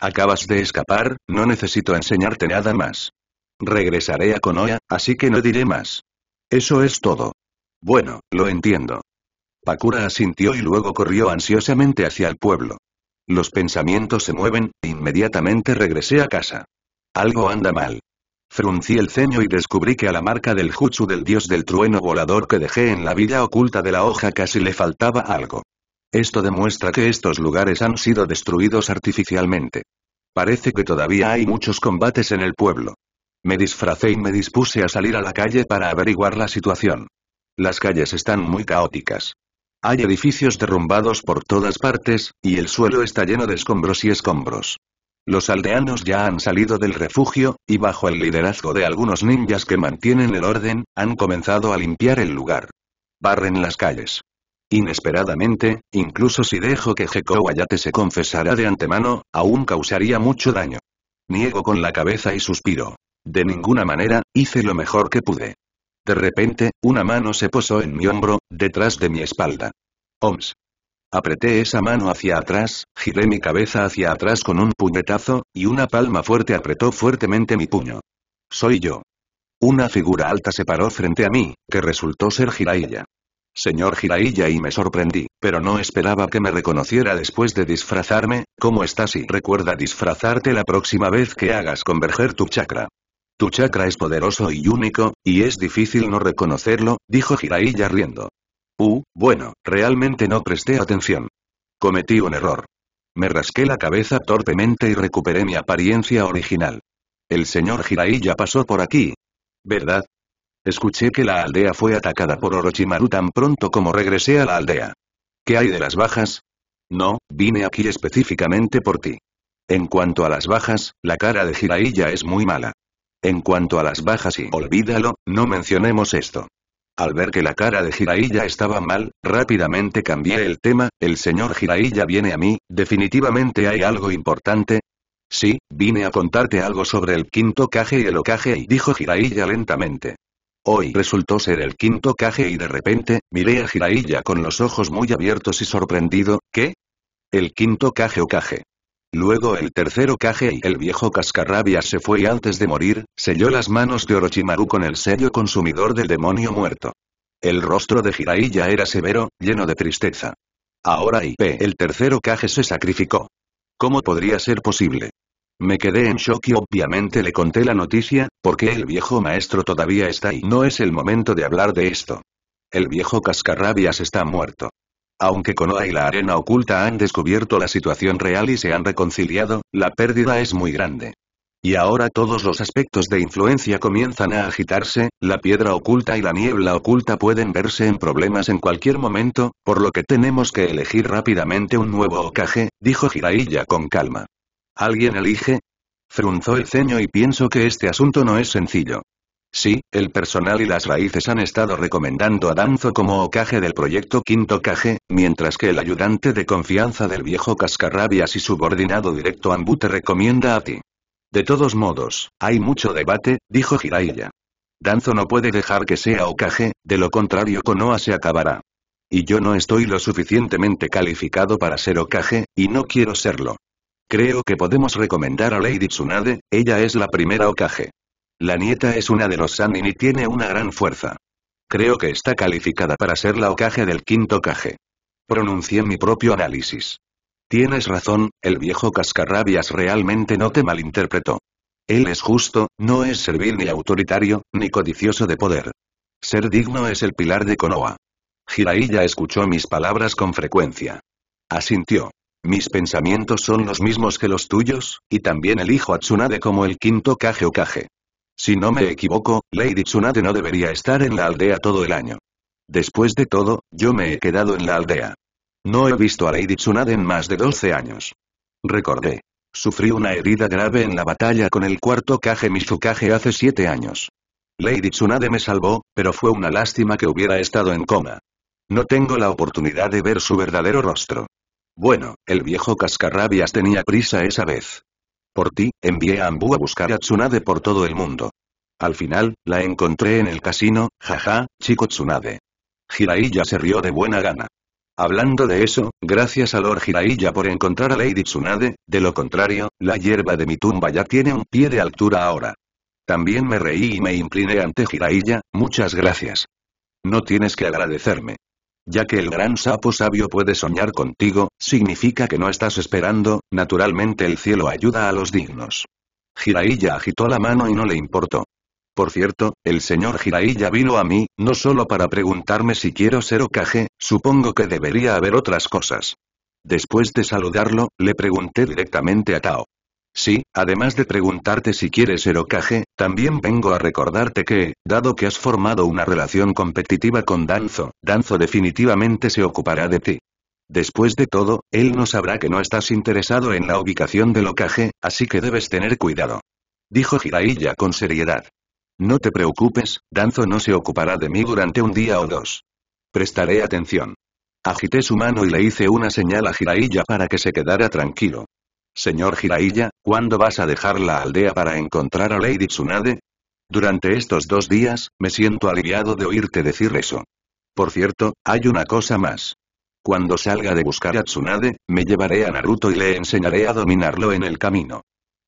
Acabas de escapar, no necesito enseñarte nada más. Regresaré a Konoha, así que no diré más. Eso es todo. Bueno, lo entiendo. Pakura asintió y luego corrió ansiosamente hacia el pueblo. Los pensamientos se mueven, e inmediatamente regresé a casa. Algo anda mal. Fruncí el ceño y descubrí que a la marca del jutsu del dios del trueno volador que dejé en la villa oculta de la hoja casi le faltaba algo. Esto demuestra que estos lugares han sido destruidos artificialmente. Parece que todavía hay muchos combates en el pueblo. Me disfracé y me dispuse a salir a la calle para averiguar la situación. Las calles están muy caóticas. Hay edificios derrumbados por todas partes, y el suelo está lleno de escombros y escombros. Los aldeanos ya han salido del refugio, y bajo el liderazgo de algunos ninjas que mantienen el orden, han comenzado a limpiar el lugar. Barren las calles. Inesperadamente, incluso si dejo que Gekko Hayate se confesara de antemano, aún causaría mucho daño. Niego con la cabeza y suspiro. De ninguna manera, hice lo mejor que pude. De repente, una mano se posó en mi hombro, detrás de mi espalda. Oms. Apreté esa mano hacia atrás, giré mi cabeza hacia atrás con un puñetazo, y una palma fuerte apretó fuertemente mi puño. Soy yo. Una figura alta se paró frente a mí, que resultó ser Jiraiya. Señor Jiraiya, y me sorprendí, pero no esperaba que me reconociera después de disfrazarme. ¿Cómo estás? Y recuerda disfrazarte la próxima vez que hagas converger tu chakra. Tu chakra es poderoso y único, y es difícil no reconocerlo, dijo Jiraiya riendo. Bueno, realmente no presté atención. Cometí un error. Me rasqué la cabeza torpemente y recuperé mi apariencia original. El señor Jiraiya pasó por aquí, ¿verdad? Escuché que la aldea fue atacada por Orochimaru tan pronto como regresé a la aldea. ¿Qué hay de las bajas? No, vine aquí específicamente por ti. En cuanto a las bajas, la cara de Jiraiya es muy mala. En cuanto a las bajas y olvídalo, no mencionemos esto. Al ver que la cara de Jiraiya estaba mal, rápidamente cambié el tema. El señor Jiraiya viene a mí, definitivamente hay algo importante. Sí, vine a contarte algo sobre el quinto Hokage y el Hokage, dijo Jiraiya lentamente. Hoy resultó ser el quinto Hokage y de repente, miré a Jiraiya con los ojos muy abiertos y sorprendido. ¿Qué? El quinto Hokage. Luego el tercer Hokage y el viejo cascarrabias se fue y antes de morir, selló las manos de Orochimaru con el sello consumidor del demonio muerto. El rostro de Jiraiya era severo, lleno de tristeza. Ahora el tercer Hokage se sacrificó. ¿Cómo podría ser posible? Me quedé en shock y obviamente le conté la noticia, porque el viejo maestro todavía está ahí. No es el momento de hablar de esto. El viejo cascarrabias está muerto. Aunque Konoha y la arena oculta han descubierto la situación real y se han reconciliado, la pérdida es muy grande. Y ahora todos los aspectos de influencia comienzan a agitarse, la piedra oculta y la niebla oculta pueden verse en problemas en cualquier momento, por lo que tenemos que elegir rápidamente un nuevo Hokage, dijo Jiraiya con calma. ¿Alguien elige? Frunzó el ceño y pienso que este asunto no es sencillo. Sí, el personal y las raíces han estado recomendando a Danzo como Hokage del proyecto Quinto Hokage, mientras que el ayudante de confianza del viejo cascarrabias y subordinado directo Anbu te recomienda a ti. De todos modos, hay mucho debate, dijo Jiraiya. Danzo no puede dejar que sea Hokage, de lo contrario Konoha se acabará. Y yo no estoy lo suficientemente calificado para ser Hokage, y no quiero serlo. Creo que podemos recomendar a Lady Tsunade, ella es la primera Hokage. La nieta es una de los Sannin y tiene una gran fuerza. Creo que está calificada para ser la Hokage del Quinto Hokage. Pronuncié mi propio análisis. Tienes razón, el viejo cascarrabias realmente no te malinterpretó. Él es justo, no es servil ni autoritario, ni codicioso de poder. Ser digno es el pilar de Konoha. Jiraiya escuchó mis palabras con frecuencia. Asintió. Mis pensamientos son los mismos que los tuyos, y también elijo a Tsunade como el Quinto Hokage. Si no me equivoco, Lady Tsunade no debería estar en la aldea todo el año. Después de todo, yo me he quedado en la aldea. No he visto a Lady Tsunade en más de 12 años. Recordé. Sufrí una herida grave en la batalla con el Cuarto Hokage Mizukage hace 7 años. Lady Tsunade me salvó, pero fue una lástima que hubiera estado en coma. No tengo la oportunidad de ver su verdadero rostro. Bueno, el viejo cascarrabias tenía prisa esa vez. Por ti, envié a Anbu a buscar a Tsunade por todo el mundo. Al final, la encontré en el casino, jaja, chico Tsunade. Jiraiya se rió de buena gana. Hablando de eso, gracias a Lord Jiraiya por encontrar a Lady Tsunade, de lo contrario, la hierba de mi tumba ya tiene un pie de altura ahora. También me reí y me incliné ante Jiraiya, muchas gracias. No tienes que agradecerme. Ya que el gran sapo sabio puede soñar contigo, significa que no estás esperando, naturalmente el cielo ayuda a los dignos. Jiraiya agitó la mano y no le importó. Por cierto, el señor Jiraiya vino a mí, no solo para preguntarme si quiero ser Hokage, supongo que debería haber otras cosas. Después de saludarlo, le pregunté directamente a Tao. Sí, además de preguntarte si quieres ser Hokage, también vengo a recordarte que, dado que has formado una relación competitiva con Danzo, Danzo definitivamente se ocupará de ti. Después de todo, él no sabrá que no estás interesado en la ubicación del Hokage, así que debes tener cuidado. Dijo Jiraiya con seriedad. No te preocupes, Danzo no se ocupará de mí durante un día o dos. Prestaré atención. Agité su mano y le hice una señal a Jiraiya para que se quedara tranquilo. Señor Jiraiya, ¿cuándo vas a dejar la aldea para encontrar a Lady Tsunade? Durante estos 2 días, me siento aliviado de oírte decir eso. Por cierto, hay una cosa más. Cuando salga de buscar a Tsunade, me llevaré a Naruto y le enseñaré a dominarlo en el camino.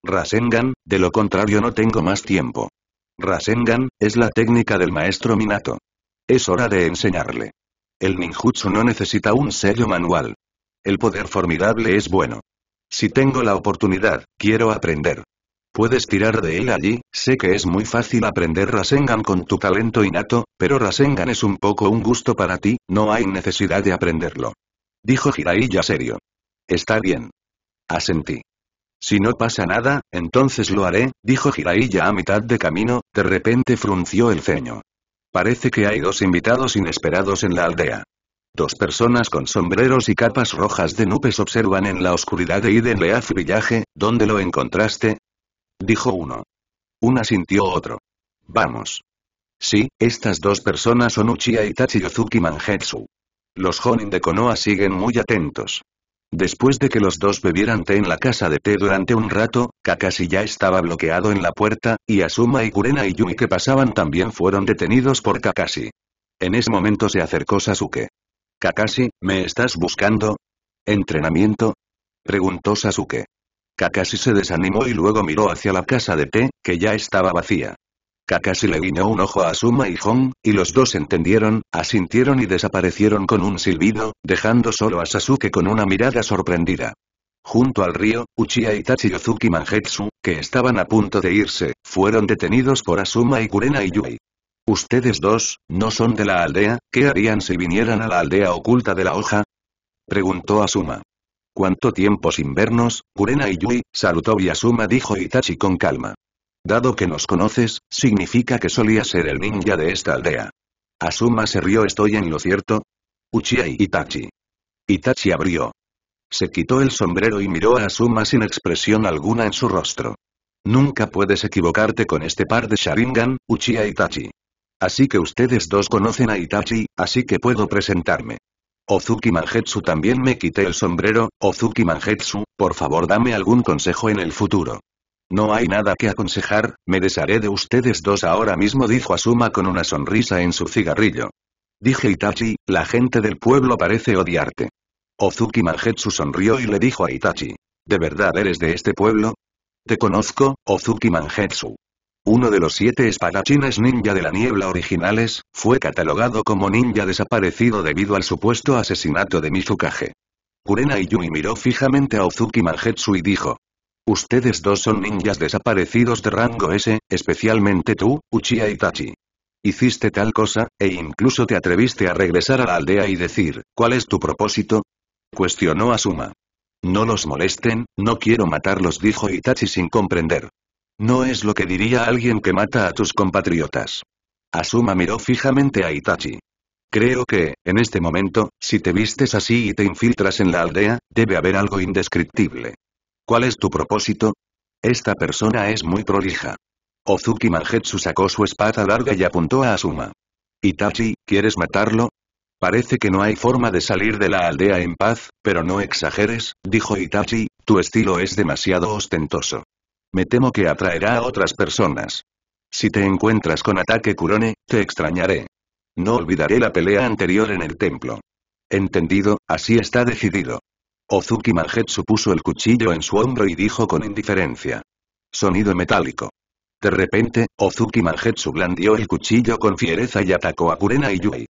Rasengan, de lo contrario no tengo más tiempo. Rasengan, es la técnica del maestro Minato. Es hora de enseñarle. El ninjutsu no necesita un sello manual. El poder formidable es bueno. Si tengo la oportunidad, quiero aprender. Puedes tirar de él allí, sé que es muy fácil aprender Rasengan con tu talento innato, pero Rasengan es un poco un gusto para ti, no hay necesidad de aprenderlo. Dijo Jiraiya serio. Está bien. Asentí. Si no pasa nada, entonces lo haré, dijo Jiraiya a mitad de camino, de repente frunció el ceño. Parece que hay 2 invitados inesperados en la aldea. 2 personas con sombreros y capas rojas de nubes observan en la oscuridad de Hidden Leaf Village, ¿dónde lo encontraste? Dijo uno. Un asintió otro. Vamos. Sí, estas 2 personas son Uchiha Itachi y Ōzuki Mangetsu. Los Jonin de Konoha siguen muy atentos. Después de que los 2 bebieran té en la casa de té durante un rato, Kakashi ya estaba bloqueado en la puerta, y Asuma y Kurena y Yui que pasaban también fueron detenidos por Kakashi. En ese momento se acercó Sasuke. Kakashi, ¿me estás buscando? ¿Entrenamiento? Preguntó Sasuke. Kakashi se desanimó y luego miró hacia la casa de té, que ya estaba vacía. Kakashi le guiñó un ojo a Asuma y Hon, y los 2 entendieron, asintieron y desaparecieron con un silbido, dejando solo a Sasuke con una mirada sorprendida. Junto al río, Uchiha Itachi y Ōzuki Mangetsu, que estaban a punto de irse, fueron detenidos por Asuma y Kurena y Yui. «Ustedes dos, no son de la aldea, ¿qué harían si vinieran a la aldea oculta de la hoja?», preguntó Asuma. «¿Cuánto tiempo sin vernos, Kurena y Yui?», saludó y Asuma dijo Itachi con calma. «Dado que nos conoces, significa que solía ser el ninja de esta aldea». Asuma se rió. «¿Estoy en lo cierto?». «Uchiha y Itachi». Itachi abrió. Se quitó el sombrero y miró a Asuma sin expresión alguna en su rostro. «Nunca puedes equivocarte con este par de Sharingan, Uchiha Itachi. Así que ustedes dos conocen a Itachi, así que puedo presentarme. Ōzuki Mangetsu». También me quité el sombrero. «Ōzuki Mangetsu, por favor dame algún consejo en el futuro». «No hay nada que aconsejar, me desharé de ustedes dos ahora mismo», dijo Asuma con una sonrisa en su cigarrillo. «Dije Itachi, la gente del pueblo parece odiarte». Ōzuki Mangetsu sonrió y le dijo a Itachi: «¿De verdad eres de este pueblo? Te conozco, Ōzuki Mangetsu. Uno de los 7 espadachines ninja de la niebla originales, fue catalogado como ninja desaparecido debido al supuesto asesinato de Mizukage». Kurena Yui miró fijamente a Ōzuki Mangetsu y dijo: «Ustedes dos son ninjas desaparecidos de rango S, especialmente tú, Uchiha Itachi. Hiciste tal cosa, e incluso te atreviste a regresar a la aldea y decir, ¿cuál es tu propósito?», cuestionó Asuma. «No los molesten, no quiero matarlos», dijo Itachi sin comprender. «No es lo que diría alguien que mata a tus compatriotas». Asuma miró fijamente a Itachi. «Creo que, en este momento, si te vistes así y te infiltras en la aldea, debe haber algo indescriptible. ¿Cuál es tu propósito? Esta persona es muy prolija». Ōzuki Mangetsu sacó su espada larga y apuntó a Asuma. «Itachi, ¿quieres matarlo? Parece que no hay forma de salir de la aldea en paz, pero no exageres», dijo Itachi, «tu estilo es demasiado ostentoso. Me temo que atraerá a otras personas. Si te encuentras con Ataque Kurone, te extrañaré. No olvidaré la pelea anterior en el templo». «Entendido, así está decidido». Ōzuki Mangetsu puso el cuchillo en su hombro y dijo con indiferencia: «Sonido metálico». De repente, Ōzuki Mangetsu blandió el cuchillo con fiereza y atacó a Kurena y Yui.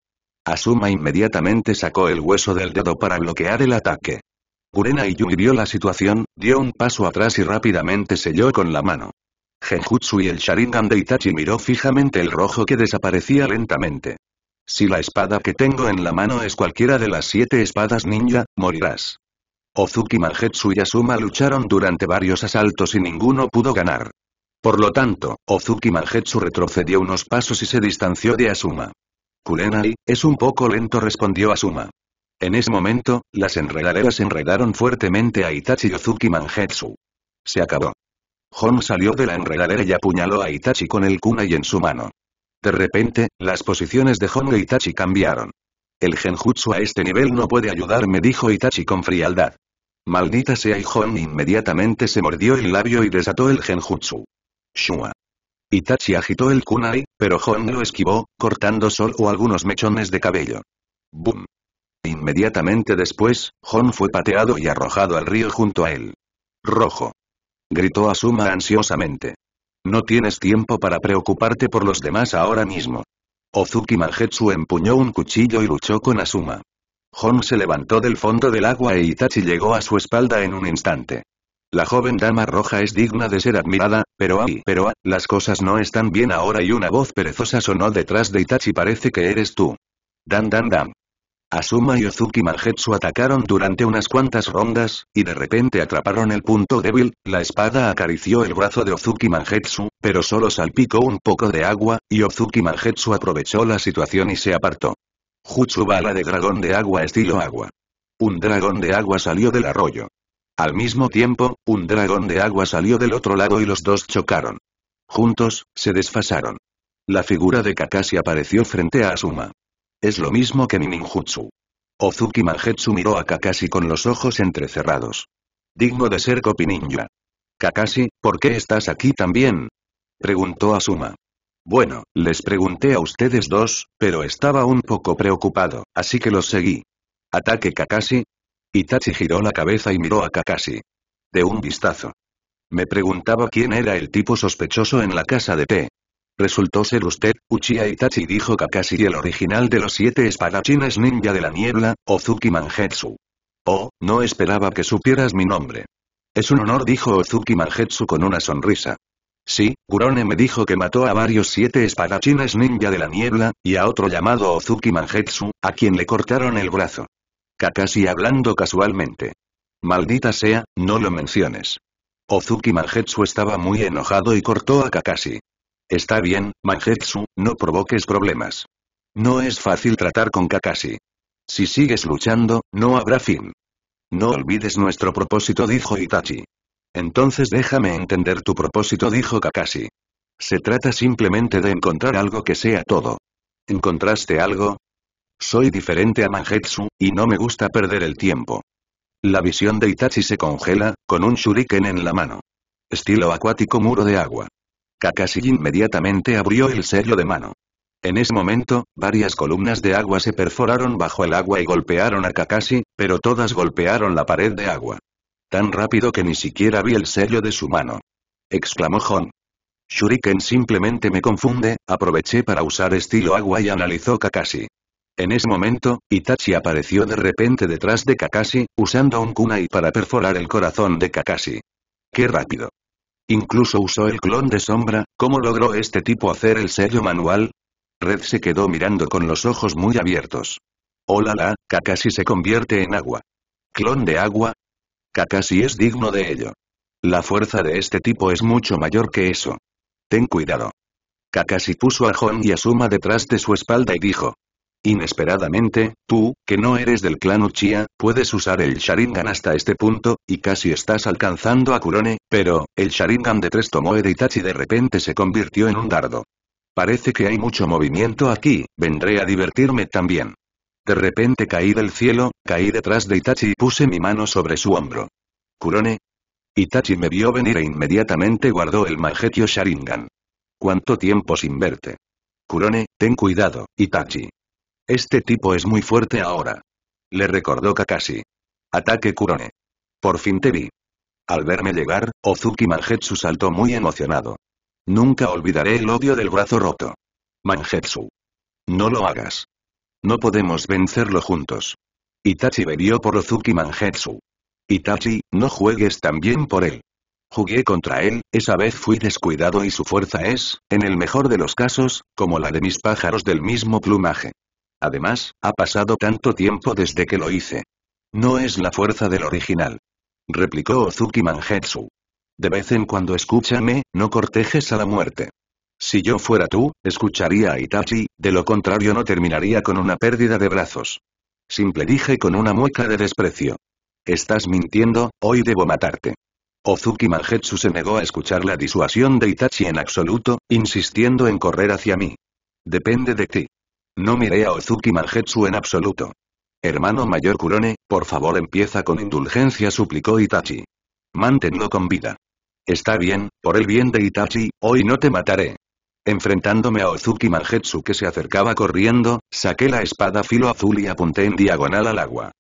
Asuma inmediatamente sacó el hueso del dedo para bloquear el ataque. Kurena Yui vio la situación, dio un paso atrás y rápidamente selló con la mano. Genjutsu y el Sharingan de Itachi miró fijamente el rojo que desaparecía lentamente. «Si la espada que tengo en la mano es cualquiera de las 7 espadas ninja, morirás». Ōzuki Mangetsu y Asuma lucharon durante varios asaltos y ninguno pudo ganar. Por lo tanto, Ōzuki Mangetsu retrocedió unos pasos y se distanció de Asuma. «Kurenai, es un poco lento», respondió Asuma. En ese momento, las enredaderas enredaron fuertemente a Itachi y Ōzuki Mangetsu. Se acabó. Hon salió de la enredadera y apuñaló a Itachi con el kunai en su mano. De repente, las posiciones de Hon e Itachi cambiaron. «El genjutsu a este nivel no puede ayudarme», dijo Itachi con frialdad. «Maldita sea», y Hon inmediatamente se mordió el labio y desató el genjutsu. «Shua». Itachi agitó el kunai, pero Hon lo esquivó, cortando solo algunos mechones de cabello. ¡Bum! Inmediatamente después, Hon fue pateado y arrojado al río junto a él. «Rojo», gritó Asuma ansiosamente. «No tienes tiempo para preocuparte por los demás ahora mismo». Ōzuki Mangetsu empuñó un cuchillo y luchó con Asuma. Hon se levantó del fondo del agua e Itachi llegó a su espalda en un instante. «La joven dama roja es digna de ser admirada, pero las cosas no están bien ahora», y una voz perezosa sonó detrás de Itachi: «Parece que eres tú. Dan dan dan». Asuma y Ōzuki Mangetsu atacaron durante unas cuantas rondas, y de repente atraparon el punto débil. La espada acarició el brazo de Ōzuki Mangetsu, pero solo salpicó un poco de agua, y Ōzuki Mangetsu aprovechó la situación y se apartó. Jutsu bala de dragón de agua estilo agua. Un dragón de agua salió del arroyo. Al mismo tiempo, un dragón de agua salió del otro lado y los dos chocaron. Juntos, se desfasaron. La figura de Kakashi apareció frente a Asuma. «Es lo mismo que mi ninjutsu». Ōzuki Mangetsu miró a Kakashi con los ojos entrecerrados. «Digno de ser Copy Ninja». «Kakashi, ¿por qué estás aquí también?», preguntó Asuma. «Bueno, les pregunté a ustedes dos, pero estaba un poco preocupado, así que los seguí». «Ataque Kakashi». Itachi giró la cabeza y miró a Kakashi de un vistazo. «Me preguntaba quién era el tipo sospechoso en la casa de té. Resultó ser usted, Uchiha Itachi», dijo Kakashi, «y el original de los 7 espadachines ninja de la niebla, Ōzuki Mangetsu. Oh, no esperaba que supieras mi nombre. Es un honor, dijo Ozuki Mangetsu con una sonrisa. Sí, Kurone me dijo que mató a varios 7 espadachines ninja de la niebla, y a otro llamado Ozuki Mangetsu, a quien le cortaron el brazo. Kakashi hablando casualmente. Maldita sea, no lo menciones. Ozuki Mangetsu estaba muy enojado y cortó a Kakashi. Está bien, Mangetsu, no provoques problemas. No es fácil tratar con Kakashi. Si sigues luchando, no habrá fin. No olvides nuestro propósito, dijo Itachi. Entonces déjame entender tu propósito, dijo Kakashi. Se trata simplemente de encontrar algo que sea todo. ¿Encontraste algo? Soy diferente a Mangetsu, y no me gusta perder el tiempo. La visión de Itachi se congela, con un shuriken en la mano. Estilo acuático muro de agua. Kakashi inmediatamente abrió el sello de mano. En ese momento, varias columnas de agua se perforaron bajo el agua y golpearon a Kakashi, pero todas golpearon la pared de agua. Tan rápido que ni siquiera vi el sello de su mano. Exclamó Jon. Shuriken simplemente me confunde, aproveché para usar estilo agua y analizó Kakashi. En ese momento, Itachi apareció de repente detrás de Kakashi, usando un kunai para perforar el corazón de Kakashi. ¡Qué rápido! Incluso usó el clon de sombra, ¿cómo logró este tipo hacer el sello manual? Red se quedó mirando con los ojos muy abiertos. ¡Oh la la! Kakashi se convierte en agua. ¿Clon de agua? Kakashi es digno de ello. La fuerza de este tipo es mucho mayor que eso. Ten cuidado. Kakashi puso a Jon y a Suma detrás de su espalda y dijo. Inesperadamente, tú, que no eres del clan Uchiha, puedes usar el Sharingan hasta este punto, y casi estás alcanzando a Kurone, pero, el Sharingan de 3 Tomoe de Itachi de repente se convirtió en un dardo. Parece que hay mucho movimiento aquí, vendré a divertirme también. De repente caí del cielo, caí detrás de Itachi y puse mi mano sobre su hombro. ¿Kurone? Itachi me vio venir e inmediatamente guardó el Mangekyō Sharingan. ¿Cuánto tiempo sin verte? Kurone, ten cuidado, Itachi. Este tipo es muy fuerte ahora. Le recordó Kakashi. Ataque Kurone. Por fin te vi. Al verme llegar, Ozuki Mangetsu saltó muy emocionado. Nunca olvidaré el odio del brazo roto. Mangetsu. No lo hagas. No podemos vencerlo juntos. Itachi bebió por Ozuki Mangetsu. Itachi, no juegues tan bien por él. Jugué contra él, esa vez fui descuidado y su fuerza es, en el mejor de los casos, como la de mis pájaros del mismo plumaje. Además, ha pasado tanto tiempo desde que lo hice. No es la fuerza del original. Replicó Ozuki Mangetsu. De vez en cuando escúchame, no cortejes a la muerte. Si yo fuera tú, escucharía a Itachi, de lo contrario no terminaría con una pérdida de brazos. Simple dije con una mueca de desprecio. Estás mintiendo, hoy debo matarte. Ozuki Mangetsu se negó a escuchar la disuasión de Itachi en absoluto, insistiendo en correr hacia mí. Depende de ti. No miré a Ozuki Mangetsu en absoluto. Hermano mayor Kurone, por favor empieza con indulgencia, suplicó Itachi. Manténlo con vida. Está bien, por el bien de Itachi, hoy no te mataré. Enfrentándome a Ozuki Mangetsu que se acercaba corriendo, saqué la espada filo azul y apunté en diagonal al agua.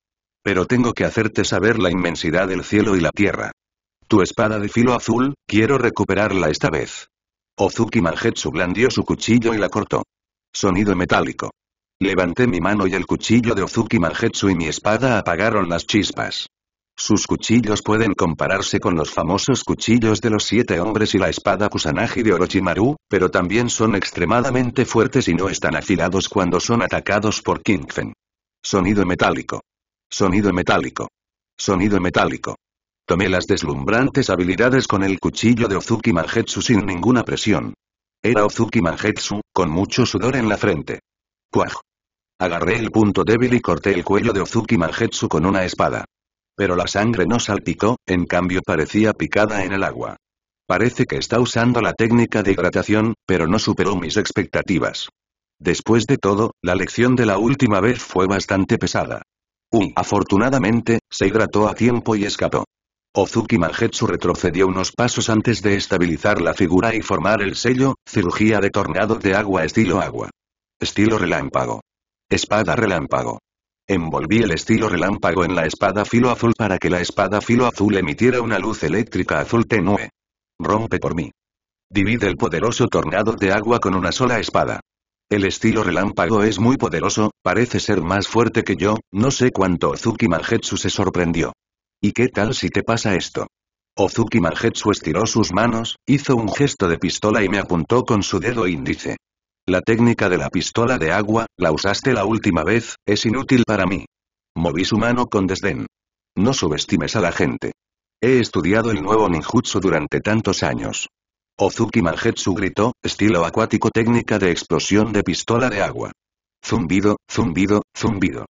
Pero tengo que hacerte saber la inmensidad del cielo y la tierra. Tu espada de filo azul, quiero recuperarla esta vez. Ozuki Mangetsu blandió su cuchillo y la cortó. Sonido metálico. Levanté mi mano y el cuchillo de Ozuki Mangetsu y mi espada apagaron las chispas. Sus cuchillos pueden compararse con los famosos cuchillos de los 7 hombres y la espada Kusanagi de Orochimaru, pero también son extremadamente fuertes y no están afilados cuando son atacados por Kingfen. Sonido metálico. Sonido metálico. Sonido metálico. Tomé las deslumbrantes habilidades con el cuchillo de Ozuki Mangetsu sin ninguna presión. Era Ozuki Mangetsu, con mucho sudor en la frente. ¡Cuaj! Agarré el punto débil y corté el cuello de Ozuki Mangetsu con una espada. Pero la sangre no salpicó, en cambio parecía picada en el agua. Parece que está usando la técnica de hidratación, pero no superó mis expectativas. Después de todo, la lección de la última vez fue bastante pesada. Afortunadamente, se hidrató a tiempo y escapó. Ozuki Mangetsu retrocedió unos pasos antes de estabilizar la figura y formar el sello, cirugía de tornado de agua estilo agua. Estilo relámpago. Espada relámpago. Envolví el estilo relámpago en la espada filo azul para que la espada filo azul emitiera una luz eléctrica azul tenue. Rompe por mí. Divide el poderoso tornado de agua con una sola espada. El estilo relámpago es muy poderoso, parece ser más fuerte que yo, no sé cuánto. Ozuki Magetsu se sorprendió. ¿Y qué tal si te pasa esto? Ozuki Magetsu estiró sus manos, hizo un gesto de pistola y me apuntó con su dedo índice. La técnica de la pistola de agua, la usaste la última vez, es inútil para mí. Moví su mano con desdén. No subestimes a la gente. He estudiado el nuevo ninjutsu durante tantos años. Ozuki Magetsu gritó, estilo acuático técnica de explosión de pistola de agua. Zumbido, zumbido, zumbido.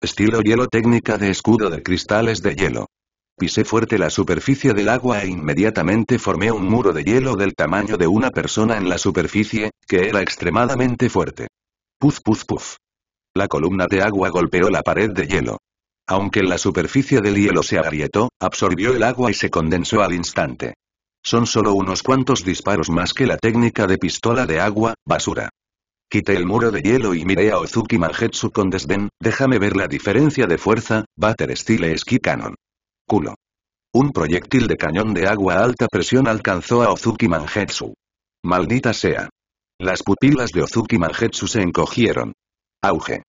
Estilo hielo técnica de escudo de cristales de hielo. Pisé fuerte la superficie del agua e inmediatamente formé un muro de hielo del tamaño de una persona en la superficie, que era extremadamente fuerte. Puf puf puf. La columna de agua golpeó la pared de hielo. Aunque la superficie del hielo se agrietó, absorbió el agua y se condensó al instante. Son solo unos cuantos disparos más que la técnica de pistola de agua, basura. Quité el muro de hielo y miré a Ozuki Magetsu con desdén, déjame ver la diferencia de fuerza, Butter Style Ski Cannon. Culo. Un proyectil de cañón de agua a alta presión alcanzó a Ozuki Magetsu. Maldita sea. Las pupilas de Ozuki Magetsu se encogieron. Auge.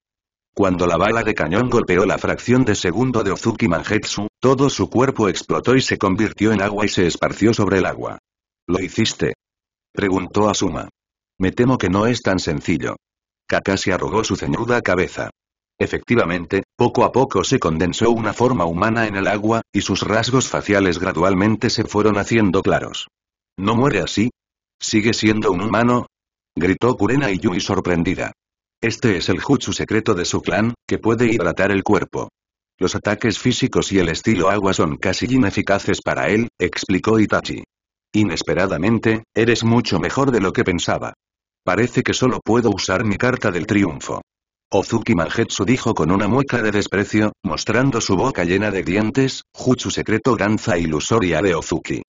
Cuando la bala de cañón golpeó la fracción de segundo de Ozuki Magetsu, todo su cuerpo explotó y se convirtió en agua y se esparció sobre el agua. ¿Lo hiciste?, preguntó Asuma. Me temo que no es tan sencillo. Kakashi arrugó su ceñuda cabeza. Efectivamente, poco a poco se condensó una forma humana en el agua, y sus rasgos faciales gradualmente se fueron haciendo claros. ¿No muere así? ¿Sigue siendo un humano?, gritó Kurena Iyui sorprendida. Este es el jutsu secreto de su clan, que puede hidratar el cuerpo. Los ataques físicos y el estilo agua son casi ineficaces para él, explicó Itachi. Inesperadamente, eres mucho mejor de lo que pensaba. Parece que solo puedo usar mi carta del triunfo. Ozuki Magetsu dijo con una mueca de desprecio, mostrando su boca llena de dientes, jutsu secreto danza ilusoria de Ozuki.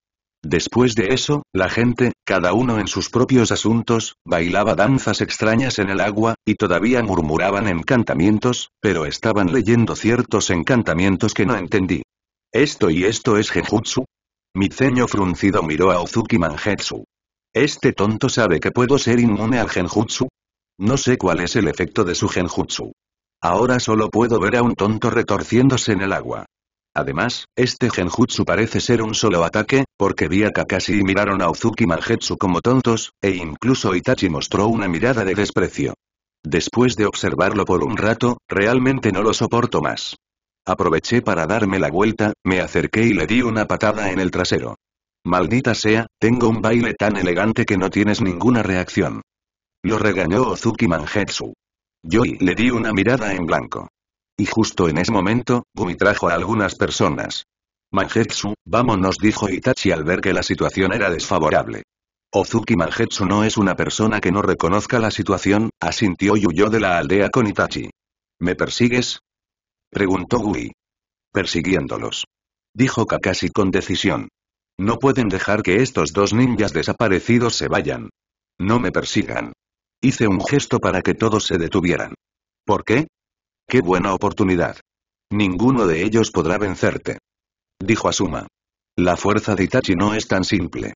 Después de eso, la gente, cada uno en sus propios asuntos, bailaba danzas extrañas en el agua, y todavía murmuraban encantamientos, pero estaban leyendo ciertos encantamientos que no entendí. ¿Esto y esto es genjutsu? Mi ceño fruncido miró a Ozuki Magetsu. ¿Este tonto sabe que puedo ser inmune al genjutsu? No sé cuál es el efecto de su genjutsu. Ahora solo puedo ver a un tonto retorciéndose en el agua. Además, este genjutsu parece ser un solo ataque, porque vi a Kakashi y miraron a Ozuki Magetsu como tontos, e incluso Itachi mostró una mirada de desprecio. Después de observarlo por un rato, realmente no lo soporto más. Aproveché para darme la vuelta, me acerqué y le di una patada en el trasero. Maldita sea, tengo un baile tan elegante que no tienes ninguna reacción. Lo regañó Ozuki Magetsu. Yo le di una mirada en blanco. Y justo en ese momento, Gumi trajo a algunas personas. Magetsu, vámonos, dijo Itachi al ver que la situación era desfavorable. Ozuki Magetsu no es una persona que no reconozca la situación, asintió y huyó de la aldea con Itachi. ¿Me persigues?, preguntó Gumi. Persiguiéndolos, dijo Kakashi con decisión. No pueden dejar que estos dos ninjas desaparecidos se vayan. No me persigan. Hice un gesto para que todos se detuvieran. ¿Por qué? ¡Qué buena oportunidad! Ninguno de ellos podrá vencerte, dijo Asuma. La fuerza de Itachi no es tan simple.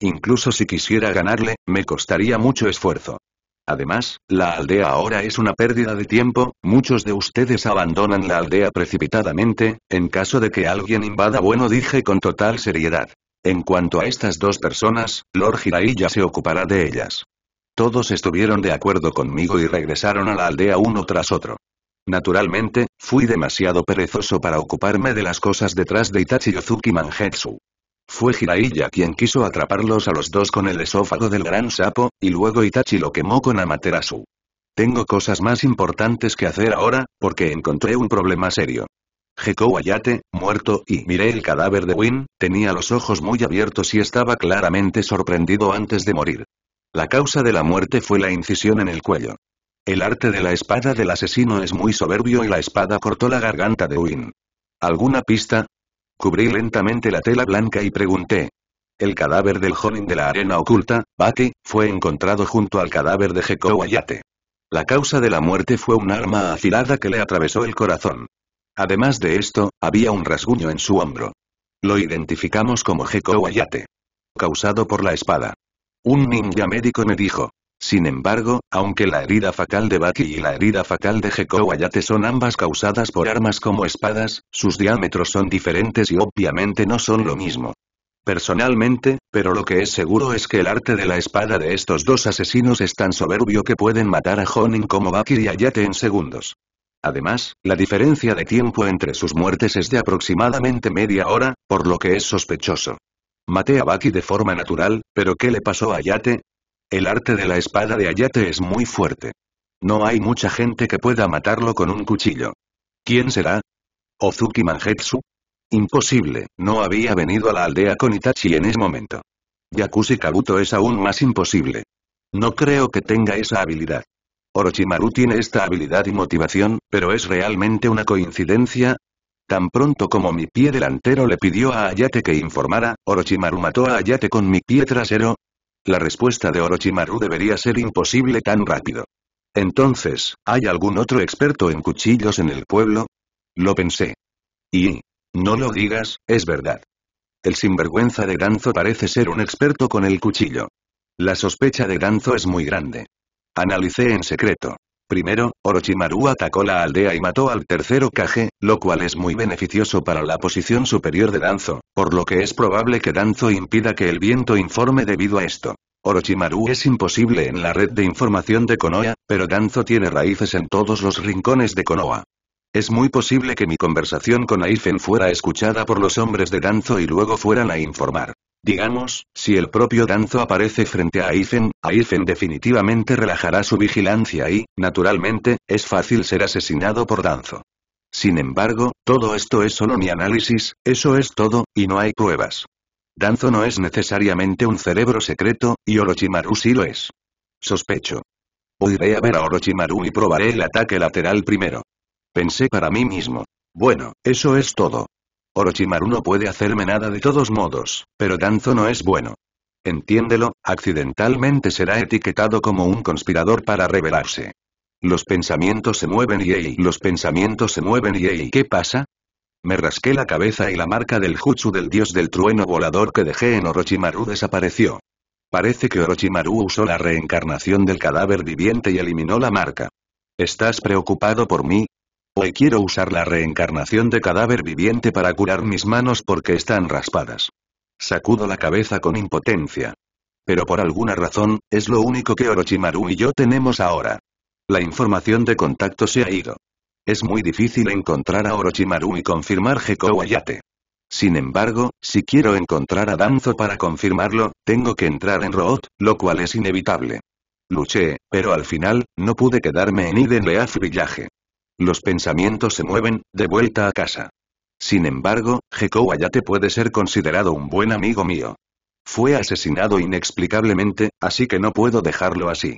Incluso si quisiera ganarle, me costaría mucho esfuerzo. Además, la aldea ahora es una pérdida de tiempo, muchos de ustedes abandonan la aldea precipitadamente, en caso de que alguien invada. Bueno, dije con total seriedad. En cuanto a estas dos personas, Lord Jiraiya ya se ocupará de ellas. Todos estuvieron de acuerdo conmigo y regresaron a la aldea uno tras otro. Naturalmente, fui demasiado perezoso para ocuparme de las cosas detrás de Itachi y Ozuki Magetsu. Fue Jiraiya quien quiso atraparlos a los dos con el esófago del gran sapo, y luego Itachi lo quemó con Amaterasu. Tengo cosas más importantes que hacer ahora, porque encontré un problema serio. Gekko Hayate, muerto, y miré el cadáver de Win, tenía los ojos muy abiertos y estaba claramente sorprendido antes de morir. La causa de la muerte fue la incisión en el cuello. El arte de la espada del asesino es muy soberbio y la espada cortó la garganta de Win. ¿Alguna pista? Cubrí lentamente la tela blanca y pregunté. El cadáver del Jonin de la arena oculta, Bati, fue encontrado junto al cadáver de Gekko Hayate. La causa de la muerte fue un arma afilada que le atravesó el corazón. Además de esto, había un rasguño en su hombro. Lo identificamos como Gekko Hayate, causado por la espada. Un ninja médico me dijo. Sin embargo, aunque la herida facal de Baki y la herida facal de Gekko Hayate son ambas causadas por armas como espadas, sus diámetros son diferentes y obviamente no son lo mismo. Personalmente, pero lo que es seguro es que el arte de la espada de estos dos asesinos es tan soberbio que pueden matar a Honin como Baki y Hayate en segundos. Además, la diferencia de tiempo entre sus muertes es de aproximadamente media hora, por lo que es sospechoso. Maté a Baki de forma natural, pero ¿qué le pasó a Hayate? El arte de la espada de Hayate es muy fuerte. No hay mucha gente que pueda matarlo con un cuchillo. ¿Quién será? ¿Ozuki Mangetsu? Imposible, no había venido a la aldea con Itachi en ese momento. Yakushi Kabuto es aún más imposible. No creo que tenga esa habilidad. Orochimaru tiene esta habilidad y motivación, pero ¿es realmente una coincidencia? Tan pronto como mi pie delantero le pidió a Hayate que informara, Orochimaru mató a Hayate con mi pie trasero. La respuesta de Orochimaru debería ser imposible tan rápido. Entonces, ¿hay algún otro experto en cuchillos en el pueblo? Lo pensé. Y... no lo digas, es verdad. El sinvergüenza de Danzo parece ser un experto con el cuchillo. La sospecha de Danzo es muy grande. Analicé en secreto. Primero, Orochimaru atacó la aldea y mató al tercer Hokage, lo cual es muy beneficioso para la posición superior de Danzo, por lo que es probable que Danzo impida que el viento informe debido a esto. Orochimaru es imposible en la red de información de Konoha, pero Danzo tiene raíces en todos los rincones de Konoha. Es muy posible que mi conversación con Aizen fuera escuchada por los hombres de Danzo y luego fueran a informar. Digamos, si el propio Danzo aparece frente a Aizen, Aizen definitivamente relajará su vigilancia y, naturalmente, es fácil ser asesinado por Danzo. Sin embargo, todo esto es solo mi análisis, eso es todo, y no hay pruebas. Danzo no es necesariamente un cerebro secreto, y Orochimaru sí lo es. Sospecho. O iré a ver a Orochimaru y probaré el ataque lateral primero. Pensé para mí mismo. Bueno, eso es todo. Orochimaru no puede hacerme nada de todos modos, pero Danzo no es bueno. Entiéndelo, accidentalmente será etiquetado como un conspirador para rebelarse. Los pensamientos se mueven y ¿qué pasa? Me rasqué la cabeza y la marca del jutsu del dios del trueno volador que dejé en Orochimaru desapareció. Parece que Orochimaru usó la reencarnación del cadáver viviente y eliminó la marca. ¿Estás preocupado por mí? Hoy quiero usar la reencarnación de cadáver viviente para curar mis manos porque están raspadas. Sacudo la cabeza con impotencia. Pero por alguna razón, es lo único que Orochimaru y yo tenemos ahora. La información de contacto se ha ido. Es muy difícil encontrar a Orochimaru y confirmar Gekko Hayate. Sin embargo, si quiero encontrar a Danzo para confirmarlo, tengo que entrar en Root, lo cual es inevitable. Luché, pero al final, no pude quedarme en Iden Leaf Village. Los pensamientos se mueven, de vuelta a casa. Sin embargo, Gekko Hayate puede ser considerado un buen amigo mío. Fue asesinado inexplicablemente, así que no puedo dejarlo así.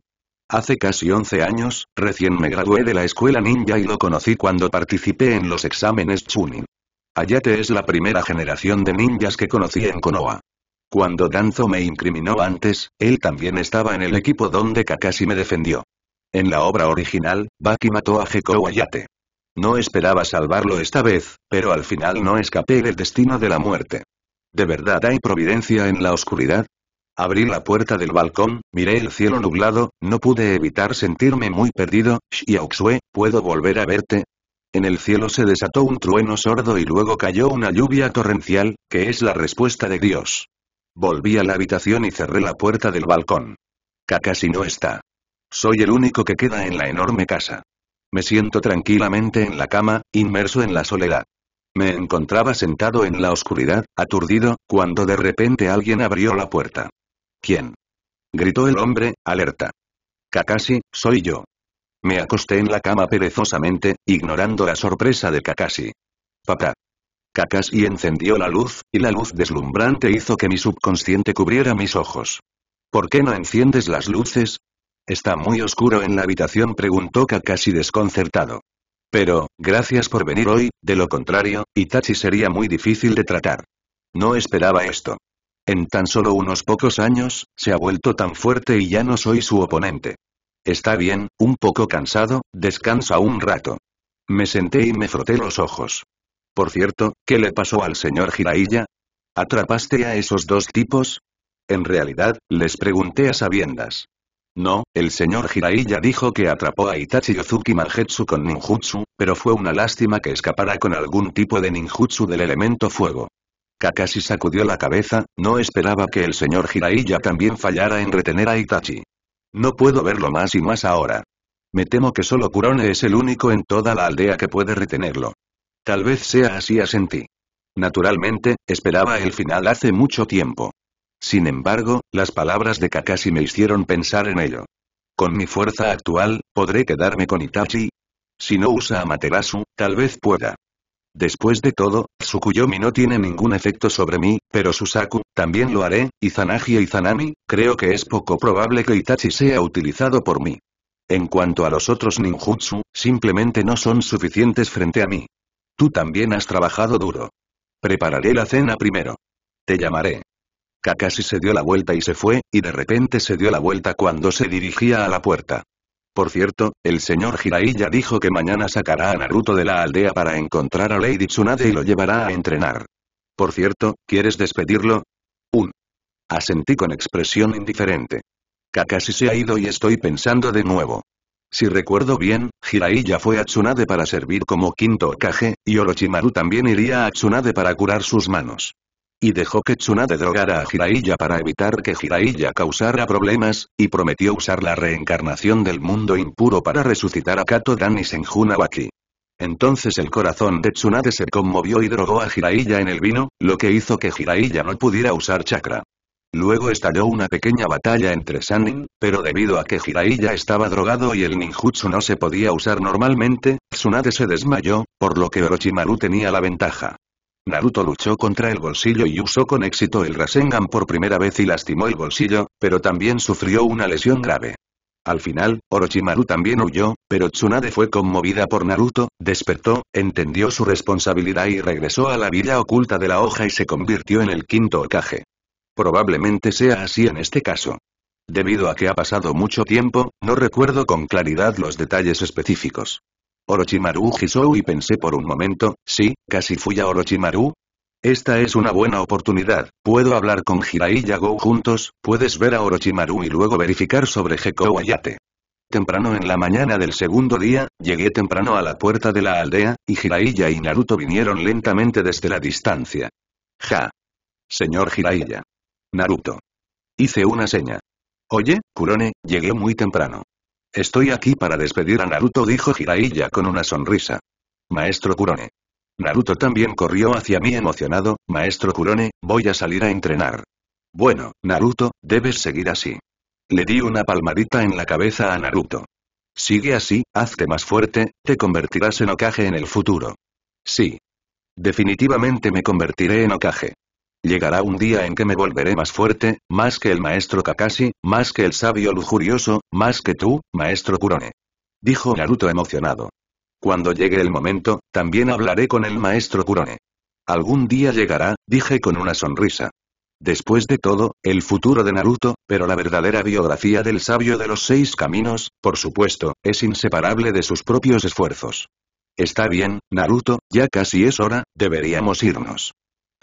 Hace casi 11 años, recién me gradué de la escuela ninja y lo conocí cuando participé en los exámenes Chunin. Hayate es la primera generación de ninjas que conocí en Konoha. Cuando Danzo me incriminó antes, él también estaba en el equipo donde Kakashi me defendió. En la obra original, Baki mató a Gekko Hayate. No esperaba salvarlo esta vez, pero al final no escapé del destino de la muerte. ¿De verdad hay providencia en la oscuridad? Abrí la puerta del balcón, miré el cielo nublado, no pude evitar sentirme muy perdido. Xiaoxue, ¿puedo volver a verte? En el cielo se desató un trueno sordo y luego cayó una lluvia torrencial, que es la respuesta de Dios. Volví a la habitación y cerré la puerta del balcón. Kakashi no está. Soy el único que queda en la enorme casa. Me siento tranquilamente en la cama, inmerso en la soledad. Me encontraba sentado en la oscuridad, aturdido, cuando de repente alguien abrió la puerta. ¿Quién? Gritó el hombre, alerta. Kakashi, soy yo. Me acosté en la cama perezosamente, ignorando la sorpresa de Kakashi. Papá. Kakashi encendió la luz, y la luz deslumbrante hizo que mi subconsciente cubriera mis ojos. ¿Por qué no enciendes las luces? «¿Está muy oscuro en la habitación?», preguntó Kakashi desconcertado. «Pero, gracias por venir hoy, de lo contrario, Itachi sería muy difícil de tratar. No esperaba esto. En tan solo unos pocos años, se ha vuelto tan fuerte y ya no soy su oponente. Está bien, un poco cansado, descansa un rato». Me senté y me froté los ojos. «Por cierto, ¿qué le pasó al señor Jiraiya? ¿Atrapaste a esos dos tipos?» En realidad, les pregunté a sabiendas. No, el señor Jiraiya ya dijo que atrapó a Itachi Yozuki Mangetsu con ninjutsu, pero fue una lástima que escapara con algún tipo de ninjutsu del elemento fuego. Kakashi sacudió la cabeza, no esperaba que el señor Jiraiya también fallara en retener a Itachi. No puedo verlo más y más ahora. Me temo que solo Kurone es el único en toda la aldea que puede retenerlo. Tal vez sea así, asentí. Naturalmente, esperaba el final hace mucho tiempo. Sin embargo, las palabras de Kakashi me hicieron pensar en ello. ¿Con mi fuerza actual, podré quedarme con Itachi? Si no usa a Materasu, tal vez pueda. Después de todo, Tsukuyomi no tiene ningún efecto sobre mí, pero Susaku, también lo haré, y Izanagi e Izanami, creo que es poco probable que Itachi sea utilizado por mí. En cuanto a los otros ninjutsu, simplemente no son suficientes frente a mí. Tú también has trabajado duro. Prepararé la cena primero. Te llamaré. Kakashi se dio la vuelta y se fue, y de repente se dio la vuelta cuando se dirigía a la puerta. Por cierto, el señor Jiraiya dijo que mañana sacará a Naruto de la aldea para encontrar a Lady Tsunade y lo llevará a entrenar. Por cierto, ¿quieres despedirlo? Asentí con expresión indiferente. Kakashi se ha ido y estoy pensando de nuevo. Si recuerdo bien, Jiraiya fue a Tsunade para servir como quinto Hokage, y Orochimaru también iría a Tsunade para curar sus manos. Y dejó que Tsunade drogara a Jiraiya para evitar que Jiraiya causara problemas, y prometió usar la reencarnación del mundo impuro para resucitar a Kato Dan y Senjun Awaki. Entonces el corazón de Tsunade se conmovió y drogó a Jiraiya en el vino, lo que hizo que Jiraiya no pudiera usar chakra. Luego estalló una pequeña batalla entre Sannin, pero debido a que Jiraiya estaba drogado y el ninjutsu no se podía usar normalmente, Tsunade se desmayó, por lo que Orochimaru tenía la ventaja. Naruto luchó contra el bolsillo y usó con éxito el Rasengan por primera vez y lastimó el bolsillo, pero también sufrió una lesión grave. Al final, Orochimaru también huyó, pero Tsunade fue conmovida por Naruto, despertó, entendió su responsabilidad y regresó a la villa oculta de la hoja y se convirtió en el quinto Hokage. Probablemente sea así en este caso. Debido a que ha pasado mucho tiempo, no recuerdo con claridad los detalles específicos. Orochimaru Hisou, y pensé por un momento, sí, casi fui a Orochimaru. Esta es una buena oportunidad, puedo hablar con Jiraiya Go juntos, puedes ver a Orochimaru y luego verificar sobre Gekko Hayate. Temprano en la mañana del segundo día, llegué temprano a la puerta de la aldea, y Jiraiya y Naruto vinieron lentamente desde la distancia. Ja. Señor Jiraiya. Naruto. Hice una seña. Oye, Kurone, llegué muy temprano. Estoy aquí para despedir a Naruto, dijo Jiraiya con una sonrisa. Maestro Kurone. Naruto también corrió hacia mí emocionado, Maestro Kurone, voy a salir a entrenar. Bueno, Naruto, debes seguir así. Le di una palmadita en la cabeza a Naruto. Sigue así, hazte más fuerte, te convertirás en Hokage en el futuro. Sí. Definitivamente me convertiré en Hokage. Llegará un día en que me volveré más fuerte, más que el maestro Kakashi, más que el sabio lujurioso, más que tú, maestro Kurone. Dijo Naruto emocionado. Cuando llegue el momento, también hablaré con el maestro Kurone. Algún día llegará, dije con una sonrisa. Después de todo, el futuro de Naruto, pero la verdadera biografía del sabio de los 6 caminos, por supuesto, es inseparable de sus propios esfuerzos. Está bien, Naruto, ya casi es hora, deberíamos irnos.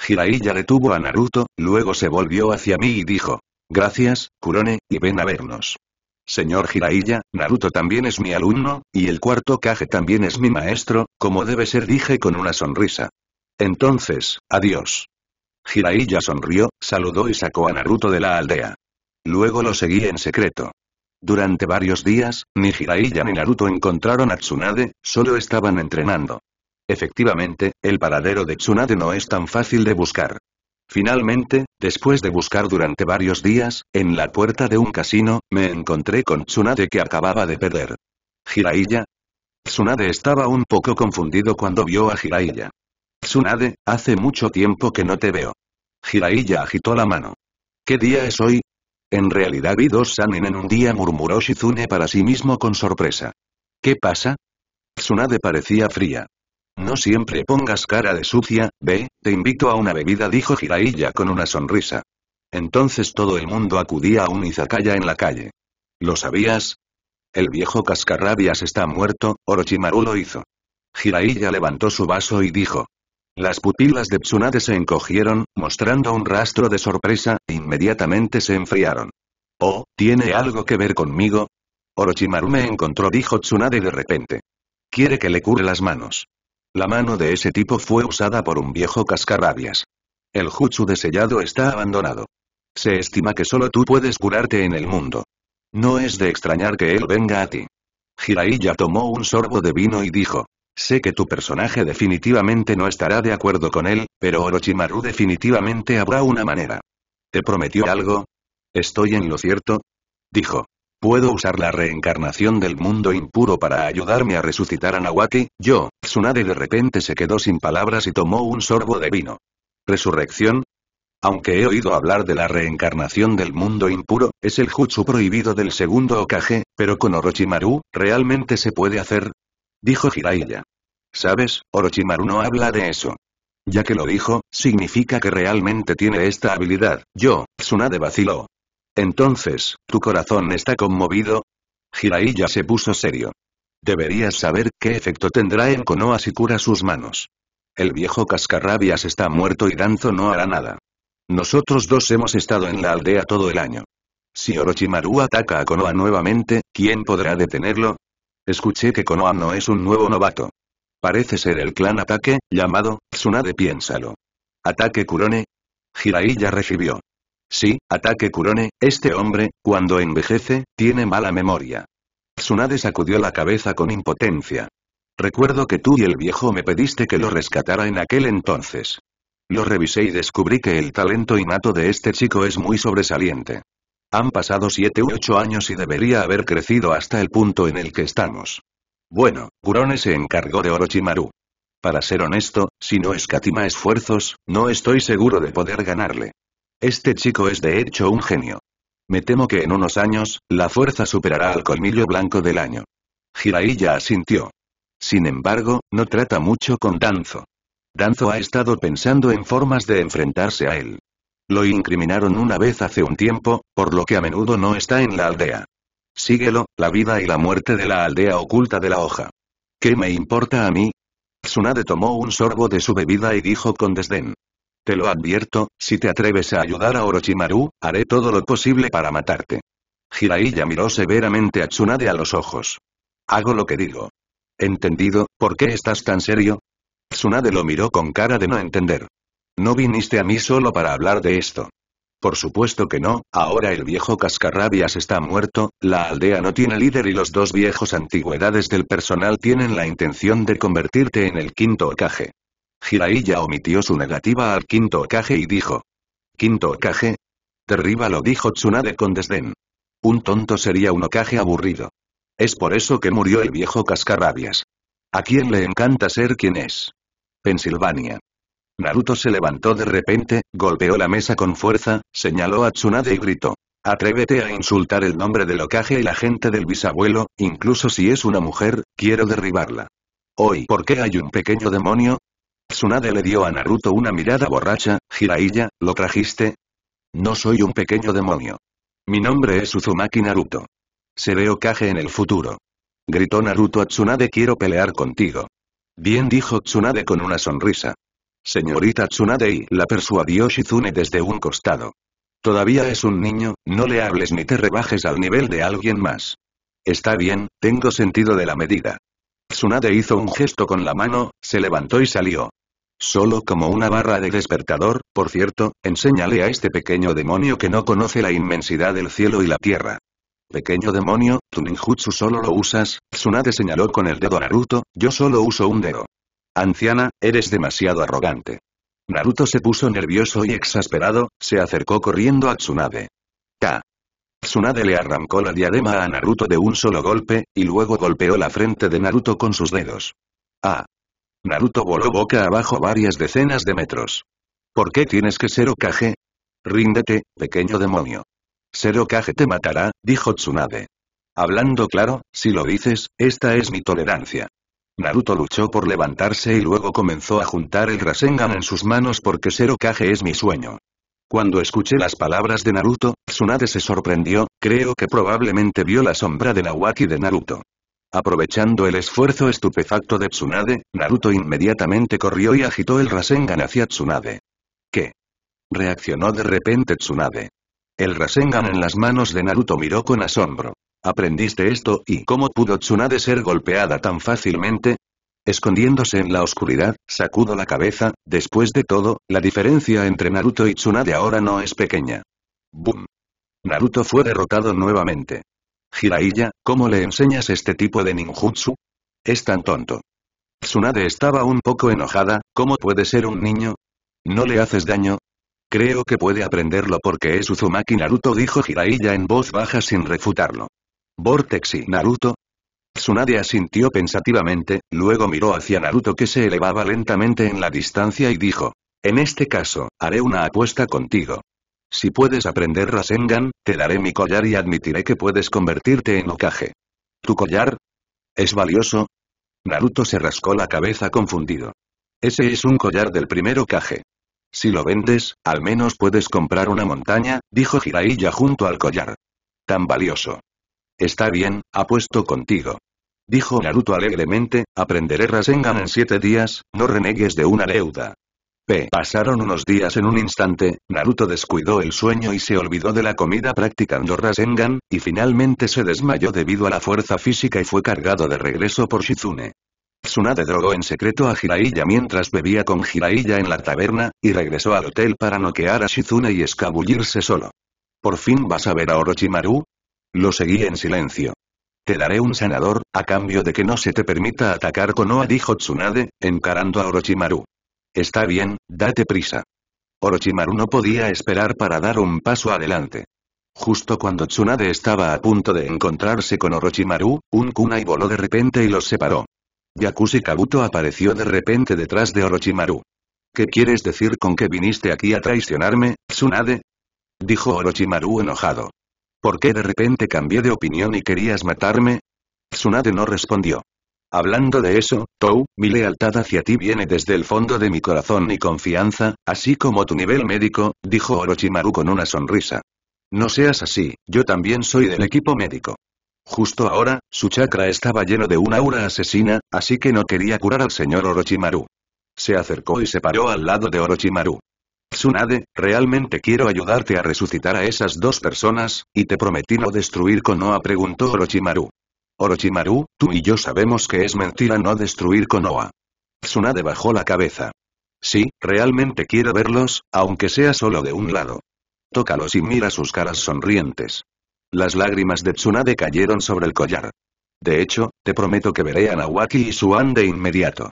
Jiraiya detuvo a Naruto, luego se volvió hacia mí y dijo, gracias, Kurone, y ven a vernos. Señor Jiraiya, Naruto también es mi alumno, y el cuarto Hokage también es mi maestro, como debe ser, dije con una sonrisa. Entonces, adiós. Jiraiya sonrió, saludó y sacó a Naruto de la aldea. Luego lo seguí en secreto. Durante varios días, ni Jiraiya ni Naruto encontraron a Tsunade, solo estaban entrenando. Efectivamente, el paradero de Tsunade no es tan fácil de buscar. Finalmente, después de buscar durante varios días, en la puerta de un casino, me encontré con Tsunade que acababa de perder. ¿Jiraiya? Tsunade estaba un poco confundido cuando vio a Jiraiya. Tsunade, hace mucho tiempo que no te veo. Jiraiya agitó la mano. ¿Qué día es hoy? En realidad vi 2 Sannin en un día, murmuró Shizune para sí mismo con sorpresa. ¿Qué pasa? Tsunade parecía fría. No siempre pongas cara de sucia, ve, te invito a una bebida, dijo Jiraiya con una sonrisa. Entonces todo el mundo acudía a un izakaya en la calle. ¿Lo sabías? El viejo cascarrabias está muerto, Orochimaru lo hizo. Jiraiya levantó su vaso y dijo. Las pupilas de Tsunade se encogieron, mostrando un rastro de sorpresa, e inmediatamente se enfriaron. «Oh, ¿tiene algo que ver conmigo? Orochimaru me encontró», dijo Tsunade de repente. «Quiere que le cure las manos». La mano de ese tipo fue usada por un viejo cascarrabias. El jutsu de sellado está abandonado. Se estima que solo tú puedes curarte en el mundo. No es de extrañar que él venga a ti. Jiraiya tomó un sorbo de vino y dijo: sé que tu personaje definitivamente no estará de acuerdo con él, pero Orochimaru definitivamente habrá una manera. ¿Te prometió algo? ¿Estoy en lo cierto?, dijo. ¿Puedo usar la reencarnación del mundo impuro para ayudarme a resucitar a Nawaki? Yo, Tsunade de repente se quedó sin palabras y tomó un sorbo de vino. ¿Resurrección? Aunque he oído hablar de la reencarnación del mundo impuro, es el jutsu prohibido del segundo Hokage, pero con Orochimaru, ¿realmente se puede hacer?, dijo Jiraiya. ¿Sabes? Orochimaru no habla de eso. Ya que lo dijo, significa que realmente tiene esta habilidad. Yo, Tsunade vaciló. Entonces, ¿tu corazón está conmovido? Jiraiya se puso serio. Deberías saber qué efecto tendrá en Konoha si cura sus manos. El viejo cascarrabias está muerto y Danzo no hará nada. Nosotros dos hemos estado en la aldea todo el año. Si Orochimaru ataca a Konoha nuevamente, ¿quién podrá detenerlo? Escuché que Konoha no es un nuevo novato. Parece ser el clan Ataque, llamado, Tsunade piénsalo. ¿Ataque Kurone? Jiraiya recibió. Sí, Ataque Kurone, este hombre, cuando envejece, tiene mala memoria. Tsunade sacudió la cabeza con impotencia. Recuerdo que tú y el viejo me pediste que lo rescatara en aquel entonces. Lo revisé y descubrí que el talento innato de este chico es muy sobresaliente. Han pasado 7 u 8 años y debería haber crecido hasta el punto en el que estamos. Bueno, Kurone se encargó de Orochimaru. Para ser honesto, si no escatima esfuerzos, no estoy seguro de poder ganarle. Este chico es de hecho un genio. Me temo que en unos años, la fuerza superará al colmillo blanco del año. Jiraiya asintió. Sin embargo, no trata mucho con Danzo. Danzo ha estado pensando en formas de enfrentarse a él. Lo incriminaron una vez hace un tiempo, por lo que a menudo no está en la aldea. Síguelo, la vida y la muerte de la aldea oculta de la hoja. ¿Qué me importa a mí? Tsunade tomó un sorbo de su bebida y dijo con desdén. Te lo advierto, si te atreves a ayudar a Orochimaru, haré todo lo posible para matarte. Jiraiya miró severamente a Tsunade a los ojos. Hago lo que digo. ¿Entendido? ¿Por qué estás tan serio? Tsunade lo miró con cara de no entender. No viniste a mí solo para hablar de esto. Por supuesto que no, ahora el viejo cascarrabias está muerto, la aldea no tiene líder y los dos viejos antigüedades del personal tienen la intención de convertirte en el quinto Hokage. Jiraiya omitió su negativa al quinto Hokage y dijo. ¿Quinto Hokage? Derríbalo, dijo Tsunade con desdén. Un tonto sería un Hokage aburrido. Es por eso que murió el viejo cascarrabias. ¿A quién le encanta ser quien es? Pensilvania. Naruto se levantó de repente, golpeó la mesa con fuerza, señaló a Tsunade y gritó. Atrévete a insultar el nombre del Hokage y la gente del bisabuelo, incluso si es una mujer, quiero derribarla. Hoy, ¿por qué hay un pequeño demonio? Tsunade le dio a Naruto una mirada borracha. Jiraiya, ¿lo trajiste? No soy un pequeño demonio. Mi nombre es Uzumaki Naruto. Seré Hokage en el futuro. Gritó Naruto a Tsunade, quiero pelear contigo. Bien, dijo Tsunade con una sonrisa. Señorita Tsunade, la persuadió Shizune desde un costado. Todavía es un niño, no le hables ni te rebajes al nivel de alguien más. Está bien, tengo sentido de la medida. Tsunade hizo un gesto con la mano, se levantó y salió. Solo como una barra de despertador, por cierto, enséñale a este pequeño demonio que no conoce la inmensidad del cielo y la tierra. Pequeño demonio, tu ninjutsu solo lo usas, Tsunade señaló con el dedo a Naruto, yo solo uso un dedo. Anciana, eres demasiado arrogante. Naruto se puso nervioso y exasperado, se acercó corriendo a Tsunade. ¡Ta! Tsunade le arrancó la diadema a Naruto de un solo golpe, y luego golpeó la frente de Naruto con sus dedos. ¡Ah! Naruto voló boca abajo varias decenas de metros. ¿Por qué tienes que ser Hokage? Ríndete, pequeño demonio. Ser Hokage te matará, dijo Tsunade. Hablando claro, si lo dices, esta es mi tolerancia. Naruto luchó por levantarse y luego comenzó a juntar el Rasengan en sus manos porque ser Hokage es mi sueño. Cuando escuché las palabras de Naruto, Tsunade se sorprendió, creo que probablemente vio la sombra de Nawaki de Naruto. Aprovechando el esfuerzo estupefacto de Tsunade, Naruto inmediatamente corrió y agitó el Rasengan hacia Tsunade. ¿Qué? Reaccionó de repente Tsunade. El Rasengan en las manos de Naruto miró con asombro. ¿Aprendiste esto y cómo pudo Tsunade ser golpeada tan fácilmente? Escondiéndose en la oscuridad, sacudo la cabeza, después de todo, la diferencia entre Naruto y Tsunade ahora no es pequeña. ¡Bum! Naruto fue derrotado nuevamente. Jiraiya, ¿cómo le enseñas este tipo de ninjutsu? Es tan tonto. Tsunade estaba un poco enojada, ¿cómo puede ser un niño? ¿No le haces daño? Creo que puede aprenderlo porque es Uzumaki Naruto, dijo Jiraiya en voz baja sin refutarlo. ¿Vortex y Naruto? Tsunade asintió pensativamente, luego miró hacia Naruto que se elevaba lentamente en la distancia y dijo: en este caso, haré una apuesta contigo. Si puedes aprender Rasengan, te daré mi collar y admitiré que puedes convertirte en Hokage. ¿Tu collar? ¿Es valioso? Naruto se rascó la cabeza confundido. Ese es un collar del primer Hokage. Si lo vendes, al menos puedes comprar una montaña, dijo Jiraiya junto al collar. Tan valioso. Está bien, apuesto contigo. Dijo Naruto alegremente, aprenderé Rasengan en 7 días, no renegues de una deuda. Pasaron unos días. En un instante, Naruto descuidó el sueño y se olvidó de la comida practicando Rasengan, y finalmente se desmayó debido a la fuerza física y fue cargado de regreso por Shizune. Tsunade drogó en secreto a Jiraiya mientras bebía con Jiraiya en la taberna, y regresó al hotel para noquear a Shizune y escabullirse solo. ¿Por fin vas a ver a Orochimaru? Lo seguí en silencio. Te daré un sanador, a cambio de que no se te permita atacar Konoha, dijo Tsunade, encarando a Orochimaru. Está bien, date prisa. Orochimaru no podía esperar para dar un paso adelante. Justo cuando Tsunade estaba a punto de encontrarse con Orochimaru, un kunai voló de repente y los separó. Yakushi Kabuto apareció de repente detrás de Orochimaru. ¿Qué quieres decir con que viniste aquí a traicionarme, Tsunade? Dijo Orochimaru enojado. ¿Por qué de repente cambié de opinión y querías matarme? Tsunade no respondió. Hablando de eso, Tou, mi lealtad hacia ti viene desde el fondo de mi corazón y confianza, así como tu nivel médico, dijo Orochimaru con una sonrisa. No seas así, yo también soy del equipo médico. Justo ahora, su chakra estaba lleno de una aura asesina, así que no quería curar al señor Orochimaru. Se acercó y se paró al lado de Orochimaru. Tsunade, realmente quiero ayudarte a resucitar a esas dos personas, y te prometí no destruir Konoha, preguntó Orochimaru. Orochimaru, tú y yo sabemos que es mentira no destruir Konoha. Tsunade bajó la cabeza. Sí, realmente quiero verlos, aunque sea solo de un lado. Tócalos y mira sus caras sonrientes. Las lágrimas de Tsunade cayeron sobre el collar. De hecho, te prometo que veré a Nawaki y Suan de inmediato.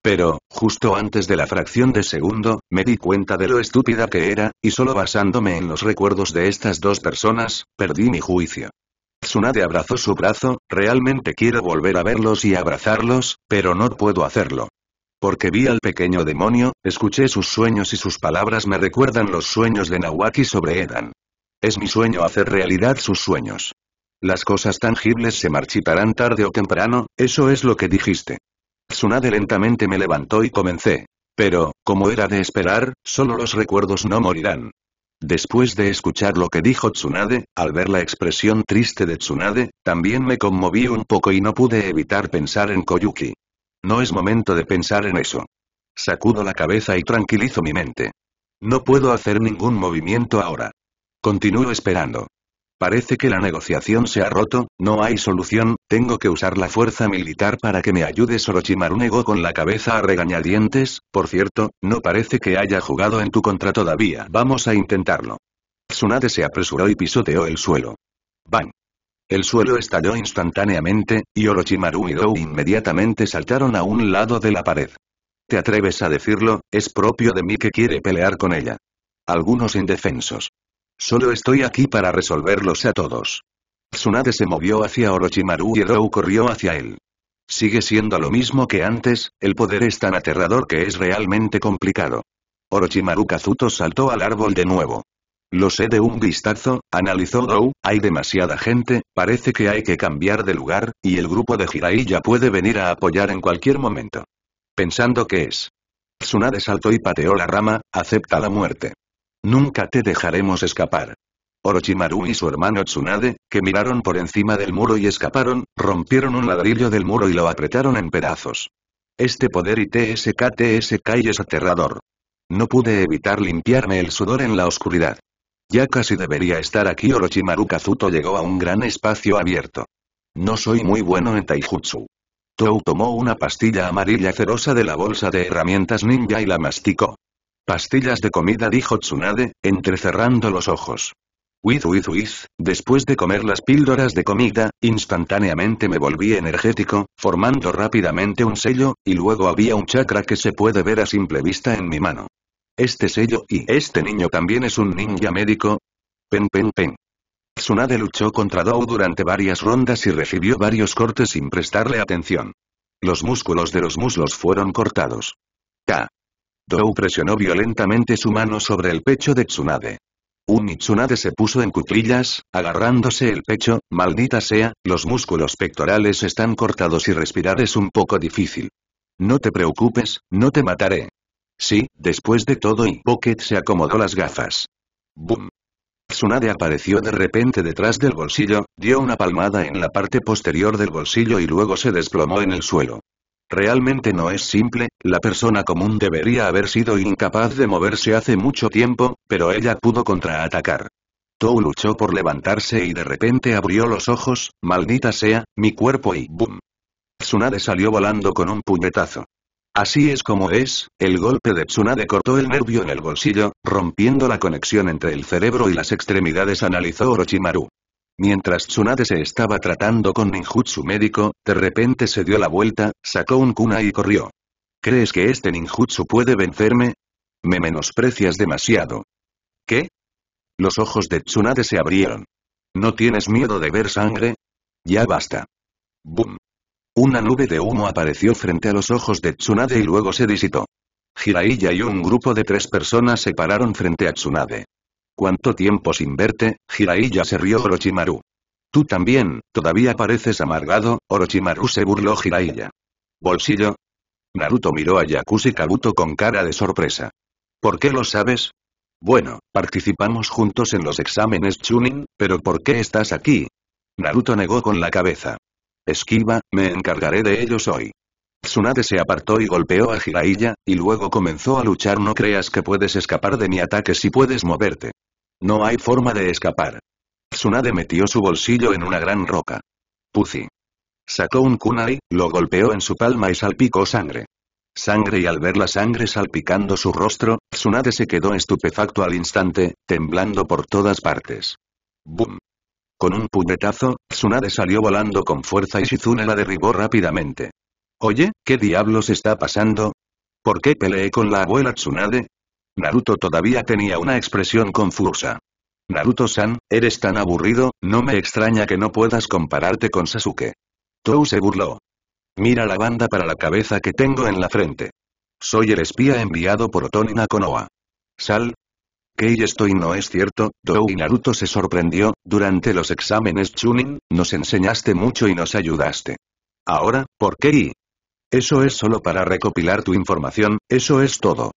Pero, justo antes de la fracción de segundo, me di cuenta de lo estúpida que era, y solo basándome en los recuerdos de estas dos personas, perdí mi juicio. Tsunade abrazó su brazo, realmente quiero volver a verlos y abrazarlos, pero no puedo hacerlo. Porque vi al pequeño demonio, escuché sus sueños y sus palabras me recuerdan los sueños de Nawaki sobre Edan. Es mi sueño hacer realidad sus sueños. Las cosas tangibles se marchitarán tarde o temprano, eso es lo que dijiste. Tsunade lentamente me levantó y comencé. Pero, como era de esperar, solo los recuerdos no morirán. Después de escuchar lo que dijo Tsunade, al ver la expresión triste de Tsunade, también me conmoví un poco y no pude evitar pensar en Koyuki. No es momento de pensar en eso. Sacudo la cabeza y tranquilizo mi mente. No puedo hacer ningún movimiento ahora. Continúo esperando. Parece que la negociación se ha roto, no hay solución, tengo que usar la fuerza militar para que me ayudes. Orochimaru negó con la cabeza a regañadientes, por cierto, no parece que haya jugado en tu contra todavía. Vamos a intentarlo. Tsunade se apresuró y pisoteó el suelo. ¡Bang! El suelo estalló instantáneamente, y Orochimaru y Dou inmediatamente saltaron a un lado de la pared. ¿Te atreves a decirlo? Es propio de mí que quiere pelear con ella. Algunos indefensos. Solo estoy aquí para resolverlos a todos. Tsunade se movió hacia Orochimaru y Dou corrió hacia él. Sigue siendo lo mismo que antes, el poder es tan aterrador que es realmente complicado. Orochimaru Kazuto saltó al árbol de nuevo. Lo sé de un vistazo, analizó Dou, hay demasiada gente, parece que hay que cambiar de lugar, y el grupo de Jiraiya puede venir a apoyar en cualquier momento. Pensando que es. Tsunade saltó y pateó la rama, acepta la muerte. Nunca te dejaremos escapar. Orochimaru y su hermano Tsunade, que miraron por encima del muro y escaparon, rompieron un ladrillo del muro y lo apretaron en pedazos. Este poder ITSK es aterrador. No pude evitar limpiarme el sudor en la oscuridad. Ya casi debería estar aquí. Orochimaru Kazuto llegó a un gran espacio abierto. No soy muy bueno en taijutsu. Tou tomó una pastilla amarilla cerosa de la bolsa de herramientas ninja y la masticó. Pastillas de comida, dijo Tsunade, entrecerrando los ojos. Después de comer las píldoras de comida, instantáneamente me volví energético, formando rápidamente un sello, y luego había un chakra que se puede ver a simple vista en mi mano. Este sello y este niño también es un ninja médico. Tsunade luchó contra Dou durante varias rondas y recibió varios cortes sin prestarle atención. Los músculos de los muslos fueron cortados. Dou presionó violentamente su mano sobre el pecho de Tsunade. Tsunade se puso en cuclillas, agarrándose el pecho. Maldita sea, los músculos pectorales están cortados y respirar es un poco difícil. No te preocupes, no te mataré. Sí, después de todo, y Pocket se acomodó las gafas. ¡Bum! Tsunade apareció de repente detrás del bolsillo, dio una palmada en la parte posterior del bolsillo y luego se desplomó en el suelo. Realmente no es simple, la persona común debería haber sido incapaz de moverse hace mucho tiempo, pero ella pudo contraatacar. Tou luchó por levantarse y de repente abrió los ojos. Maldita sea, mi cuerpo, y ¡boom! Tsunade salió volando con un puñetazo. Así es como es, el golpe de Tsunade cortó el nervio en el bolsillo, rompiendo la conexión entre el cerebro y las extremidades, analizó Orochimaru. Mientras Tsunade se estaba tratando con ninjutsu médico, de repente se dio la vuelta, sacó un kunai y corrió. ¿Crees que este ninjutsu puede vencerme? Me menosprecias demasiado. ¿Qué? Los ojos de Tsunade se abrieron. ¿No tienes miedo de ver sangre? Ya basta. ¡Bum! Una nube de humo apareció frente a los ojos de Tsunade y luego se disipó. Jiraiya y un grupo de 3 personas se pararon frente a Tsunade. ¿Cuánto tiempo sin verte, Jiraiya?, se rió Orochimaru. Tú también, todavía pareces amargado, Orochimaru, se burló Jiraiya. ¿Bolsillo? Naruto miró a Yakuza y Kabuto con cara de sorpresa. ¿Por qué lo sabes? Bueno, participamos juntos en los exámenes Chunin, pero ¿por qué estás aquí? Naruto negó con la cabeza. Esquiva, me encargaré de ellos hoy. Tsunade se apartó y golpeó a Jiraiya, y luego comenzó a luchar. No creas que puedes escapar de mi ataque si puedes moverte. No hay forma de escapar. Tsunade metió su bolsillo en una gran roca. Puzi. Sacó un kunai, lo golpeó en su palma y salpicó sangre. Y al ver la sangre salpicando su rostro, Tsunade se quedó estupefacto al instante, temblando por todas partes. ¡Bum! Con un puñetazo, Tsunade salió volando con fuerza y Shizune la derribó rápidamente. Oye, ¿qué diablos está pasando? ¿Por qué peleé con la abuela Tsunade? Naruto todavía tenía una expresión confusa. Naruto-san, eres tan aburrido, no me extraña que no puedas compararte con Sasuke. Tou se burló. Mira la banda para la cabeza que tengo en la frente. Soy el espía enviado por Otoni Nakonoha. Sal. ¿Qué? Y esto no es cierto. Tou y Naruto se sorprendió. Durante los exámenes Chunin, nos enseñaste mucho y nos ayudaste. Ahora, ¿por qué? Eso es solo para recopilar tu información, eso es todo.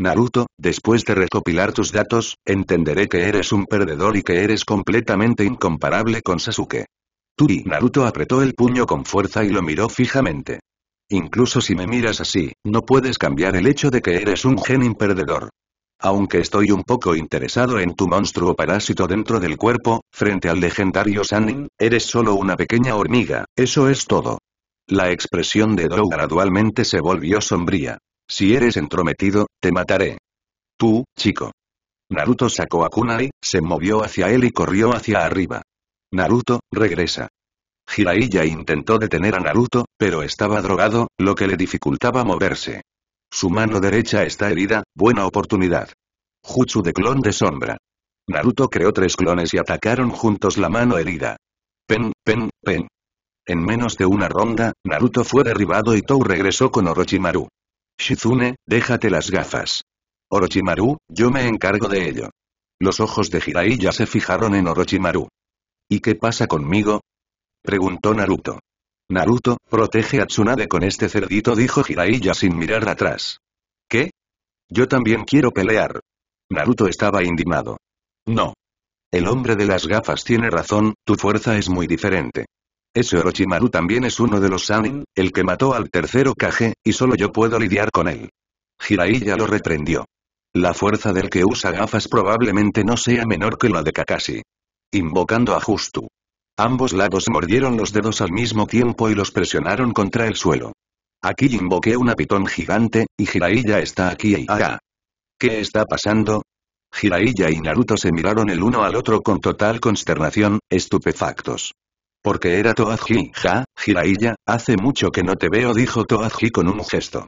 Naruto, después de recopilar tus datos, entenderé que eres un perdedor y que eres completamente incomparable con Sasuke. Naruto apretó el puño con fuerza y lo miró fijamente. Incluso si me miras así, no puedes cambiar el hecho de que eres un genin perdedor. Aunque estoy un poco interesado en tu monstruo parásito dentro del cuerpo, frente al legendario Sannin, eres solo una pequeña hormiga, eso es todo. La expresión de Dou gradualmente se volvió sombría. Si eres entrometido, te mataré. Tú, chico. Naruto sacó a kunai, se movió hacia él y corrió hacia arriba. Naruto, regresa. Jiraiya intentó detener a Naruto, pero estaba drogado, lo que le dificultaba moverse. Su mano derecha está herida, buena oportunidad. Jutsu de clon de sombra. Naruto creó 3 clones y atacaron juntos la mano herida. En menos de una ronda, Naruto fue derribado y Tou regresó con Orochimaru. Shizune, déjate las gafas. Orochimaru, yo me encargo de ello. Los ojos de Jiraiya se fijaron en Orochimaru. ¿Y qué pasa conmigo?, preguntó Naruto. Naruto, protege a Tsunade con este cerdito, dijo Jiraiya sin mirar atrás. ¿Qué? Yo también quiero pelear. Naruto estaba indignado. No. El hombre de las gafas tiene razón, tu fuerza es muy diferente. Ese Orochimaru también es uno de los Sannin, el que mató al tercer Hokage, y solo yo puedo lidiar con él. Jiraiya lo reprendió. La fuerza del que usa gafas probablemente no sea menor que la de Kakashi. Invocando a Justu. Ambos lados mordieron los dedos al mismo tiempo y los presionaron contra el suelo. Aquí invoqué una pitón gigante, y Jiraiya está aquí y ahora. ¿Qué está pasando? Jiraiya y Naruto se miraron el uno al otro con total consternación, estupefactos. Porque era Toadji. Ja, Jiraiya, hace mucho que no te veo, dijo Toadji con un gesto.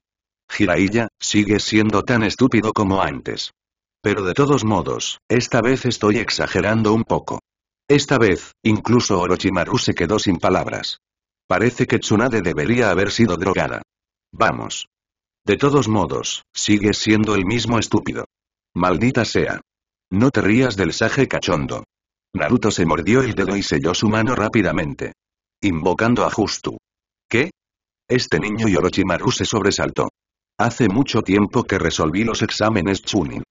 Jiraiya, sigues siendo tan estúpido como antes. Pero de todos modos, esta vez estoy exagerando un poco. Esta vez, incluso Orochimaru se quedó sin palabras. Parece que Tsunade debería haber sido drogada. Vamos. De todos modos, sigues siendo el mismo estúpido. Maldita sea. No te rías del sage cachondo. Naruto se mordió el dedo y selló su mano rápidamente. Invocando a Justu. ¿Qué? Este niño. Y Orochimaru se sobresaltó. Hace mucho tiempo que resolví los exámenes Chunin.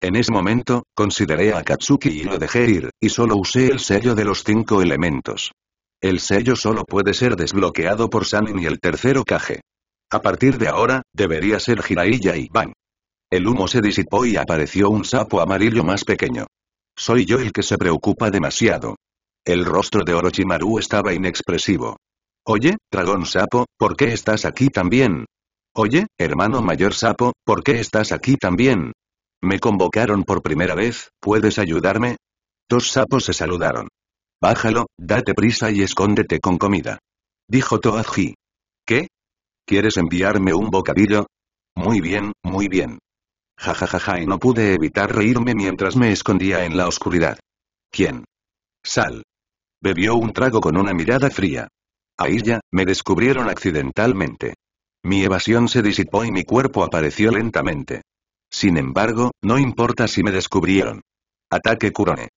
En ese momento, consideré a Katsuki y lo dejé ir, y solo usé el sello de los 5 elementos. El sello solo puede ser desbloqueado por Sannin y el tercero Kage. A partir de ahora, debería ser Jiraiya y Ban. El humo se disipó y apareció un sapo amarillo más pequeño. Soy yo el que se preocupa demasiado. El rostro de Orochimaru estaba inexpresivo. Oye, dragón sapo, ¿por qué estás aquí también? Oye, hermano mayor sapo, ¿por qué estás aquí también? Me convocaron por primera vez, ¿puedes ayudarme? Dos sapos se saludaron. Bájalo, date prisa y escóndete con comida. Dijo Toadji. ¿Qué? ¿Quieres enviarme un bocadillo? Muy bien, muy bien. Jajajaja, y no pude evitar reírme mientras me escondía en la oscuridad. ¿Quién? Sal. Bebió un trago con una mirada fría. Ahí ya, me descubrieron accidentalmente. Mi evasión se disipó y mi cuerpo apareció lentamente. Sin embargo, no importa si me descubrieron. Ataque Kurone.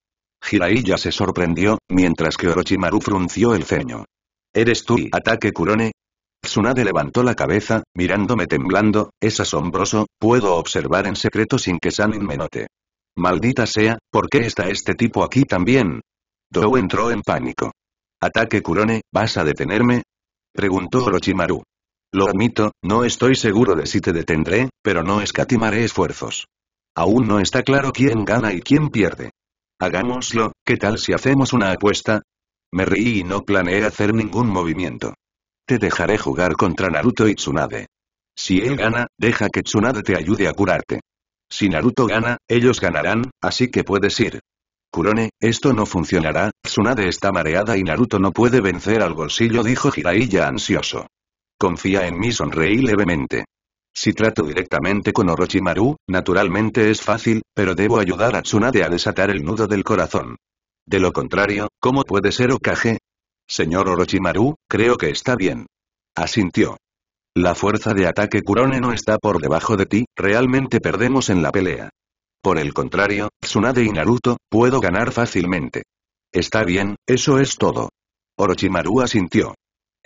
Jiraiya se sorprendió, mientras que Orochimaru frunció el ceño. ¿Eres tú? Ataque Kurone. Tsunade levantó la cabeza, mirándome temblando. Es asombroso, puedo observar en secreto sin que Sannin me note. Maldita sea, ¿por qué está este tipo aquí también? Dou entró en pánico. Ataque Kurone, ¿vas a detenerme? Preguntó Orochimaru. Lo admito, no estoy seguro de si te detendré, pero no escatimaré esfuerzos. Aún no está claro quién gana y quién pierde. Hagámoslo, ¿qué tal si hacemos una apuesta? Me reí y no planeé hacer ningún movimiento. Te dejaré jugar contra Naruto y Tsunade. Si él gana, deja que Tsunade te ayude a curarte. Si Naruto gana, ellos ganarán, así que puedes ir. Kurone, esto no funcionará, Tsunade está mareada y Naruto no puede vencer al bolsillo, dijo Jiraiya ansioso. Confía en mí, sonreí levemente. Si trato directamente con Orochimaru, naturalmente es fácil, pero debo ayudar a Tsunade a desatar el nudo del corazón. De lo contrario, ¿cómo puede ser Hokage? Señor Orochimaru, creo que está bien. Asintió. La fuerza de ataque Kurone no está por debajo de ti, realmente perdemos en la pelea. Por el contrario, Tsunade y Naruto, puedo ganar fácilmente. Está bien, eso es todo. Orochimaru asintió.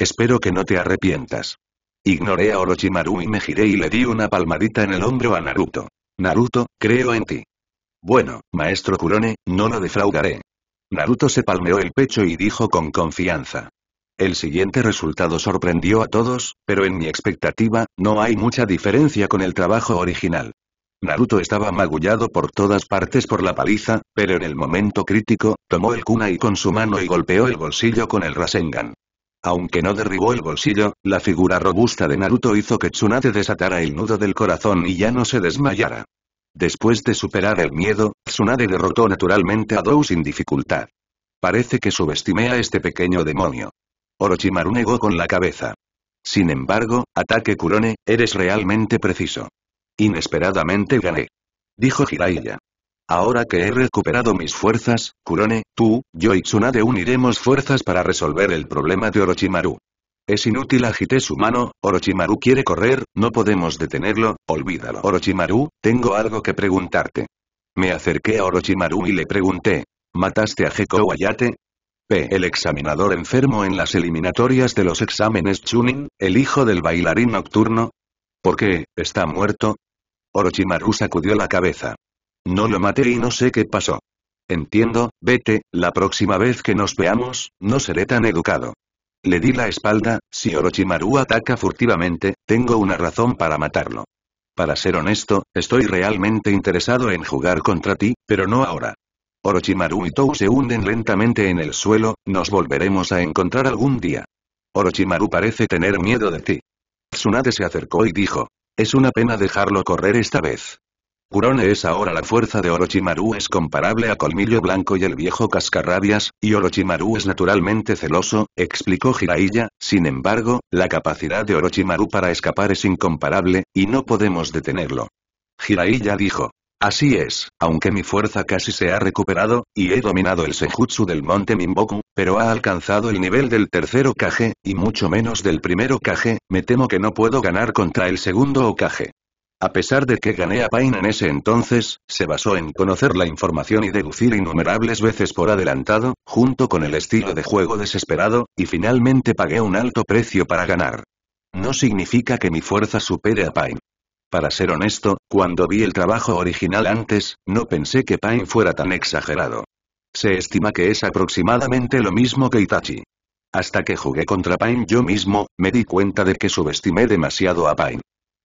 Espero que no te arrepientas. Ignoré a Orochimaru y me giré y le di una palmadita en el hombro a Naruto. Naruto, creo en ti. Bueno, maestro Kurone, no lo defraudaré. Naruto se palmeó el pecho y dijo con confianza. El siguiente resultado sorprendió a todos, pero en mi expectativa, no hay mucha diferencia con el trabajo original. Naruto estaba magullado por todas partes por la paliza, pero en el momento crítico, tomó el kunai con su mano y golpeó el bolsillo con el Rasengan. Aunque no derribó el bolsillo, la figura robusta de Naruto hizo que Tsunade desatara el nudo del corazón y ya no se desmayara. Después de superar el miedo, Tsunade derrotó naturalmente a Dou sin dificultad. Parece que subestimé a este pequeño demonio. Orochimaru negó con la cabeza. Sin embargo, ataque Kurone, eres realmente preciso. Inesperadamente gané. Dijo Jiraiya. Ahora que he recuperado mis fuerzas, Kurone, tú, yo y Tsunade uniremos fuerzas para resolver el problema de Orochimaru. Es inútil, agité su mano, Orochimaru quiere correr, no podemos detenerlo, olvídalo. Orochimaru, tengo algo que preguntarte. Me acerqué a Orochimaru y le pregunté, ¿mataste a Gekko Hayate? P. El examinador enfermo en las eliminatorias de los exámenes Chunin, el hijo del bailarín nocturno. ¿Por qué, está muerto? Orochimaru sacudió la cabeza. No lo maté y no sé qué pasó. Entiendo, vete, la próxima vez que nos veamos, no seré tan educado. Le di la espalda, si Orochimaru ataca furtivamente, tengo una razón para matarlo. Para ser honesto, estoy realmente interesado en jugar contra ti, pero no ahora. Orochimaru y Tou se hunden lentamente en el suelo, nos volveremos a encontrar algún día. Orochimaru parece tener miedo de ti. Tsunade se acercó y dijo. Es una pena dejarlo correr esta vez. Kurone es ahora la fuerza de Orochimaru es comparable a Colmillo Blanco y el viejo Cascarrabias, y Orochimaru es naturalmente celoso, explicó Jiraiya, sin embargo, la capacidad de Orochimaru para escapar es incomparable, y no podemos detenerlo. Jiraiya dijo. Así es, aunque mi fuerza casi se ha recuperado, y he dominado el Senjutsu del monte Minboku, pero ha alcanzado el nivel del tercer Hokage, y mucho menos del primer Hokage, me temo que no puedo ganar contra el segundo Hokage. A pesar de que gané a Pain en ese entonces, se basó en conocer la información y deducir innumerables veces por adelantado, junto con el estilo de juego desesperado, y finalmente pagué un alto precio para ganar. No significa que mi fuerza supere a Pain. Para ser honesto, cuando vi el trabajo original antes, no pensé que Pain fuera tan exagerado. Se estima que es aproximadamente lo mismo que Itachi. Hasta que jugué contra Pain yo mismo, me di cuenta de que subestimé demasiado a Pain.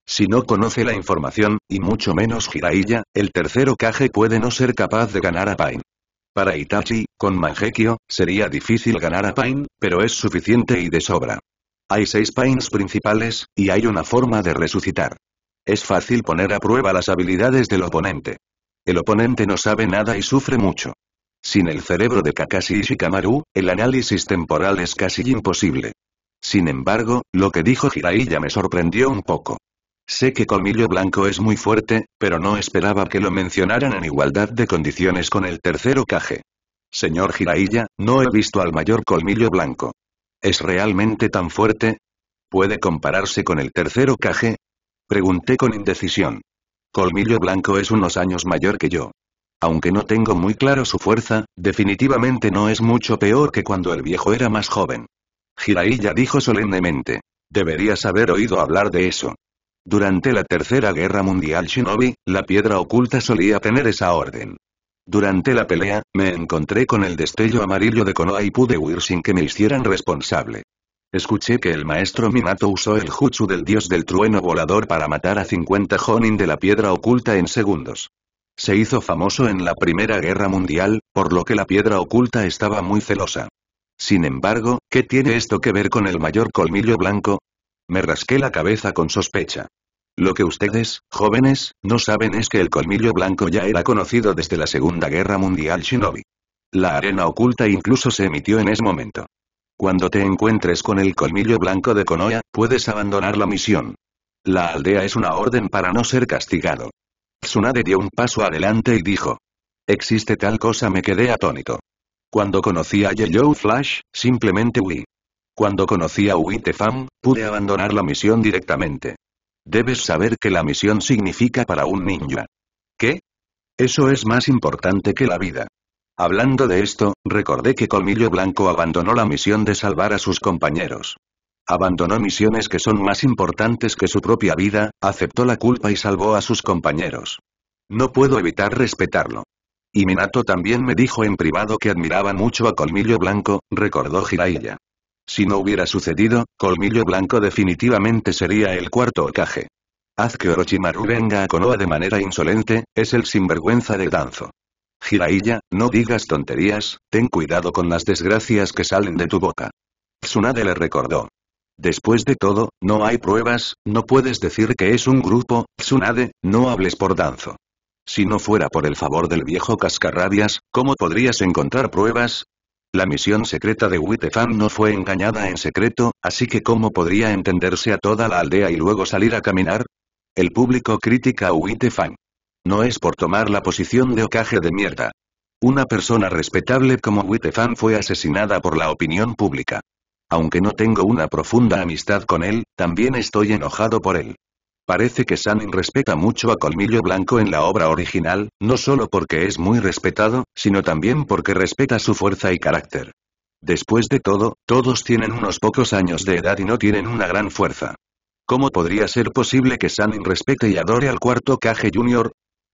Si no conoce la información, y mucho menos Jiraiya, el tercer Hokage puede no ser capaz de ganar a Pain. Para Itachi, con Mangekyo, sería difícil ganar a Pain, pero es suficiente y de sobra. Hay 6 Pains principales, y hay una forma de resucitar. Es fácil poner a prueba las habilidades del oponente. El oponente no sabe nada y sufre mucho. Sin el cerebro de Kakashi y Shikamaru, el análisis temporal es casi imposible. Sin embargo, lo que dijo Jiraiya me sorprendió un poco. Sé que Colmillo Blanco es muy fuerte, pero no esperaba que lo mencionaran en igualdad de condiciones con el tercer Hokage. Señor Jiraiya, no he visto al mayor Colmillo Blanco. ¿Es realmente tan fuerte? ¿Puede compararse con el tercer Hokage? Pregunté con indecisión. Colmillo Blanco es unos años mayor que yo. Aunque no tengo muy claro su fuerza, definitivamente no es mucho peor que cuando el viejo era más joven. Jiraiya dijo solemnemente. Deberías haber oído hablar de eso. Durante la Tercera Guerra Mundial Shinobi, la piedra oculta solía tener esa orden. Durante la pelea, me encontré con el destello amarillo de Konoha y pude huir sin que me hicieran responsable. Escuché que el maestro Minato usó el jutsu del dios del trueno volador para matar a 50 Jonin de la piedra oculta en segundos. Se hizo famoso en la Primera Guerra Mundial, por lo que la piedra oculta estaba muy celosa. Sin embargo, ¿qué tiene esto que ver con el mayor Colmillo Blanco? Me rasqué la cabeza con sospecha. Lo que ustedes, jóvenes, no saben es que el Colmillo Blanco ya era conocido desde la Segunda Guerra Mundial Shinobi. La arena oculta incluso se emitió en ese momento. Cuando te encuentres con el Colmillo Blanco de Konoha, puedes abandonar la misión. La aldea es una orden para no ser castigado. Tsunade dio un paso adelante y dijo. ¿Existe tal cosa? Me quedé atónito. Cuando conocí a Yellow Flash, simplemente huí. Cuando conocí a Uitefam, pude abandonar la misión directamente. Debes saber que la misión significa para un ninja. ¿Qué? Eso es más importante que la vida. Hablando de esto, recordé que Colmillo Blanco abandonó la misión de salvar a sus compañeros. Abandonó misiones que son más importantes que su propia vida, aceptó la culpa y salvó a sus compañeros. No puedo evitar respetarlo. Y Minato también me dijo en privado que admiraba mucho a Colmillo Blanco, recordó Jiraiya. Si no hubiera sucedido, Colmillo Blanco definitivamente sería el cuarto Hokage. Haz que Orochimaru venga a Konoha de manera insolente, es el sinvergüenza de Danzo. Jiraiya, no digas tonterías, ten cuidado con las desgracias que salen de tu boca. Tsunade le recordó. Después de todo, no hay pruebas, no puedes decir que es un grupo, Tsunade, no hables por Danzo. Si no fuera por el favor del viejo Cascarrabias, ¿cómo podrías encontrar pruebas? La misión secreta de Uitefam no fue engañada en secreto, así que ¿cómo podría entenderse a toda la aldea y luego salir a caminar? El público critica a Uitefam. No es por tomar la posición de Hokage de mierda. Una persona respetable como Uitefam fue asesinada por la opinión pública. Aunque no tengo una profunda amistad con él, también estoy enojado por él. Parece que Sanin respeta mucho a Colmillo Blanco en la obra original, no solo porque es muy respetado, sino también porque respeta su fuerza y carácter. Después de todo, todos tienen unos pocos años de edad y no tienen una gran fuerza. ¿Cómo podría ser posible que Sanin respete y adore al cuarto Hokage Jr.?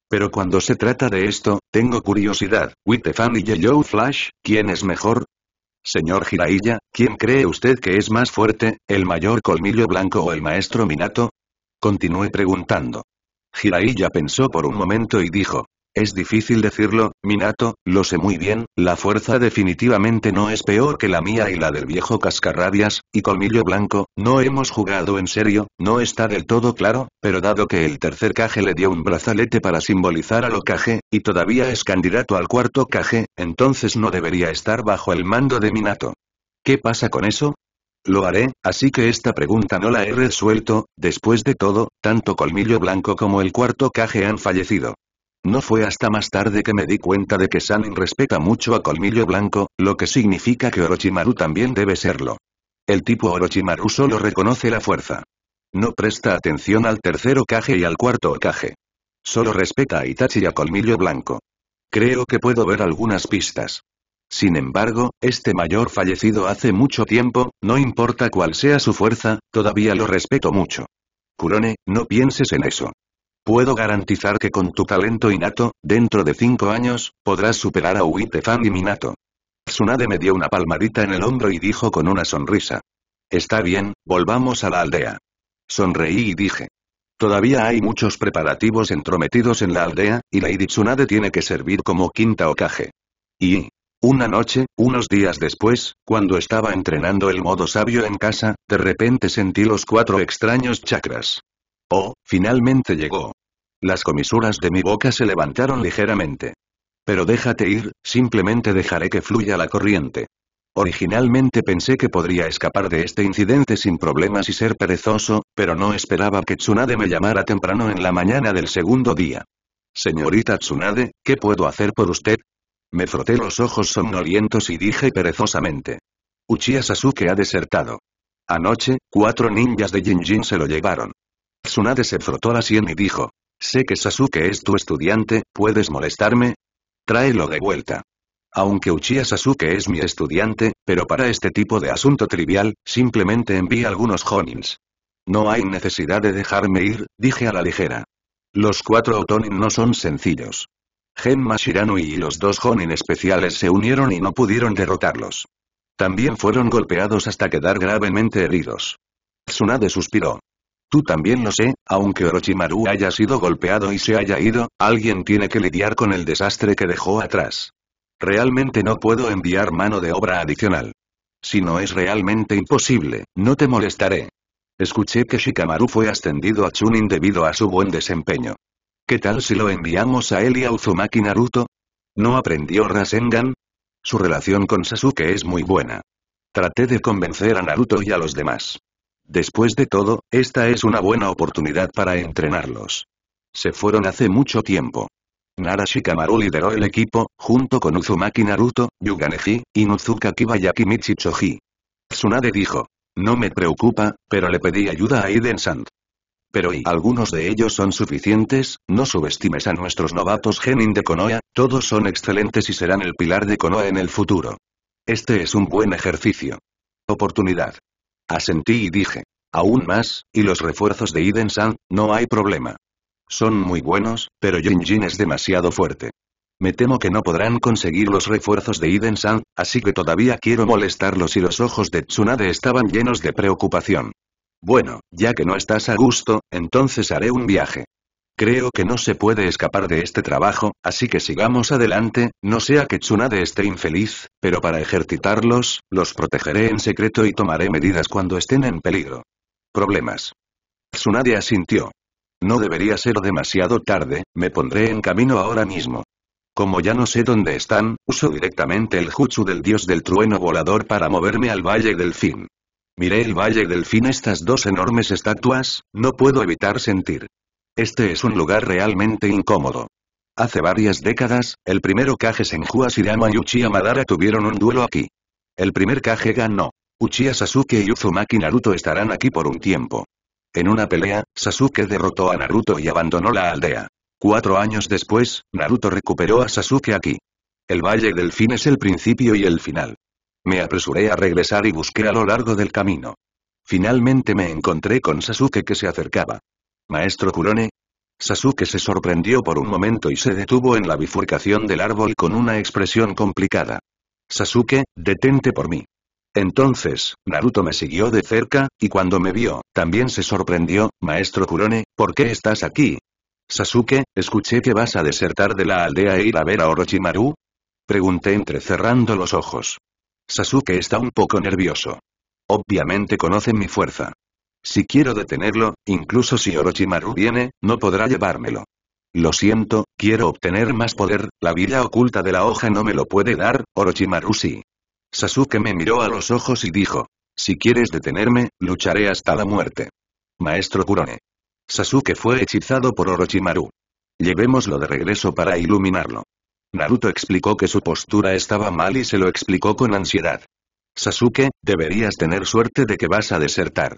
Pero cuando se trata de esto, tengo curiosidad, Uitefam y Yellow Flash, ¿quién es mejor? Señor Jiraiya, ¿quién cree usted que es más fuerte, el mayor Colmillo Blanco o el maestro Minato? Continué preguntando. Jiraiya pensó por un momento y dijo: «Es difícil decirlo, Minato, lo sé muy bien, la fuerza definitivamente no es peor que la mía y la del viejo cascarrabias, y Colmillo Blanco, no hemos jugado en serio, no está del todo claro, pero dado que el tercer Kage le dio un brazalete para simbolizar a lo Kage, y todavía es candidato al cuarto Kage, entonces no debería estar bajo el mando de Minato. ¿Qué pasa con eso? Lo haré, así que esta pregunta no la he resuelto, después de todo, tanto Colmillo Blanco como el cuarto Kage han fallecido. No fue hasta más tarde que me di cuenta de que Sannin respeta mucho a Colmillo Blanco, lo que significa que Orochimaru también debe serlo. El tipo Orochimaru solo reconoce la fuerza. No presta atención al tercero Kage y al cuarto Kage. Solo respeta a Itachi y a Colmillo Blanco. Creo que puedo ver algunas pistas. Sin embargo, este mayor fallecido hace mucho tiempo, no importa cuál sea su fuerza, todavía lo respeto mucho. Kurone, no pienses en eso. Puedo garantizar que con tu talento innato, dentro de 5 años, podrás superar a Uite-Fan y Minato. Tsunade me dio una palmadita en el hombro y dijo con una sonrisa: «Está bien, volvamos a la aldea». Sonreí y dije: «Todavía hay muchos preparativos entrometidos en la aldea, y Lady Tsunade tiene que servir como quinta Hokage». Y una noche, unos días después, cuando estaba entrenando el modo sabio en casa, de repente sentí los 4 extraños chakras. Oh, finalmente llegó. Las comisuras de mi boca se levantaron ligeramente. Pero déjate ir, simplemente dejaré que fluya la corriente. Originalmente pensé que podría escapar de este incidente sin problemas y ser perezoso, pero no esperaba que Tsunade me llamara temprano en la mañana del segundo día. «Señorita Tsunade, ¿qué puedo hacer por usted?». Me froté los ojos somnolientos y dije perezosamente: «Uchiha Sasuke ha desertado. Anoche, 4 ninjas de Jinjin se lo llevaron». Tsunade se frotó la sien y dijo: «Sé que Sasuke es tu estudiante, ¿puedes molestarme? Tráelo de vuelta». Aunque Uchiha Sasuke es mi estudiante, pero para este tipo de asunto trivial, simplemente envía algunos Honins. «No hay necesidad de dejarme ir», dije a la ligera. «Los 4 Otonin no son sencillos. Genma Shiranui y los 2 Honin especiales se unieron y no pudieron derrotarlos. También fueron golpeados hasta quedar gravemente heridos». Tsunade suspiró. «Tú también lo sé, aunque Orochimaru haya sido golpeado y se haya ido, alguien tiene que lidiar con el desastre que dejó atrás. Realmente no puedo enviar mano de obra adicional. Si no es realmente imposible, no te molestaré». Escuché que Shikamaru fue ascendido a Chunin debido a su buen desempeño. ¿Qué tal si lo enviamos a él y a Uzumaki Naruto? ¿No aprendió Rasengan? Su relación con Sasuke es muy buena. Traté de convencer a Naruto y a los demás. Después de todo, esta es una buena oportunidad para entrenarlos. Se fueron hace mucho tiempo. Nara Shikamaru lideró el equipo, junto con Uzumaki Naruto, Yuganeji, Inuzuka Kiba y Akimichi Choji. Tsunade dijo: «No me preocupa, pero le pedí ayuda a Iden-san». «Pero y algunos de ellos son suficientes, no subestimes a nuestros novatos genin de Konoha, todos son excelentes y serán el pilar de Konoha en el futuro. Este es un buen ejercicio. Oportunidad». Asentí y dije: «Aún más, y los refuerzos de Iden-san, no hay problema. Son muy buenos, pero Jinjin es demasiado fuerte. Me temo que no podrán conseguir los refuerzos de Iden-san, así que todavía quiero molestarlos». Y los ojos de Tsunade estaban llenos de preocupación. «Bueno, ya que no estás a gusto, entonces haré un viaje. Creo que no se puede escapar de este trabajo, así que sigamos adelante, no sea que Tsunade esté infeliz, pero para ejercitarlos, los protegeré en secreto y tomaré medidas cuando estén en peligro». «Problemas». Tsunade asintió. «No debería ser demasiado tarde, me pondré en camino ahora mismo. Como ya no sé dónde están, uso directamente el jutsu del dios del trueno volador para moverme al Valle del Fin. Miré el Valle del Fin, estas 2 enormes estatuas, no puedo evitar sentir. Este es un lugar realmente incómodo. Hace varias décadas, el primero Kage Senju Ashirama y Uchiha Madara tuvieron un duelo aquí. El primer Kage ganó. Uchiha Sasuke y Uzumaki Naruto estarán aquí por un tiempo. En una pelea, Sasuke derrotó a Naruto y abandonó la aldea. 4 años después, Naruto recuperó a Sasuke aquí. El Valle del Fin es el principio y el final. Me apresuré a regresar y busqué a lo largo del camino. Finalmente me encontré con Sasuke que se acercaba. «Maestro Kurone». Sasuke se sorprendió por un momento y se detuvo en la bifurcación del árbol con una expresión complicada. «Sasuke, detente por mí». Entonces, Naruto me siguió de cerca, y cuando me vio, también se sorprendió. «Maestro Kurone, ¿por qué estás aquí?». Sasuke, escuché que vas a desertar de la aldea e ir a ver a Orochimaru. Pregunté entrecerrando los ojos. Sasuke está un poco nervioso. Obviamente conoce mi fuerza. Si quiero detenerlo, incluso si Orochimaru viene, no podrá llevármelo. Lo siento, quiero obtener más poder, la villa oculta de la hoja no me lo puede dar, Orochimaru sí. Sasuke me miró a los ojos y dijo, si quieres detenerme, lucharé hasta la muerte. Maestro Kurone. Sasuke fue hechizado por Orochimaru. Llevémoslo de regreso para iluminarlo. Naruto explicó que su postura estaba mal y se lo explicó con ansiedad. Sasuke, deberías tener suerte de que vas a desertar.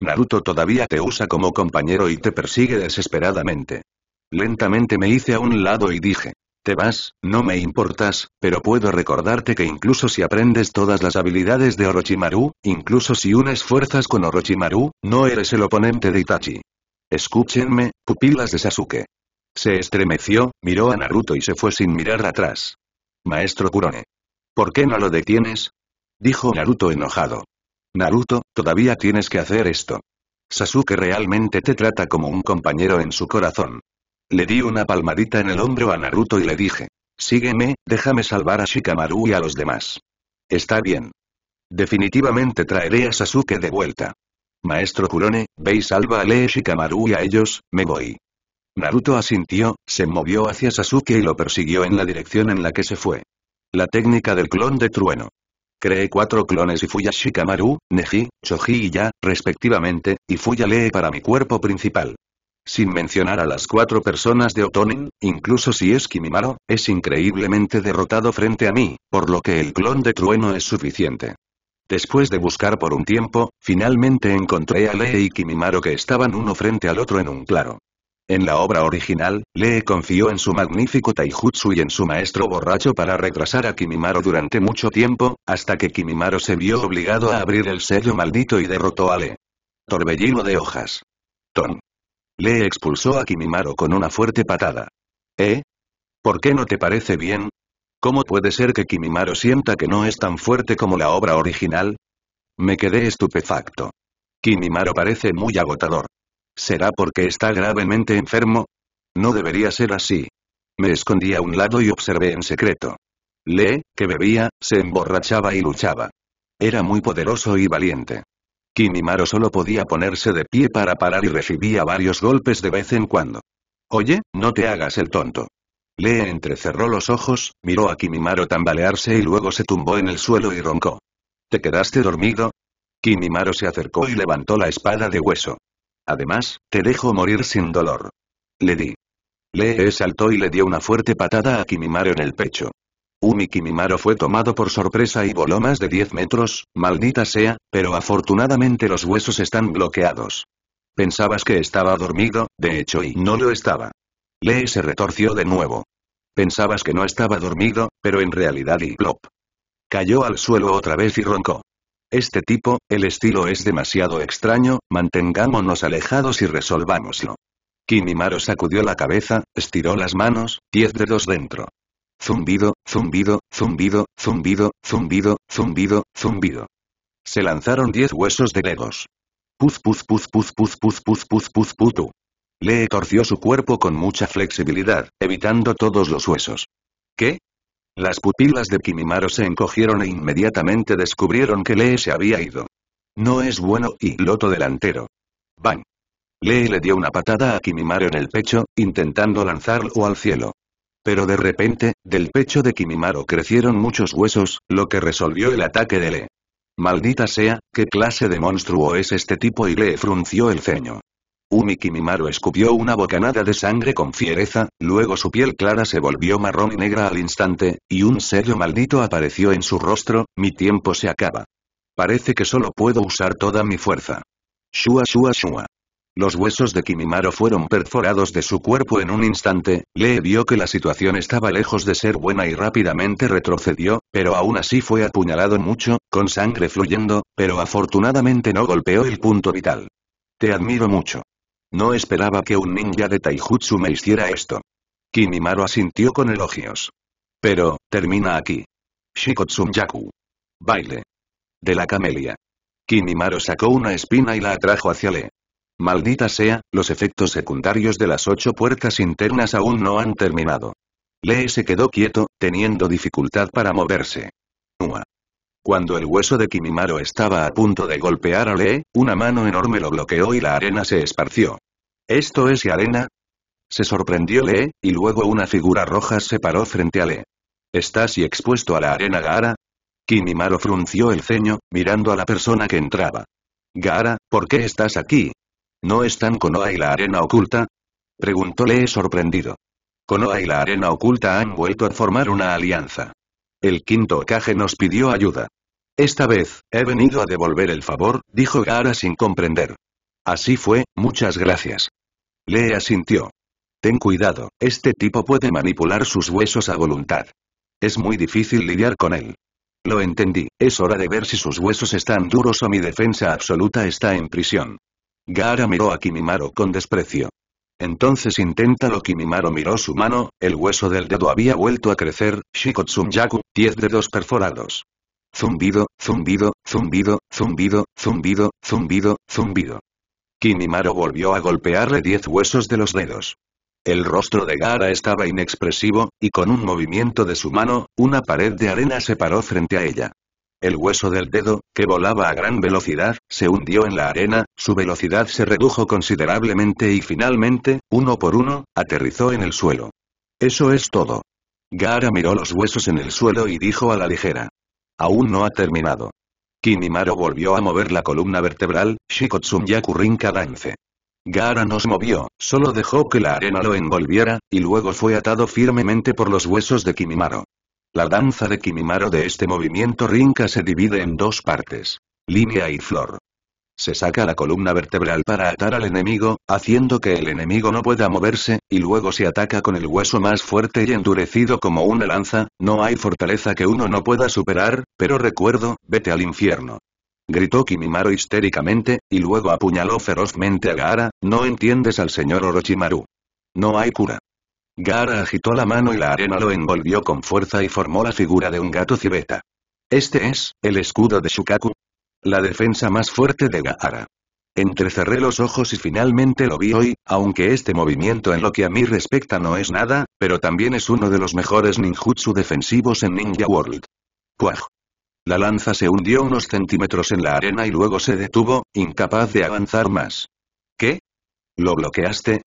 Naruto todavía te usa como compañero y te persigue desesperadamente. Lentamente me hice a un lado y dije, te vas, no me importas, pero puedo recordarte que incluso si aprendes todas las habilidades de Orochimaru, incluso si unes fuerzas con Orochimaru, no eres el oponente de Itachi. Escúchenme, pupilas de Sasuke. Se estremeció, miró a Naruto y se fue sin mirar atrás. Maestro Kurone. ¿Por qué no lo detienes? Dijo Naruto enojado. Naruto, todavía tienes que hacer esto. Sasuke realmente te trata como un compañero en su corazón. Le di una palmadita en el hombro a Naruto y le dije, sígueme, déjame salvar a Shikamaru y a los demás. Está bien. Definitivamente traeré a Sasuke de vuelta. Maestro Kurone, ve y salva a Lee Shikamaru y a ellos, me voy. Naruto asintió, se movió hacia Sasuke y lo persiguió en la dirección en la que se fue. La técnica del clon de trueno. Creé 4 clones y fui a Shikamaru, Neji, Choji y Ya, respectivamente, y fui a Lee para mi cuerpo principal. Sin mencionar a las 4 personas de Otonin, incluso si es Kimimaro, es increíblemente derrotado frente a mí, por lo que el clon de trueno es suficiente. Después de buscar por un tiempo, finalmente encontré a Lee y Kimimaro que estaban uno frente al otro en un claro. En la obra original, Lee confió en su magnífico taijutsu y en su maestro borracho para retrasar a Kimimaro durante mucho tiempo, hasta que Kimimaro se vio obligado a abrir el sello maldito y derrotó a Lee. Torbellino de hojas. Ton. Lee expulsó a Kimimaro con una fuerte patada. ¿Por qué no te parece bien? ¿Cómo puede ser que Kimimaro sienta que no es tan fuerte como la obra original? Me quedé estupefacto. Kimimaro parece muy agotador. ¿Será porque está gravemente enfermo? No debería ser así. Me escondí a un lado y observé en secreto. Lee, que bebía, se emborrachaba y luchaba. Era muy poderoso y valiente. Kimimaro solo podía ponerse de pie para parar y recibía varios golpes de vez en cuando. Oye, no te hagas el tonto. Lee entrecerró los ojos, miró a Kimimaro tambalearse y luego se tumbó en el suelo y roncó. ¿Te quedaste dormido? Kimimaro se acercó y levantó la espada de hueso. Además, te dejo morir sin dolor. Le di. Lee saltó y le dio una fuerte patada a Kimimaro en el pecho. Umi Kimimaro fue tomado por sorpresa y voló más de 10 metros, maldita sea, pero afortunadamente los huesos están bloqueados. Pensabas que estaba dormido, de hecho y no lo estaba. Lee se retorció de nuevo. Pensabas que no estaba dormido, pero en realidad y plop. Cayó al suelo otra vez y roncó. Este tipo, el estilo es demasiado extraño, mantengámonos alejados y resolvámoslo. Kimimaro sacudió la cabeza, estiró las manos, 10 dedos dentro. Zumbido, zumbido, zumbido, zumbido, zumbido, zumbido, zumbido. Se lanzaron 10 huesos de dedos. Puz puz puz puz puz puz puz puz puz putu. Lee torció su cuerpo con mucha flexibilidad, evitando todos los huesos. ¿Qué? Las pupilas de Kimimaro se encogieron e inmediatamente descubrieron que Lee se había ido. No es bueno y loto delantero. ¡Bang! Lee le dio una patada a Kimimaro en el pecho, intentando lanzarlo al cielo. Pero de repente, del pecho de Kimimaro crecieron muchos huesos, lo que resolvió el ataque de Lee. Maldita sea, ¿qué clase de monstruo es este tipo? Y Lee frunció el ceño. Umi Kimimaro escupió una bocanada de sangre con fiereza, luego su piel clara se volvió marrón y negra al instante, y un sello maldito apareció en su rostro, mi tiempo se acaba. Parece que solo puedo usar toda mi fuerza. Shua shua shua. Los huesos de Kimimaro fueron perforados de su cuerpo en un instante, Lee vio que la situación estaba lejos de ser buena y rápidamente retrocedió, pero aún así fue apuñalado mucho, con sangre fluyendo, pero afortunadamente no golpeó el punto vital. Te admiro mucho. No esperaba que un ninja de taijutsu me hiciera esto. Kimimaro asintió con elogios. Pero, termina aquí. Shikotsunyaku. Baile. De la camelia. Kimimaro sacó una espina y la atrajo hacia Lee. Maldita sea, los efectos secundarios de las 8 puertas internas aún no han terminado. Lee se quedó quieto, teniendo dificultad para moverse. Ua. Cuando el hueso de Kimimaro estaba a punto de golpear a Lee, una mano enorme lo bloqueó y la arena se esparció. ¿Esto es arena? Se sorprendió Lee, y luego una figura roja se paró frente a Lee. ¿Estás y expuesto a la arena Gaara? Kimimaro frunció el ceño, mirando a la persona que entraba. Gaara, ¿por qué estás aquí? ¿No están Konoha y la arena oculta? Preguntó Lee sorprendido. Konoha y la arena oculta han vuelto a formar una alianza. El quinto Hokage nos pidió ayuda. Esta vez, he venido a devolver el favor, dijo Gaara sin comprender. Así fue, muchas gracias. Lee asintió. Ten cuidado, este tipo puede manipular sus huesos a voluntad. Es muy difícil lidiar con él. Lo entendí, es hora de ver si sus huesos están duros o mi defensa absoluta está en prisión. Gaara miró a Kimimaro con desprecio. Entonces inténtalo. Kimimaro miró su mano, el hueso del dedo había vuelto a crecer, Shikotsunyaku, 10 dedos perforados. Zumbido, zumbido, zumbido, zumbido, zumbido, zumbido, zumbido. Kimimaro volvió a golpearle 10 huesos de los dedos. El rostro de Gaara estaba inexpresivo, y con un movimiento de su mano, una pared de arena se paró frente a ella. El hueso del dedo, que volaba a gran velocidad, se hundió en la arena, su velocidad se redujo considerablemente y finalmente, uno por uno, aterrizó en el suelo. Eso es todo. Gaara miró los huesos en el suelo y dijo a la ligera. Aún no ha terminado. Kimimaro volvió a mover la columna vertebral, Shikotsunyaku Rinka Dance. Gaara no se movió, solo dejó que la arena lo envolviera, y luego fue atado firmemente por los huesos de Kimimaro. La danza de Kimimaro de este movimiento Rinka se divide en dos partes. Línea y flor. Se saca la columna vertebral para atar al enemigo, haciendo que el enemigo no pueda moverse, y luego se ataca con el hueso más fuerte y endurecido como una lanza, no hay fortaleza que uno no pueda superar, pero recuerdo, vete al infierno. Gritó Kimimaro histéricamente, y luego apuñaló ferozmente a Gaara, no entiendes al señor Orochimaru. No hay cura. Gaara agitó la mano y la arena lo envolvió con fuerza y formó la figura de un gato civeta. Este es, el escudo de Shukaku. La defensa más fuerte de Gaara. Entrecerré los ojos y finalmente lo vi hoy, aunque este movimiento en lo que a mí respecta no es nada, pero también es uno de los mejores ninjutsu defensivos en Ninja World. Puaj. La lanza se hundió unos centímetros en la arena y luego se detuvo, incapaz de avanzar más. ¿Qué? ¿Lo bloqueaste?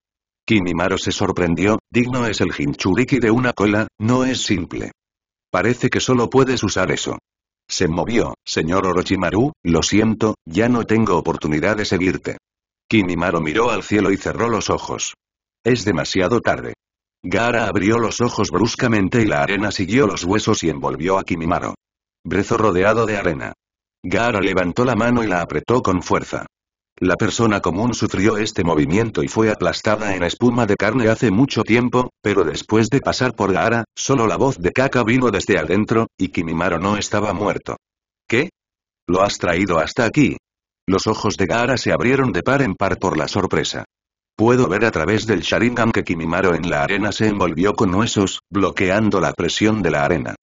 Kimimaro se sorprendió, digno es el Jinchuriki de una cola, no es simple. Parece que solo puedes usar eso. Se movió, señor Orochimaru, lo siento, ya no tengo oportunidad de seguirte. Kimimaro miró al cielo y cerró los ojos. Es demasiado tarde. Gaara abrió los ojos bruscamente y la arena siguió los huesos y envolvió a Kimimaro. Brezo rodeado de arena. Gaara levantó la mano y la apretó con fuerza. La persona común sufrió este movimiento y fue aplastada en espuma de carne hace mucho tiempo, pero después de pasar por Gaara, solo la voz de Kaka vino desde adentro, y Kimimaro no estaba muerto. ¿Qué? ¿Lo has traído hasta aquí? Los ojos de Gaara se abrieron de par en par por la sorpresa. Puedo ver a través del Sharingan que Kimimaro en la arena se envolvió con huesos, bloqueando la presión de la arena.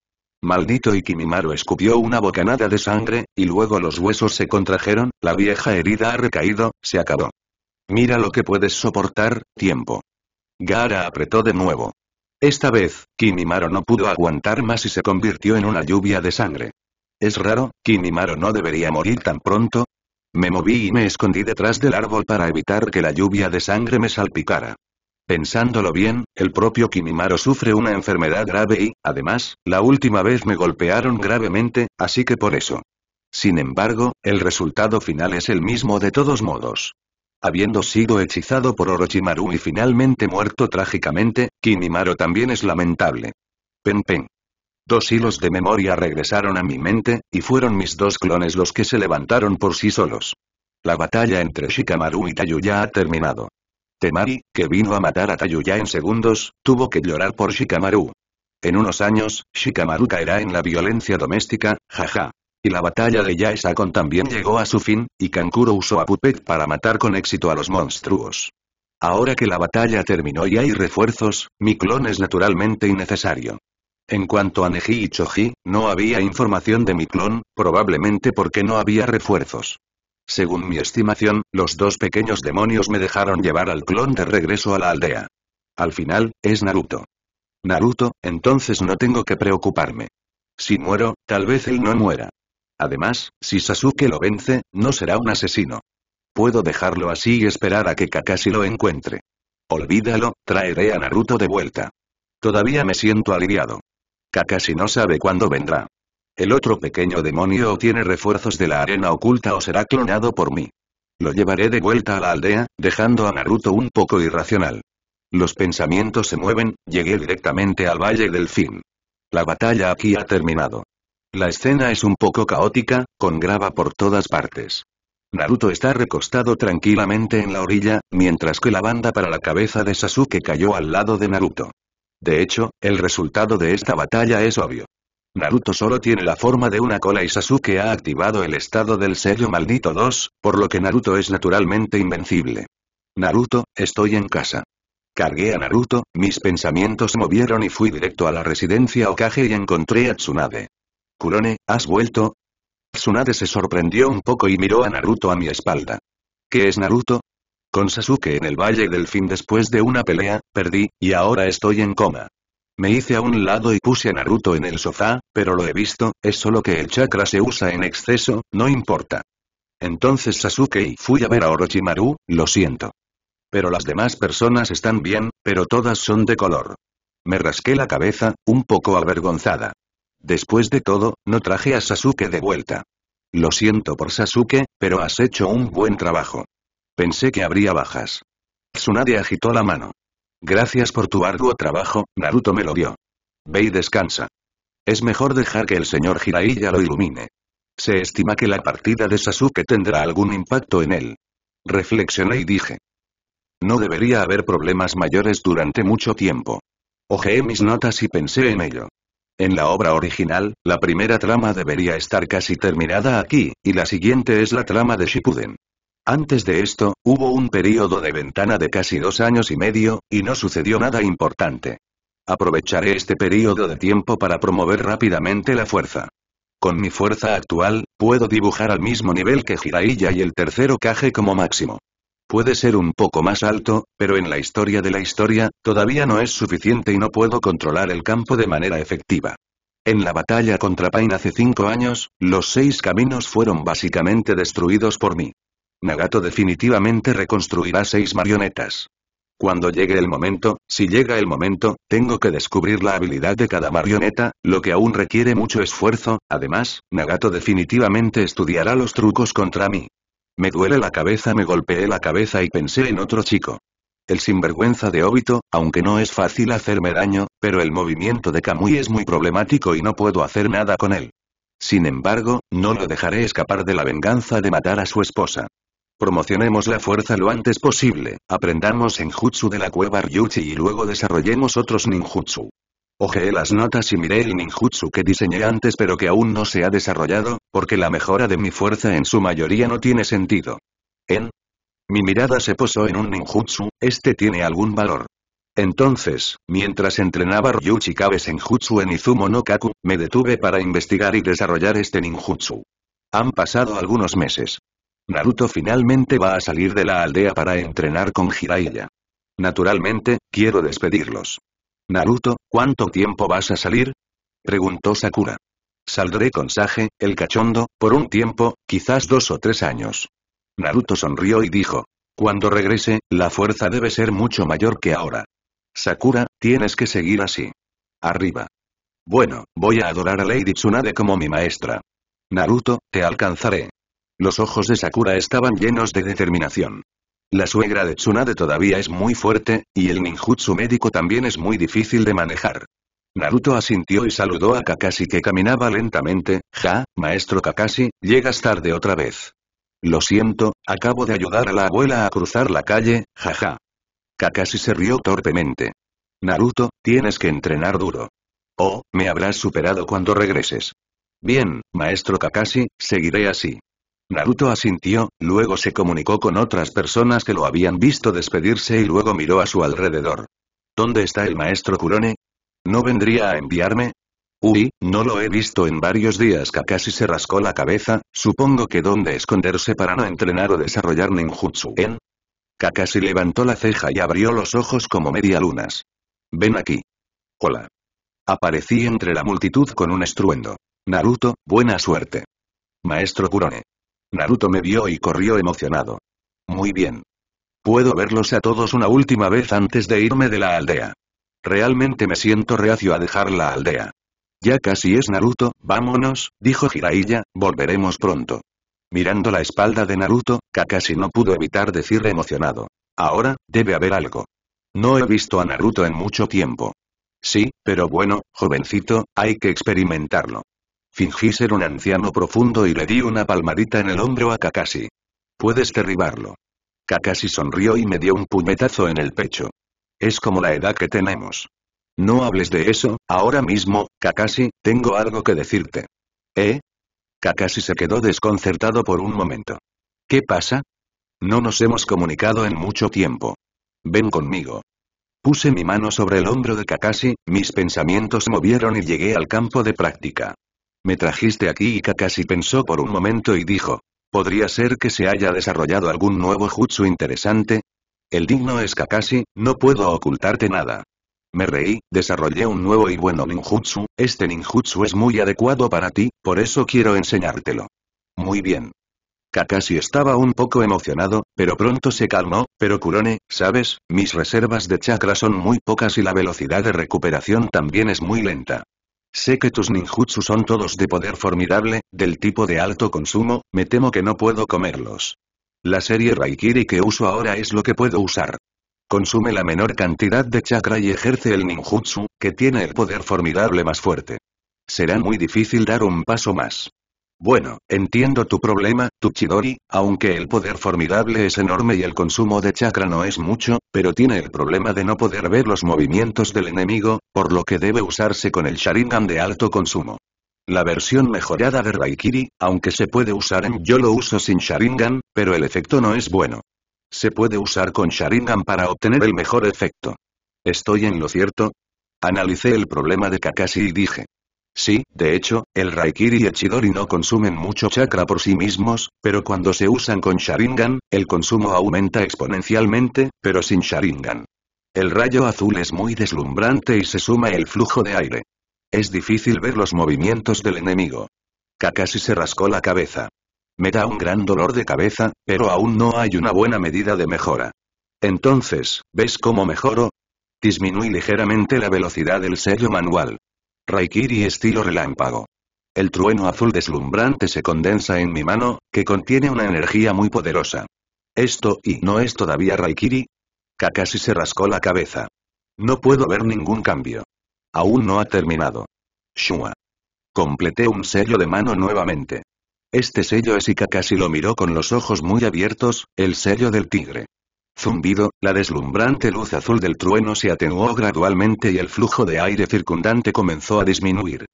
Maldito y Kimimaro escupió una bocanada de sangre, y luego los huesos se contrajeron, la vieja herida ha recaído, se acabó. Mira lo que puedes soportar, tiempo. Gaara apretó de nuevo. Esta vez, Kimimaro no pudo aguantar más y se convirtió en una lluvia de sangre. Es raro, Kimimaro no debería morir tan pronto. Me moví y me escondí detrás del árbol para evitar que la lluvia de sangre me salpicara. Pensándolo bien, el propio Kimimaro sufre una enfermedad grave y, además, la última vez me golpearon gravemente, así que por eso. Sin embargo, el resultado final es el mismo de todos modos. Habiendo sido hechizado por Orochimaru y finalmente muerto trágicamente, Kimimaro también es lamentable. Pen pen. Dos hilos de memoria regresaron a mi mente, y fueron mis dos clones los que se levantaron por sí solos. La batalla entre Shikamaru y Tayuya ha terminado. Temari, que vino a matar a Tayuya en segundos, tuvo que llorar por Shikamaru. En unos años, Shikamaru caerá en la violencia doméstica, jaja. Y la batalla de Yaesakon también llegó a su fin, y Kankuro usó a Puppet para matar con éxito a los monstruos. Ahora que la batalla terminó y hay refuerzos, mi clon es naturalmente innecesario. En cuanto a Neji y Choji, no había información de mi clon, probablemente porque no había refuerzos. Según mi estimación, los dos pequeños demonios me dejaron llevar al clon de regreso a la aldea. Al final, es Naruto. Naruto, entonces no tengo que preocuparme. Si muero, tal vez él no muera. Además, si Sasuke lo vence, no será un asesino. Puedo dejarlo así y esperar a que Kakashi lo encuentre. Olvídalo, traeré a Naruto de vuelta. Todavía me siento aliviado. Kakashi no sabe cuándo vendrá. El otro pequeño demonio obtiene refuerzos de la arena oculta o será clonado por mí. Lo llevaré de vuelta a la aldea, dejando a Naruto un poco irracional. Los pensamientos se mueven, llegué directamente al Valle del Fin. La batalla aquí ha terminado. La escena es un poco caótica, con grava por todas partes. Naruto está recostado tranquilamente en la orilla, mientras que la banda para la cabeza de Sasuke cayó al lado de Naruto. De hecho, el resultado de esta batalla es obvio. Naruto solo tiene la forma de una cola y Sasuke ha activado el estado del sello maldito 2, por lo que Naruto es naturalmente invencible. Naruto, estoy en casa. Cargué a Naruto, mis pensamientos se movieron y fui directo a la residencia Hokage y encontré a Tsunade. «Kurone, ¿has vuelto?» Tsunade se sorprendió un poco y miró a Naruto a mi espalda. «¿Qué es Naruto?» «Con Sasuke en el Valle del Fin después de una pelea, perdí, y ahora estoy en coma». Me hice a un lado y puse a Naruto en el sofá, pero lo he visto, es solo que el chakra se usa en exceso, no importa. Entonces Sasuke y fui a ver a Orochimaru, lo siento. Pero las demás personas están bien, pero todas son de color. Me rasqué la cabeza, un poco avergonzada. Después de todo, no traje a Sasuke de vuelta. Lo siento por Sasuke, pero has hecho un buen trabajo. Pensé que habría bajas. Tsunade agitó la mano. Gracias por tu arduo trabajo, Naruto me lo dio. Ve y descansa. Es mejor dejar que el señor Jiraiya lo ilumine. Se estima que la partida de Sasuke tendrá algún impacto en él. Reflexioné y dije. No debería haber problemas mayores durante mucho tiempo. Hojeé mis notas y pensé en ello. En la obra original, la primera trama debería estar casi terminada aquí, y la siguiente es la trama de Shippuden. Antes de esto, hubo un período de ventana de casi 2 años y medio, y no sucedió nada importante. Aprovecharé este período de tiempo para promover rápidamente la fuerza. Con mi fuerza actual, puedo dibujar al mismo nivel que Jiraiya y el tercer Hokage como máximo. Puede ser un poco más alto, pero en la historia de la historia, todavía no es suficiente y no puedo controlar el campo de manera efectiva. En la batalla contra Pain hace 5 años, los 6 caminos fueron básicamente destruidos por mí. Nagato definitivamente reconstruirá 6 marionetas. Cuando llegue el momento, si llega el momento, tengo que descubrir la habilidad de cada marioneta, lo que aún requiere mucho esfuerzo, además, Nagato definitivamente estudiará los trucos contra mí. Me duele la cabeza, me golpeé la cabeza y pensé en otro chico. El sinvergüenza de Obito, aunque no es fácil hacerme daño, pero el movimiento de Kamui es muy problemático y no puedo hacer nada con él. Sin embargo, no lo dejaré escapar de la venganza de matar a su esposa. Promocionemos la fuerza lo antes posible, aprendamos senjutsu de la cueva Ryuchi y luego desarrollemos otros ninjutsu. Hojeé las notas y miré el ninjutsu que diseñé antes pero que aún no se ha desarrollado, porque la mejora de mi fuerza en su mayoría no tiene sentido. Mi mirada se posó en un ninjutsu, este tiene algún valor. Entonces, mientras entrenaba Ryuchi Kabe Senjutsu en Izumo no Kaku, me detuve para investigar y desarrollar este ninjutsu. Han pasado algunos meses. Naruto finalmente va a salir de la aldea para entrenar con Jiraiya. Naturalmente, quiero despedirlos. «Naruto, ¿cuánto tiempo vas a salir?» preguntó Sakura. «Saldré con Sage, el cachondo, por un tiempo, quizás 2 o 3 años». Naruto sonrió y dijo, «Cuando regrese, la fuerza debe ser mucho mayor que ahora. Sakura, tienes que seguir así. Arriba». «Bueno, voy a adorar a Lady Tsunade como mi maestra. Naruto, te alcanzaré». Los ojos de Sakura estaban llenos de determinación. La suegra de Tsunade todavía es muy fuerte, y el ninjutsu médico también es muy difícil de manejar. Naruto asintió y saludó a Kakashi que caminaba lentamente, «Ja, maestro Kakashi, llegas tarde otra vez. Lo siento, acabo de ayudar a la abuela a cruzar la calle, jaja». Kakashi se rió torpemente. «Naruto, tienes que entrenar duro. Oh, me habrás superado cuando regreses». «Bien, maestro Kakashi, seguiré así». Naruto asintió, luego se comunicó con otras personas que lo habían visto despedirse y luego miró a su alrededor. ¿Dónde está el maestro Kurone? ¿No vendría a enviarme? Uy, no lo he visto en varios días. Kakashi se rascó la cabeza, supongo que dónde esconderse para no entrenar o desarrollar ninjutsu, ¿eh? Kakashi levantó la ceja y abrió los ojos como media lunas. Ven aquí. Hola. Aparecí entre la multitud con un estruendo. Naruto, buena suerte. Maestro Kurone. Naruto me vio y corrió emocionado. Muy bien. Puedo verlos a todos una última vez antes de irme de la aldea. Realmente me siento reacio a dejar la aldea. Ya casi es Naruto, vámonos, dijo Jiraiya, volveremos pronto. Mirando la espalda de Naruto, Kakashi no pudo evitar decir emocionado. Ahora, debe haber algo. No he visto a Naruto en mucho tiempo. Sí, pero bueno, jovencito, hay que experimentarlo. Fingí ser un anciano profundo y le di una palmadita en el hombro a Kakashi. Puedes derribarlo. Kakashi sonrió y me dio un puñetazo en el pecho. Es como la edad que tenemos. No hables de eso, ahora mismo, Kakashi, tengo algo que decirte. ¿Eh? Kakashi se quedó desconcertado por un momento. ¿Qué pasa? No nos hemos comunicado en mucho tiempo. Ven conmigo. Puse mi mano sobre el hombro de Kakashi, mis pensamientos se movieron y llegué al campo de práctica. Me trajiste aquí y Kakashi pensó por un momento y dijo, ¿podría ser que se haya desarrollado algún nuevo jutsu interesante? El digno es Kakashi, no puedo ocultarte nada. Me reí, desarrollé un nuevo y bueno ninjutsu, este ninjutsu es muy adecuado para ti, por eso quiero enseñártelo. Muy bien. Kakashi estaba un poco emocionado, pero pronto se calmó, pero Kurone, sabes, mis reservas de chakra son muy pocas y la velocidad de recuperación también es muy lenta. Sé que tus ninjutsu son todos de poder formidable, del tipo de alto consumo, me temo que no puedo comerlos. La serie Raikiri que uso ahora es lo que puedo usar. Consume la menor cantidad de chakra y ejerce el ninjutsu, que tiene el poder formidable más fuerte. Será muy difícil dar un paso más. Bueno, entiendo tu problema, tu Chidori, aunque el poder formidable es enorme y el consumo de chakra no es mucho, pero tiene el problema de no poder ver los movimientos del enemigo, por lo que debe usarse con el Sharingan de alto consumo. La versión mejorada de Raikiri, aunque se puede usar en yo lo uso sin Sharingan, pero el efecto no es bueno. Se puede usar con Sharingan para obtener el mejor efecto. ¿Estoy en lo cierto? Analicé el problema de Kakashi y dije. Sí, de hecho, el Raikiri y el Chidori no consumen mucho chakra por sí mismos, pero cuando se usan con Sharingan, el consumo aumenta exponencialmente, pero sin Sharingan. El rayo azul es muy deslumbrante y se suma el flujo de aire. Es difícil ver los movimientos del enemigo. Kakashi se rascó la cabeza. Me da un gran dolor de cabeza, pero aún no hay una buena medida de mejora. Entonces, ¿ves cómo mejoro? Disminuí ligeramente la velocidad del sello manual. Raikiri estilo relámpago. El trueno azul deslumbrante se condensa en mi mano, que contiene una energía muy poderosa. ¿Esto y no es todavía Raikiri? Kakashi se rascó la cabeza. No puedo ver ningún cambio. Aún no ha terminado. Shua. Completé un sello de mano nuevamente. Este sello es y Kakashi lo miró con los ojos muy abiertos, el sello del tigre. Zumbido, la deslumbrante luz azul del trueno se atenuó gradualmente y el flujo de aire circundante comenzó a disminuir.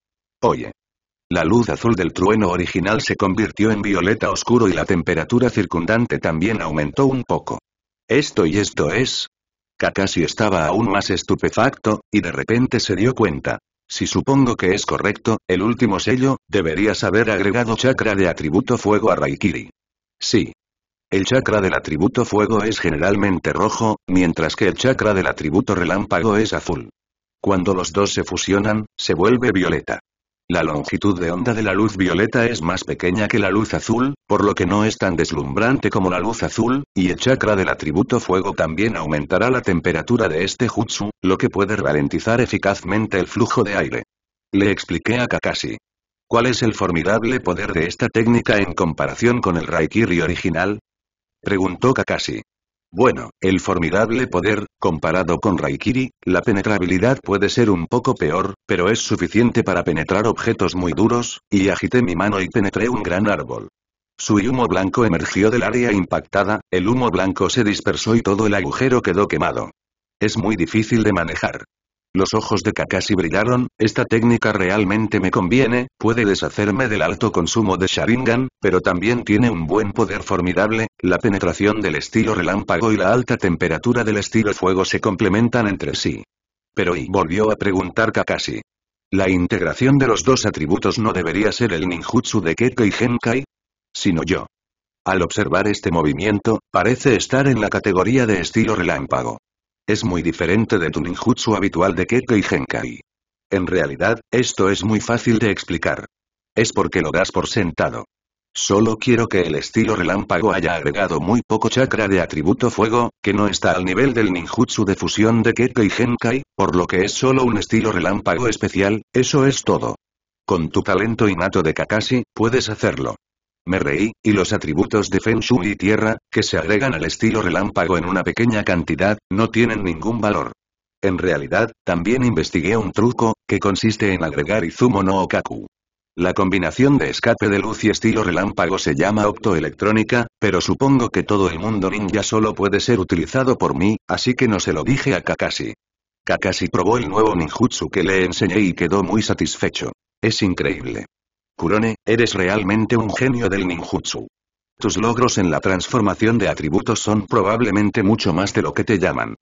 Oye. La luz azul del trueno original se convirtió en violeta oscuro y la temperatura circundante también aumentó un poco. Esto es... Kakashi estaba aún más estupefacto, y de repente se dio cuenta. Si supongo que es correcto, el último sello, deberías haber agregado chakra de atributo fuego a Raikiri. Sí. El chakra del atributo fuego es generalmente rojo, mientras que el chakra del atributo relámpago es azul. Cuando los dos se fusionan, se vuelve violeta. La longitud de onda de la luz violeta es más pequeña que la luz azul, por lo que no es tan deslumbrante como la luz azul, y el chakra del atributo fuego también aumentará la temperatura de este jutsu, lo que puede ralentizar eficazmente el flujo de aire. Le expliqué a Kakashi. ¿Cuál es el formidable poder de esta técnica en comparación con el Raikiri original? Preguntó Kakashi. Bueno, el formidable poder, comparado con Raikiri, la penetrabilidad puede ser un poco peor, pero es suficiente para penetrar objetos muy duros, y agité mi mano y penetré un gran árbol. Su humo blanco emergió del área impactada, el humo blanco se dispersó y todo el agujero quedó quemado. Es muy difícil de manejar. Los ojos de Kakashi brillaron, esta técnica realmente me conviene, puede deshacerme del alto consumo de Sharingan, pero también tiene un buen poder formidable, la penetración del estilo relámpago y la alta temperatura del estilo fuego se complementan entre sí. Pero y volvió a preguntar Kakashi. La integración de los dos atributos no debería ser el ninjutsu de Kekkei Genkai, sino yo. Al observar este movimiento, parece estar en la categoría de estilo relámpago. Es muy diferente de tu ninjutsu habitual de Kekkei Genkai. En realidad, esto es muy fácil de explicar. Es porque lo das por sentado. Solo quiero que el estilo relámpago haya agregado muy poco chakra de atributo fuego, que no está al nivel del ninjutsu de fusión de Kekkei Genkai, por lo que es solo un estilo relámpago especial, eso es todo. Con tu talento innato de Kakashi, puedes hacerlo. Me reí, y los atributos de Feng Shui y Tierra, que se agregan al estilo relámpago en una pequeña cantidad, no tienen ningún valor. En realidad, también investigué un truco, que consiste en agregar Izumo no Okaku. La combinación de escape de luz y estilo relámpago se llama optoelectrónica, pero supongo que todo el mundo ninja solo puede ser utilizado por mí, así que no se lo dije a Kakashi. Kakashi probó el nuevo ninjutsu que le enseñé y quedó muy satisfecho. Es increíble. Kurone, eres realmente un genio del ninjutsu. Tus logros en la transformación de atributos son probablemente mucho más de lo que te llaman.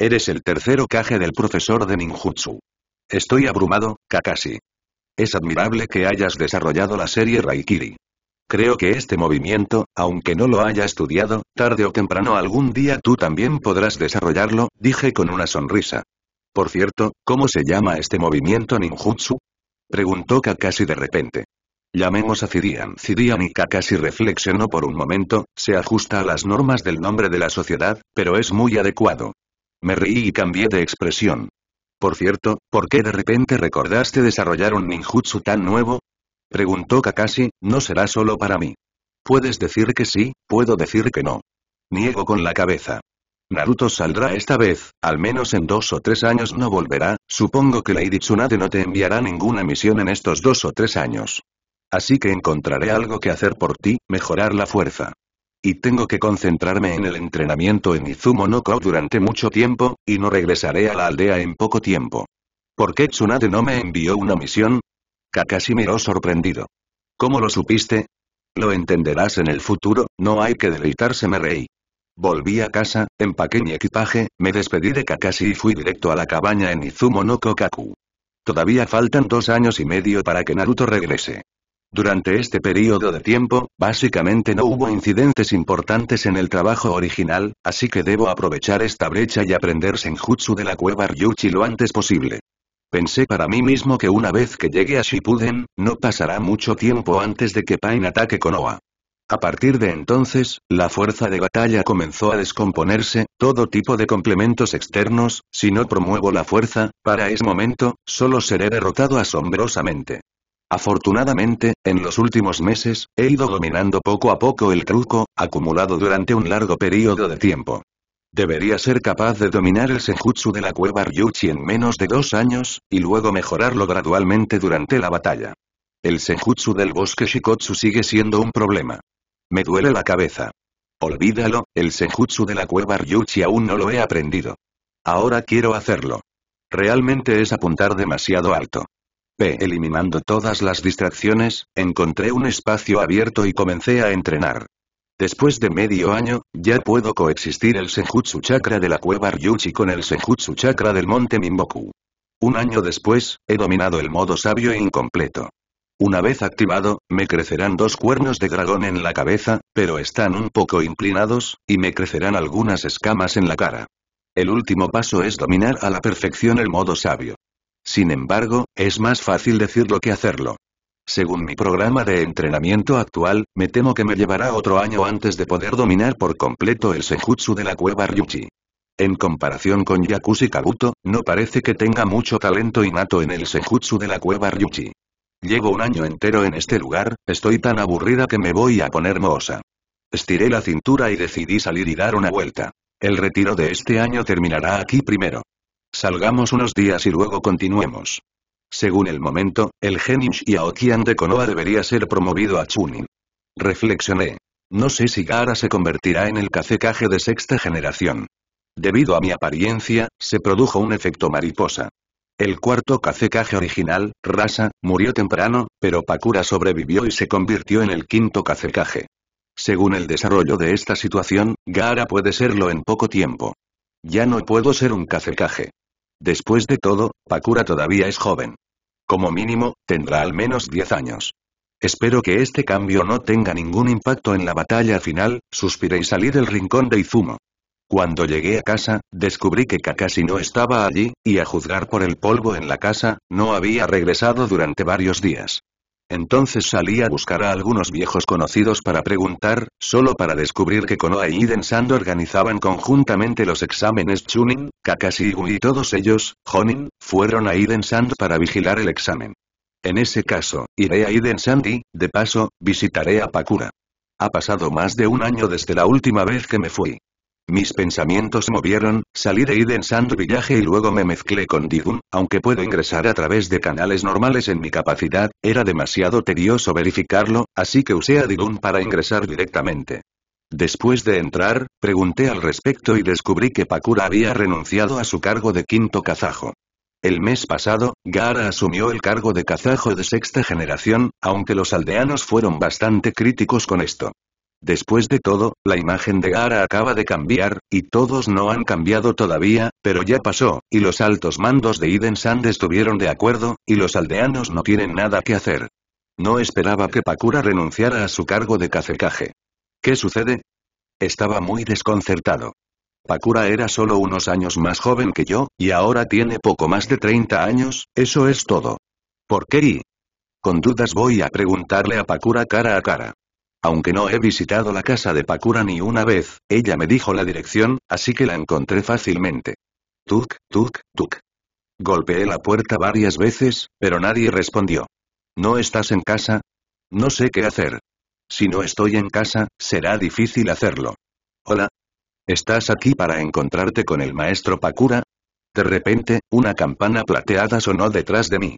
Eres el tercer Hokage del profesor de ninjutsu. Estoy abrumado, Kakashi. Es admirable que hayas desarrollado la serie Raikiri. Creo que este movimiento, aunque no lo haya estudiado, tarde o temprano algún día tú también podrás desarrollarlo, dije con una sonrisa. Por cierto, ¿cómo se llama este movimiento ninjutsu? Preguntó Kakashi de repente. Llamemos a Zirian. Zirian y Kakashi reflexionó por un momento, se ajusta a las normas del nombre de la sociedad, pero es muy adecuado. Me reí y cambié de expresión. Por cierto, ¿por qué de repente recordaste desarrollar un ninjutsu tan nuevo? Preguntó Kakashi, no será solo para mí. Puedes decir que sí, puedo decir que no. Niego con la cabeza. Naruto saldrá esta vez, al menos en 2 o 3 años no volverá, supongo que Lady Tsunade no te enviará ninguna misión en estos 2 o 3 años. Así que encontraré algo que hacer por ti, mejorar la fuerza. Y tengo que concentrarme en el entrenamiento en Izumo no Kou durante mucho tiempo, y no regresaré a la aldea en poco tiempo. ¿Por qué Tsunade no me envió una misión? Kakashi miró sorprendido. ¿Cómo lo supiste? Lo entenderás en el futuro, no hay que deleitarse, me reí. Volví a casa, empaqué mi equipaje, me despedí de Kakashi y fui directo a la cabaña en Izumo no Kokaku. Todavía faltan 2 años y medio para que Naruto regrese. Durante este periodo de tiempo, básicamente no hubo incidentes importantes en el trabajo original, así que debo aprovechar esta brecha y aprender Senjutsu de la cueva Ryuchi lo antes posible. Pensé para mí mismo que una vez que llegue a Shippuden, no pasará mucho tiempo antes de que Pain ataque Konoha. A partir de entonces, la fuerza de batalla comenzó a descomponerse, todo tipo de complementos externos, si no promuevo la fuerza, para ese momento, solo seré derrotado asombrosamente. Afortunadamente, en los últimos meses, he ido dominando poco a poco el truco, acumulado durante un largo periodo de tiempo. Debería ser capaz de dominar el Senjutsu de la cueva Ryuchi en menos de 2 años, y luego mejorarlo gradualmente durante la batalla. El Senjutsu del bosque Shikotsu sigue siendo un problema. Me duele la cabeza. Olvídalo, el Senjutsu de la cueva Ryuchi aún no lo he aprendido. Ahora quiero hacerlo. Realmente es apuntar demasiado alto. Eliminando todas las distracciones, encontré un espacio abierto y comencé a entrenar. Después de medio año, ya puedo coexistir el Senjutsu Chakra de la cueva Ryuchi con el Senjutsu Chakra del monte Minboku. Un año después, he dominado el modo sabio incompleto. Una vez activado, me crecerán 2 cuernos de dragón en la cabeza, pero están un poco inclinados, y me crecerán algunas escamas en la cara. El último paso es dominar a la perfección el modo sabio. Sin embargo, es más fácil decirlo que hacerlo. Según mi programa de entrenamiento actual, me temo que me llevará otro año antes de poder dominar por completo el Senjutsu de la cueva Ryuchi. En comparación con Yakushi Kabuto, no parece que tenga mucho talento innato en el Senjutsu de la cueva Ryuchi. Llevo un año entero en este lugar, estoy tan aburrida que me voy a poner mohosa. Estiré la cintura y decidí salir y dar una vuelta. El retiro de este año terminará aquí primero. Salgamos unos días y luego continuemos. Según el momento, el genin y Aokian de Konoha debería ser promovido a Chunin. Reflexioné. No sé si Gaara se convertirá en el Kazekage de 6ª generación. Debido a mi apariencia, se produjo un efecto mariposa. El 4º Kazekage original, Rasa, murió temprano, pero Pakura sobrevivió y se convirtió en el 5º Kazekage. Según el desarrollo de esta situación, Gaara puede serlo en poco tiempo. Ya no puedo ser un Kazekage. Después de todo, Pakura todavía es joven. Como mínimo, tendrá al menos 10 años. Espero que este cambio no tenga ningún impacto en la batalla final, suspiré y salí del rincón de Izumo. Cuando llegué a casa, descubrí que Kakashi no estaba allí, y a juzgar por el polvo en la casa, no había regresado durante varios días. Entonces salí a buscar a algunos viejos conocidos para preguntar, solo para descubrir que Konoha y Iden-san organizaban conjuntamente los exámenes Chunin, Kakashi y todos ellos, Jonin, fueron a Iden-san para vigilar el examen. En ese caso, iré a Iden-san y, de paso, visitaré a Pakura. Ha pasado más de un año desde la última vez que me fui. Mis pensamientos se movieron, salí de Iden-san Village y luego me mezclé con Digun, aunque puedo ingresar a través de canales normales en mi capacidad, era demasiado tedioso verificarlo, así que usé a Digun para ingresar directamente. Después de entrar, pregunté al respecto y descubrí que Pakura había renunciado a su cargo de quinto kazajo. El mes pasado, Gaara asumió el cargo de kazajo de sexta generación, aunque los aldeanos fueron bastante críticos con esto. Después de todo, la imagen de Gaara acaba de cambiar, y todos no han cambiado todavía, pero ya pasó, y los altos mandos de Iden-san estuvieron de acuerdo, y los aldeanos no tienen nada que hacer. No esperaba que Pakura renunciara a su cargo de Kazekage. ¿Qué sucede? Estaba muy desconcertado. Pakura era solo unos años más joven que yo, y ahora tiene poco más de 30 años, eso es todo. ¿Por qué? Y con dudas voy a preguntarle a Pakura cara a cara. Aunque no he visitado la casa de Pakura ni una vez, ella me dijo la dirección, así que la encontré fácilmente. Tuk, tuk, tuk. Golpeé la puerta varias veces, pero nadie respondió. ¿No estás en casa? No sé qué hacer. Si no estoy en casa, será difícil hacerlo. Hola. ¿Estás aquí para encontrarte con el maestro Pakura? De repente, una campana plateada sonó detrás de mí.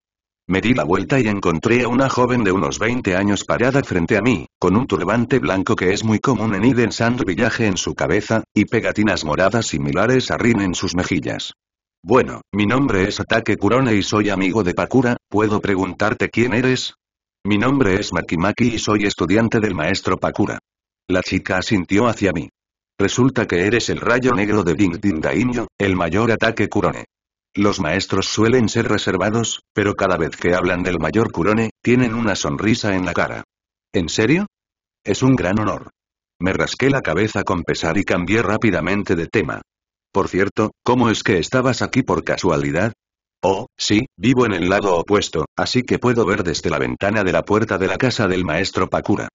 Me di la vuelta y encontré a una joven de unos 20 años parada frente a mí, con un turbante blanco que es muy común en Iden-san Village en su cabeza, y pegatinas moradas similares a Rin en sus mejillas. Bueno, mi nombre es Atake Kurone y soy amigo de Pakura, ¿puedo preguntarte quién eres? Mi nombre es Makimaki y soy estudiante del maestro Pakura. La chica asintió hacia mí. Resulta que eres el rayo negro de Dindindainyo, el mayor Atake Kurone. Los maestros suelen ser reservados, pero cada vez que hablan del mayor Kurone, tienen una sonrisa en la cara. ¿En serio? Es un gran honor. Me rasqué la cabeza con pesar y cambié rápidamente de tema. Por cierto, ¿cómo es que estabas aquí por casualidad? Oh, sí, vivo en el lado opuesto, así que puedo ver desde la ventana de la puerta de la casa del maestro Pakura.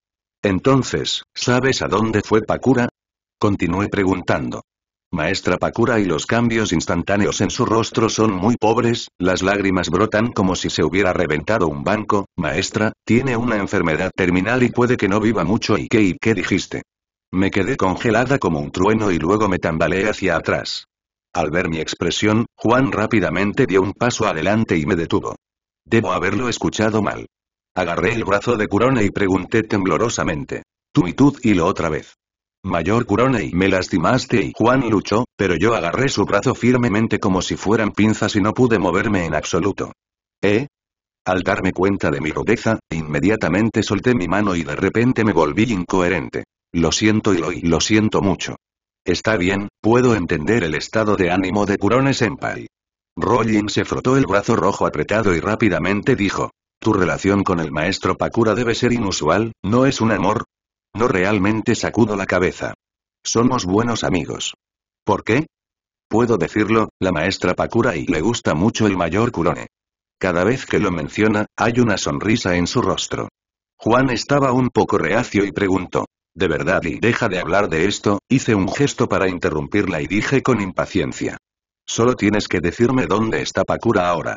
Entonces, ¿sabes a dónde fue Pakura? Continué preguntando. Maestra Pakura y los cambios instantáneos en su rostro son muy pobres, las lágrimas brotan como si se hubiera reventado un banco, maestra, tiene una enfermedad terminal y puede que no viva mucho. ¿Y qué dijiste? Me quedé congelada como un trueno y luego me tambaleé hacia atrás. Al ver mi expresión, Juan rápidamente dio un paso adelante y me detuvo. Debo haberlo escuchado mal. Agarré el brazo de Kurone y pregunté temblorosamente. Tú y lo otra vez. Mayor Kurone, me lastimaste y Juan luchó, pero yo agarré su brazo firmemente como si fueran pinzas y no pude moverme en absoluto. Al darme cuenta de mi rudeza, inmediatamente solté mi mano y de repente me volví incoherente. Lo siento y lo siento mucho. Está bien, puedo entender el estado de ánimo de Kurone-senpai. Rollin se frotó el brazo rojo apretado y rápidamente dijo. Tu relación con el maestro Pakura debe ser inusual, ¿no es un amor? No realmente sacudo la cabeza. Somos buenos amigos. ¿Por qué? Puedo decirlo, la maestra Pakura y le gusta mucho el mayor Kurone. Cada vez que lo menciona, hay una sonrisa en su rostro. Juan estaba un poco reacio y preguntó. ¿De verdad? Y deja de hablar de esto, hice un gesto para interrumpirla y dije con impaciencia. Solo tienes que decirme dónde está Pakura ahora.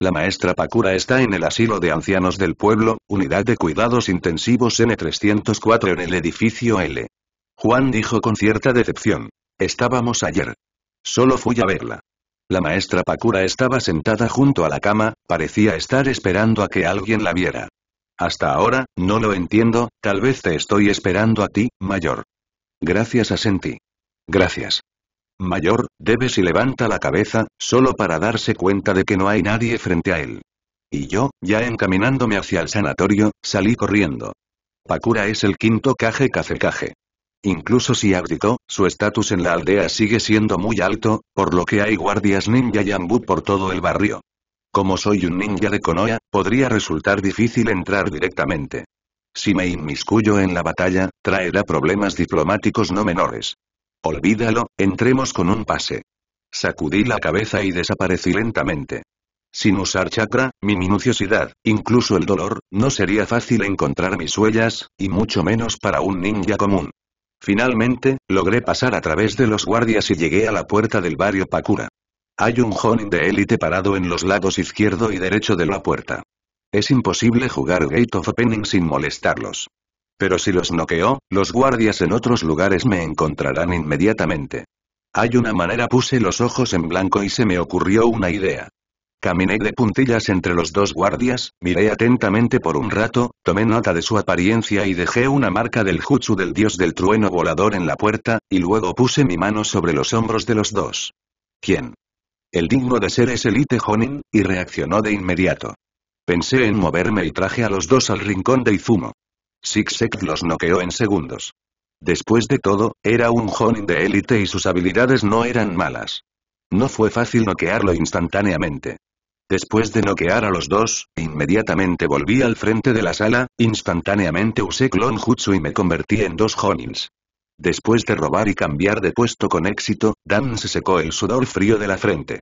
La maestra Pakura está en el asilo de ancianos del pueblo, unidad de cuidados intensivos N304 en el edificio L. Juan dijo con cierta decepción. Estábamos ayer. Solo fui a verla. La maestra Pakura estaba sentada junto a la cama, parecía estar esperando a que alguien la viera. Hasta ahora, no lo entiendo, tal vez te estoy esperando a ti, mayor. Gracias, asentí. Gracias. Mayor, debes y levanta la cabeza, solo para darse cuenta de que no hay nadie frente a él. Y yo, ya encaminándome hacia el sanatorio, salí corriendo. Pakura es el quinto Kazekage. Incluso si abdicó, su estatus en la aldea sigue siendo muy alto, por lo que hay guardias ninja y ambú por todo el barrio. Como soy un ninja de Konoha, podría resultar difícil entrar directamente. Si me inmiscuyo en la batalla, traerá problemas diplomáticos no menores. Olvídalo, entremos con un pase. Sacudí la cabeza y desaparecí lentamente. Sin usar chakra, mi minuciosidad, incluso el dolor, no sería fácil encontrar mis huellas, y mucho menos para un ninja común. Finalmente, logré pasar a través de los guardias y llegué a la puerta del barrio Pakura. Hay un Jonin de élite parado en los lados izquierdo y derecho de la puerta. Es imposible jugar Gate of Opening sin molestarlos. Pero si los noqueo, los guardias en otros lugares me encontrarán inmediatamente. Hay una manera. Puse los ojos en blanco y se me ocurrió una idea. Caminé de puntillas entre los dos guardias, miré atentamente por un rato, tomé nota de su apariencia y dejé una marca del jutsu del dios del trueno volador en la puerta, y luego puse mi mano sobre los hombros de los dos. ¿Quién? El digno de ser es Elite Jonin, y reaccionó de inmediato. Pensé en moverme y traje a los dos al rincón de Izumo. Sixsect los noqueó en segundos. Después de todo, era un Jonin de élite y sus habilidades no eran malas. No fue fácil noquearlo instantáneamente. Después de noquear a los dos, inmediatamente volví al frente de la sala, instantáneamente usé Clone Jutsu y me convertí en dos Jonins. Después de robar y cambiar de puesto con éxito, Dan se secó el sudor frío de la frente.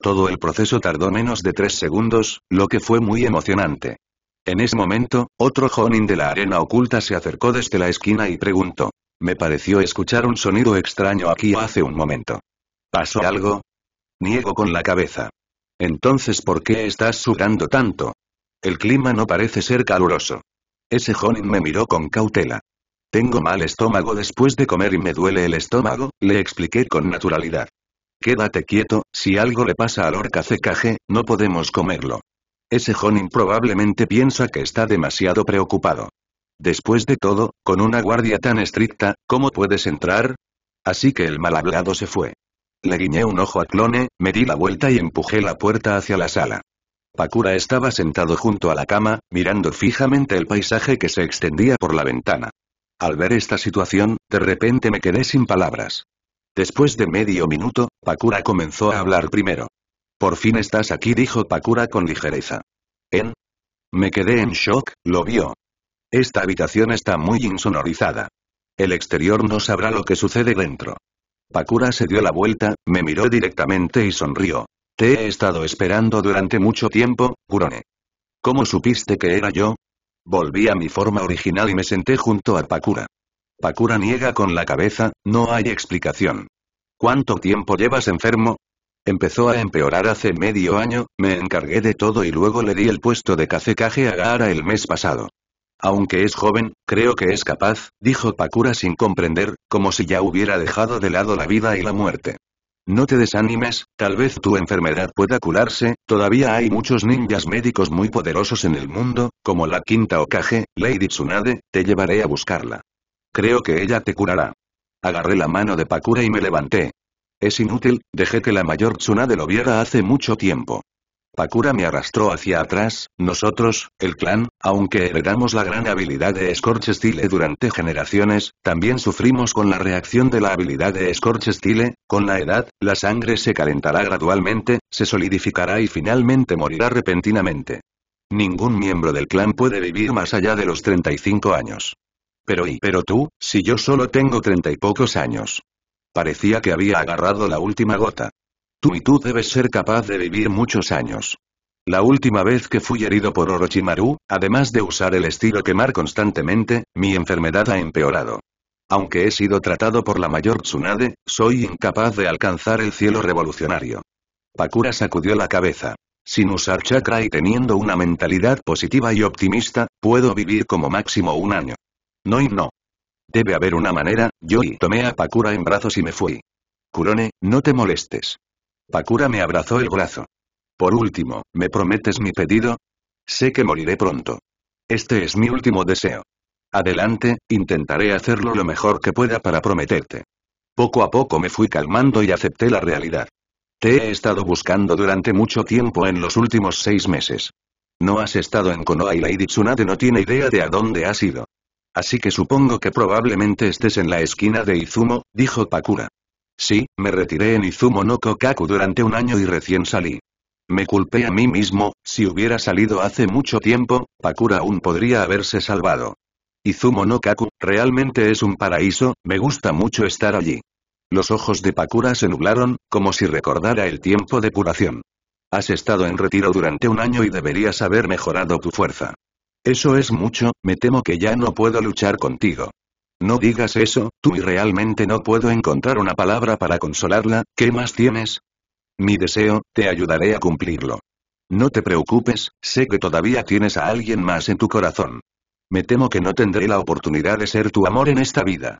Todo el proceso tardó menos de 3 segundos, lo que fue muy emocionante. En ese momento, otro Jonin de la arena oculta se acercó desde la esquina y preguntó. Me pareció escuchar un sonido extraño aquí hace un momento. ¿Pasó algo? Niego con la cabeza. Entonces, ¿por qué estás sudando tanto? El clima no parece ser caluroso. Ese Jonin me miró con cautela. Tengo mal estómago después de comer y me duele el estómago, le expliqué con naturalidad. Quédate quieto, si algo le pasa al orca Ckage, no podemos comerlo. Ese Jonin probablemente piensa que está demasiado preocupado. Después de todo, con una guardia tan estricta, ¿cómo puedes entrar? Así que el mal hablado se fue. Le guiñé un ojo a Clone, me di la vuelta y empujé la puerta hacia la sala. Pakura estaba sentado junto a la cama, mirando fijamente el paisaje que se extendía por la ventana. Al ver esta situación, de repente me quedé sin palabras. Después de medio minuto, Pakura comenzó a hablar primero. «Por fin estás aquí», dijo Pakura con ligereza. «¿En?» Me quedé en shock, lo vio. Esta habitación está muy insonorizada. El exterior no sabrá lo que sucede dentro. Pakura se dio la vuelta, me miró directamente y sonrió. «Te he estado esperando durante mucho tiempo, Kurone. ¿Cómo supiste que era yo?» Volví a mi forma original y me senté junto a Pakura. Pakura niega con la cabeza, no hay explicación. ¿Cuánto tiempo llevas enfermo? Empezó a empeorar hace medio año, me encargué de todo y luego le di el puesto de Ckage a Gaara el mes pasado. Aunque es joven, creo que es capaz, dijo Pakura sin comprender, como si ya hubiera dejado de lado la vida y la muerte. No te desanimes, tal vez tu enfermedad pueda curarse, todavía hay muchos ninjas médicos muy poderosos en el mundo, como la quinta Hokage, Lady Tsunade, te llevaré a buscarla. Creo que ella te curará. Agarré la mano de Pakura y me levanté. Es inútil, dejé que la mayor Tsunade lo viera hace mucho tiempo. Pakura me arrastró hacia atrás, nosotros, el clan, aunque heredamos la gran habilidad de Scorch Style durante generaciones, también sufrimos con la reacción de la habilidad de Scorch Style, con la edad, la sangre se calentará gradualmente, se solidificará y finalmente morirá repentinamente. Ningún miembro del clan puede vivir más allá de los 35 años. Pero tú, si yo solo tengo 30 y pocos años. Parecía que había agarrado la última gota. Tú debes ser capaz de vivir muchos años. La última vez que fui herido por Orochimaru, además de usar el estilo quemar constantemente, mi enfermedad ha empeorado. Aunque he sido tratado por la mayor Tsunade, soy incapaz de alcanzar el cielo revolucionario. Pakura sacudió la cabeza. Sin usar chakra y teniendo una mentalidad positiva y optimista, puedo vivir como máximo un año. No y no. Debe haber una manera, yo tomé a Pakura en brazos y me fui. Kurone, no te molestes. Pakura me abrazó el brazo. Por último, ¿me prometes mi pedido? Sé que moriré pronto. Este es mi último deseo. Adelante, intentaré hacerlo lo mejor que pueda para prometerte. Poco a poco me fui calmando y acepté la realidad. Te he estado buscando durante mucho tiempo en los últimos 6 meses. No has estado en Konoha y Lady Tsunade no tiene idea de a dónde has ido. Así que supongo que probablemente estés en la esquina de Izumo, dijo Pakura. Sí, me retiré en Izumo no Kokaku durante un año y recién salí. Me culpé a mí mismo, si hubiera salido hace mucho tiempo, Pakura aún podría haberse salvado. Izumo no Kaku, realmente es un paraíso, me gusta mucho estar allí. Los ojos de Pakura se nublaron, como si recordara el tiempo de curación. Has estado en retiro durante un año y deberías haber mejorado tu fuerza. Eso es mucho, me temo que ya no puedo luchar contigo. No digas eso, tú, y realmente no puedo encontrar una palabra para consolarla, ¿qué más tienes? Mi deseo, te ayudaré a cumplirlo. No te preocupes, sé que todavía tienes a alguien más en tu corazón. Me temo que no tendré la oportunidad de ser tu amor en esta vida.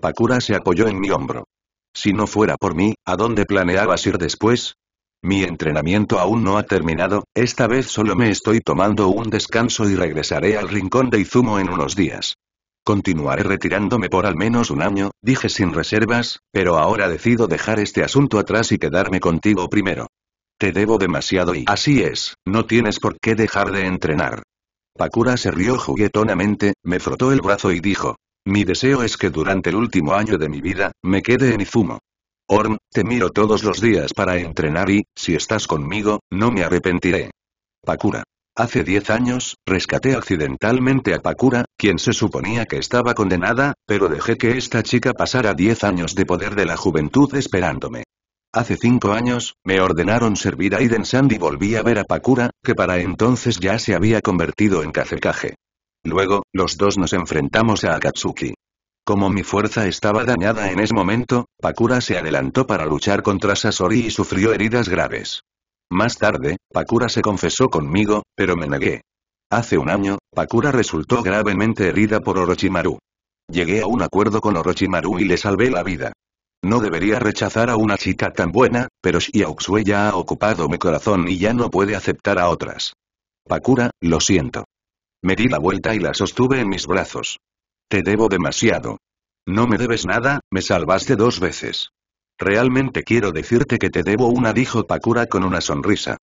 Pakura se apoyó en mi hombro. Si no fuera por mí, ¿a dónde planeabas ir después? Mi entrenamiento aún no ha terminado, esta vez solo me estoy tomando un descanso y regresaré al rincón de Izumo en unos días. Continuaré retirándome por al menos un año, dije sin reservas, pero ahora decido dejar este asunto atrás y quedarme contigo primero. Te debo demasiado y así es, no tienes por qué dejar de entrenar. Pakura se rió juguetonamente, me frotó el brazo y dijo, mi deseo es que durante el último año de mi vida, me quede en Izumo. Orm, te miro todos los días para entrenar y, si estás conmigo, no me arrepentiré. Pakura. Hace 10 años, rescaté accidentalmente a Pakura, quien se suponía que estaba condenada, pero dejé que esta chica pasara 10 años de poder de la juventud esperándome. Hace 5 años, me ordenaron servir a Iden-san y volví a ver a Pakura, que para entonces ya se había convertido en Kazekage. Luego, los dos nos enfrentamos a Akatsuki. Como mi fuerza estaba dañada en ese momento, Pakura se adelantó para luchar contra Sasori y sufrió heridas graves. Más tarde, Pakura se confesó conmigo, pero me negué. Hace un año, Pakura resultó gravemente herida por Orochimaru. Llegué a un acuerdo con Orochimaru y le salvé la vida. No debería rechazar a una chica tan buena, pero Xiaoxue ya ha ocupado mi corazón y ya no puede aceptar a otras. Pakura, lo siento. Me di la vuelta y la sostuve en mis brazos. Te debo demasiado. No me debes nada, me salvaste 2 veces. Realmente quiero decirte que te debo una, dijo Pakura con una sonrisa.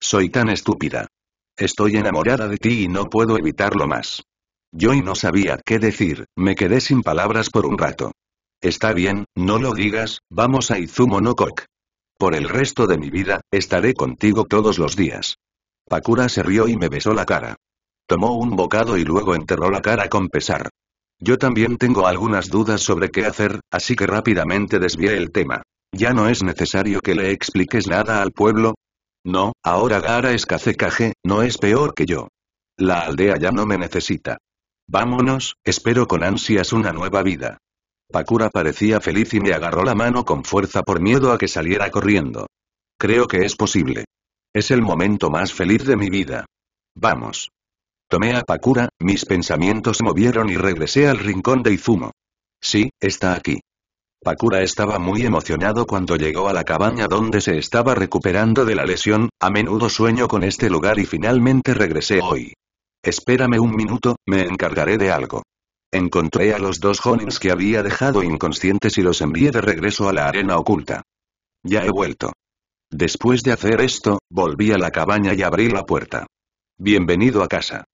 Soy tan estúpida. Estoy enamorada de ti y no puedo evitarlo más. Yo y no sabía qué decir, me quedé sin palabras por un rato. Está bien, no lo digas, vamos a Izumo no Kok. Por el resto de mi vida, estaré contigo todos los días. Pakura se rió y me besó la cara. Tomó un bocado y luego enterró la cara con pesar. Yo también tengo algunas dudas sobre qué hacer, así que rápidamente desvié el tema. ¿Ya no es necesario que le expliques nada al pueblo? No, ahora Gaara es Kazekage, no es peor que yo. La aldea ya no me necesita. Vámonos, espero con ansias una nueva vida. Pakura parecía feliz y me agarró la mano con fuerza por miedo a que saliera corriendo. Creo que es posible. Es el momento más feliz de mi vida. Vamos. Tomé a Pakura, mis pensamientos se movieron y regresé al rincón de Izumo. Sí, está aquí. Pakura estaba muy emocionado cuando llegó a la cabaña donde se estaba recuperando de la lesión, a menudo sueño con este lugar y finalmente regresé hoy. Espérame un minuto, me encargaré de algo. Encontré a los 2 jonins que había dejado inconscientes y los envié de regreso a la arena oculta. Ya he vuelto. Después de hacer esto, volví a la cabaña y abrí la puerta. Bienvenido a casa.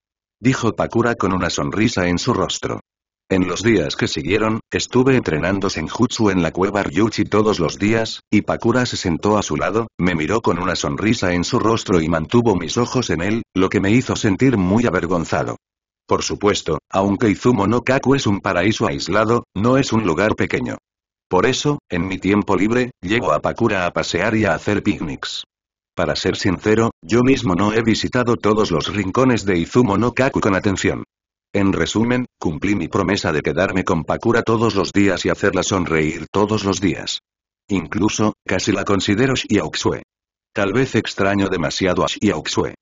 Dijo Pakura con una sonrisa en su rostro. En los días que siguieron, estuve entrenando Senjutsu en la cueva Ryuchi todos los días, y Pakura se sentó a su lado, me miró con una sonrisa en su rostro y mantuvo mis ojos en él, lo que me hizo sentir muy avergonzado. Por supuesto, aunque Izumo no Kaku es un paraíso aislado, no es un lugar pequeño. Por eso, en mi tiempo libre, llevo a Pakura a pasear y a hacer picnics. Para ser sincero, yo mismo no he visitado todos los rincones de Izumo no Kaku con atención. En resumen, cumplí mi promesa de quedarme con Pakura todos los días y hacerla sonreír todos los días. Incluso, casi la considero Xiaoxue. Tal vez extraño demasiado a Xiaoxue.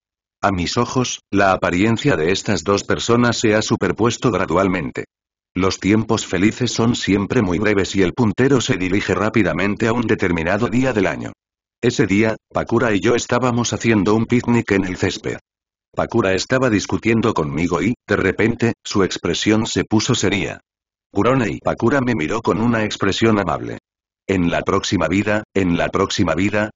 A mis ojos, la apariencia de estas 2 personas se ha superpuesto gradualmente. Los tiempos felices son siempre muy breves y el puntero se dirige rápidamente a un determinado día del año. Ese día, Pakura y yo estábamos haciendo un picnic en el césped. Pakura estaba discutiendo conmigo y, de repente, su expresión se puso seria. Kurone y Pakura me miró con una expresión amable. En la próxima vida,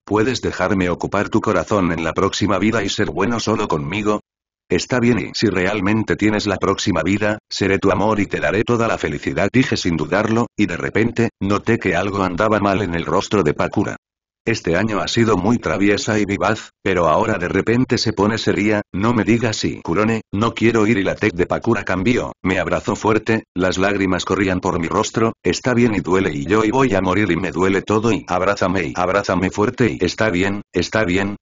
¿puedes dejarme ocupar tu corazón en la próxima vida y ser bueno solo conmigo? Está bien, y si realmente tienes la próxima vida, seré tu amor y te daré toda la felicidad, dije sin dudarlo, y de repente, noté que algo andaba mal en el rostro de Pakura. Este año ha sido muy traviesa y vivaz, pero ahora de repente se pone seria. No me digas sí, Kurone, no quiero ir. Y la tec de Pakura cambió, me abrazó fuerte, las lágrimas corrían por mi rostro. Está bien y duele y yo y voy a morir y me duele todo y abrázame fuerte y está bien,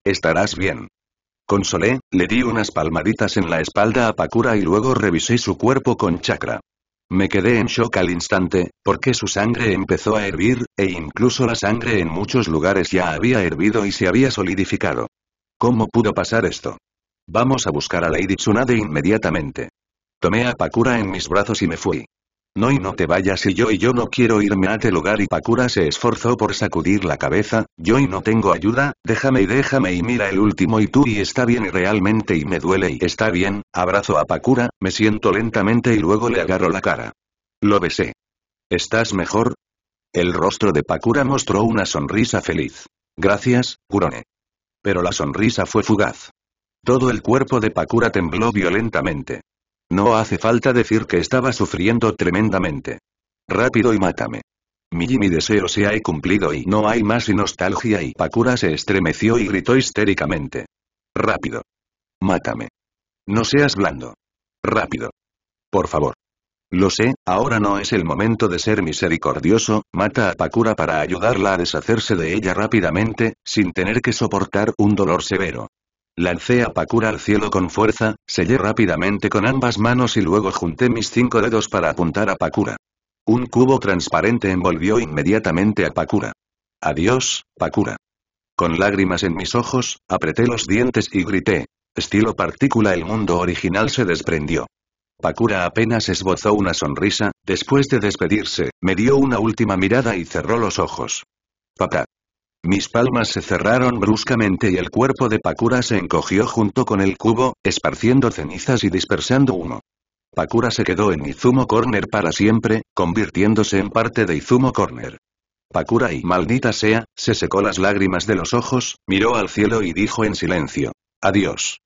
estarás bien. Consolé, le di unas palmaditas en la espalda a Pakura y luego revisé su cuerpo con chakra. Me quedé en shock al instante, porque su sangre empezó a hervir, e incluso la sangre en muchos lugares ya había hervido y se había solidificado. ¿Cómo pudo pasar esto? Vamos a buscar a Lady Tsunade inmediatamente. Tomé a Pakura en mis brazos y me fui. No y no te vayas y yo no quiero irme a este lugar y Pakura se esforzó por sacudir la cabeza, yo y no tengo ayuda, déjame y mira el último y tú y está bien y realmente y me duele y está bien, abrazo a Pakura, me siento lentamente y luego le agarro la cara. Lo besé. ¿Estás mejor? El rostro de Pakura mostró una sonrisa feliz. Gracias, Kurone. Pero la sonrisa fue fugaz. Todo el cuerpo de Pakura tembló violentamente. No hace falta decir que estaba sufriendo tremendamente. Rápido y mátame. Mi deseo se ha cumplido y no hay más y nostalgia y Pakura se estremeció y gritó histéricamente. Rápido. Mátame. No seas blando. Rápido. Por favor. Lo sé, ahora no es el momento de ser misericordioso, mata a Pakura para ayudarla a deshacerse de ella rápidamente, sin tener que soportar un dolor severo. Lancé a Pakura al cielo con fuerza, sellé rápidamente con ambas manos y luego junté mis 5 dedos para apuntar a Pakura. Un cubo transparente envolvió inmediatamente a Pakura. Adiós, Pakura. Con lágrimas en mis ojos, apreté los dientes y grité. Estilo partícula, el mundo original se desprendió. Pakura apenas esbozó una sonrisa, después de despedirse, me dio una última mirada y cerró los ojos. Papá. Mis palmas se cerraron bruscamente y el cuerpo de Pakura se encogió junto con el cubo, esparciendo cenizas y dispersando humo. Pakura se quedó en Izumo Corner para siempre, convirtiéndose en parte de Izumo Corner. Pakura y maldita sea, se secó las lágrimas de los ojos, miró al cielo y dijo en silencio. Adiós.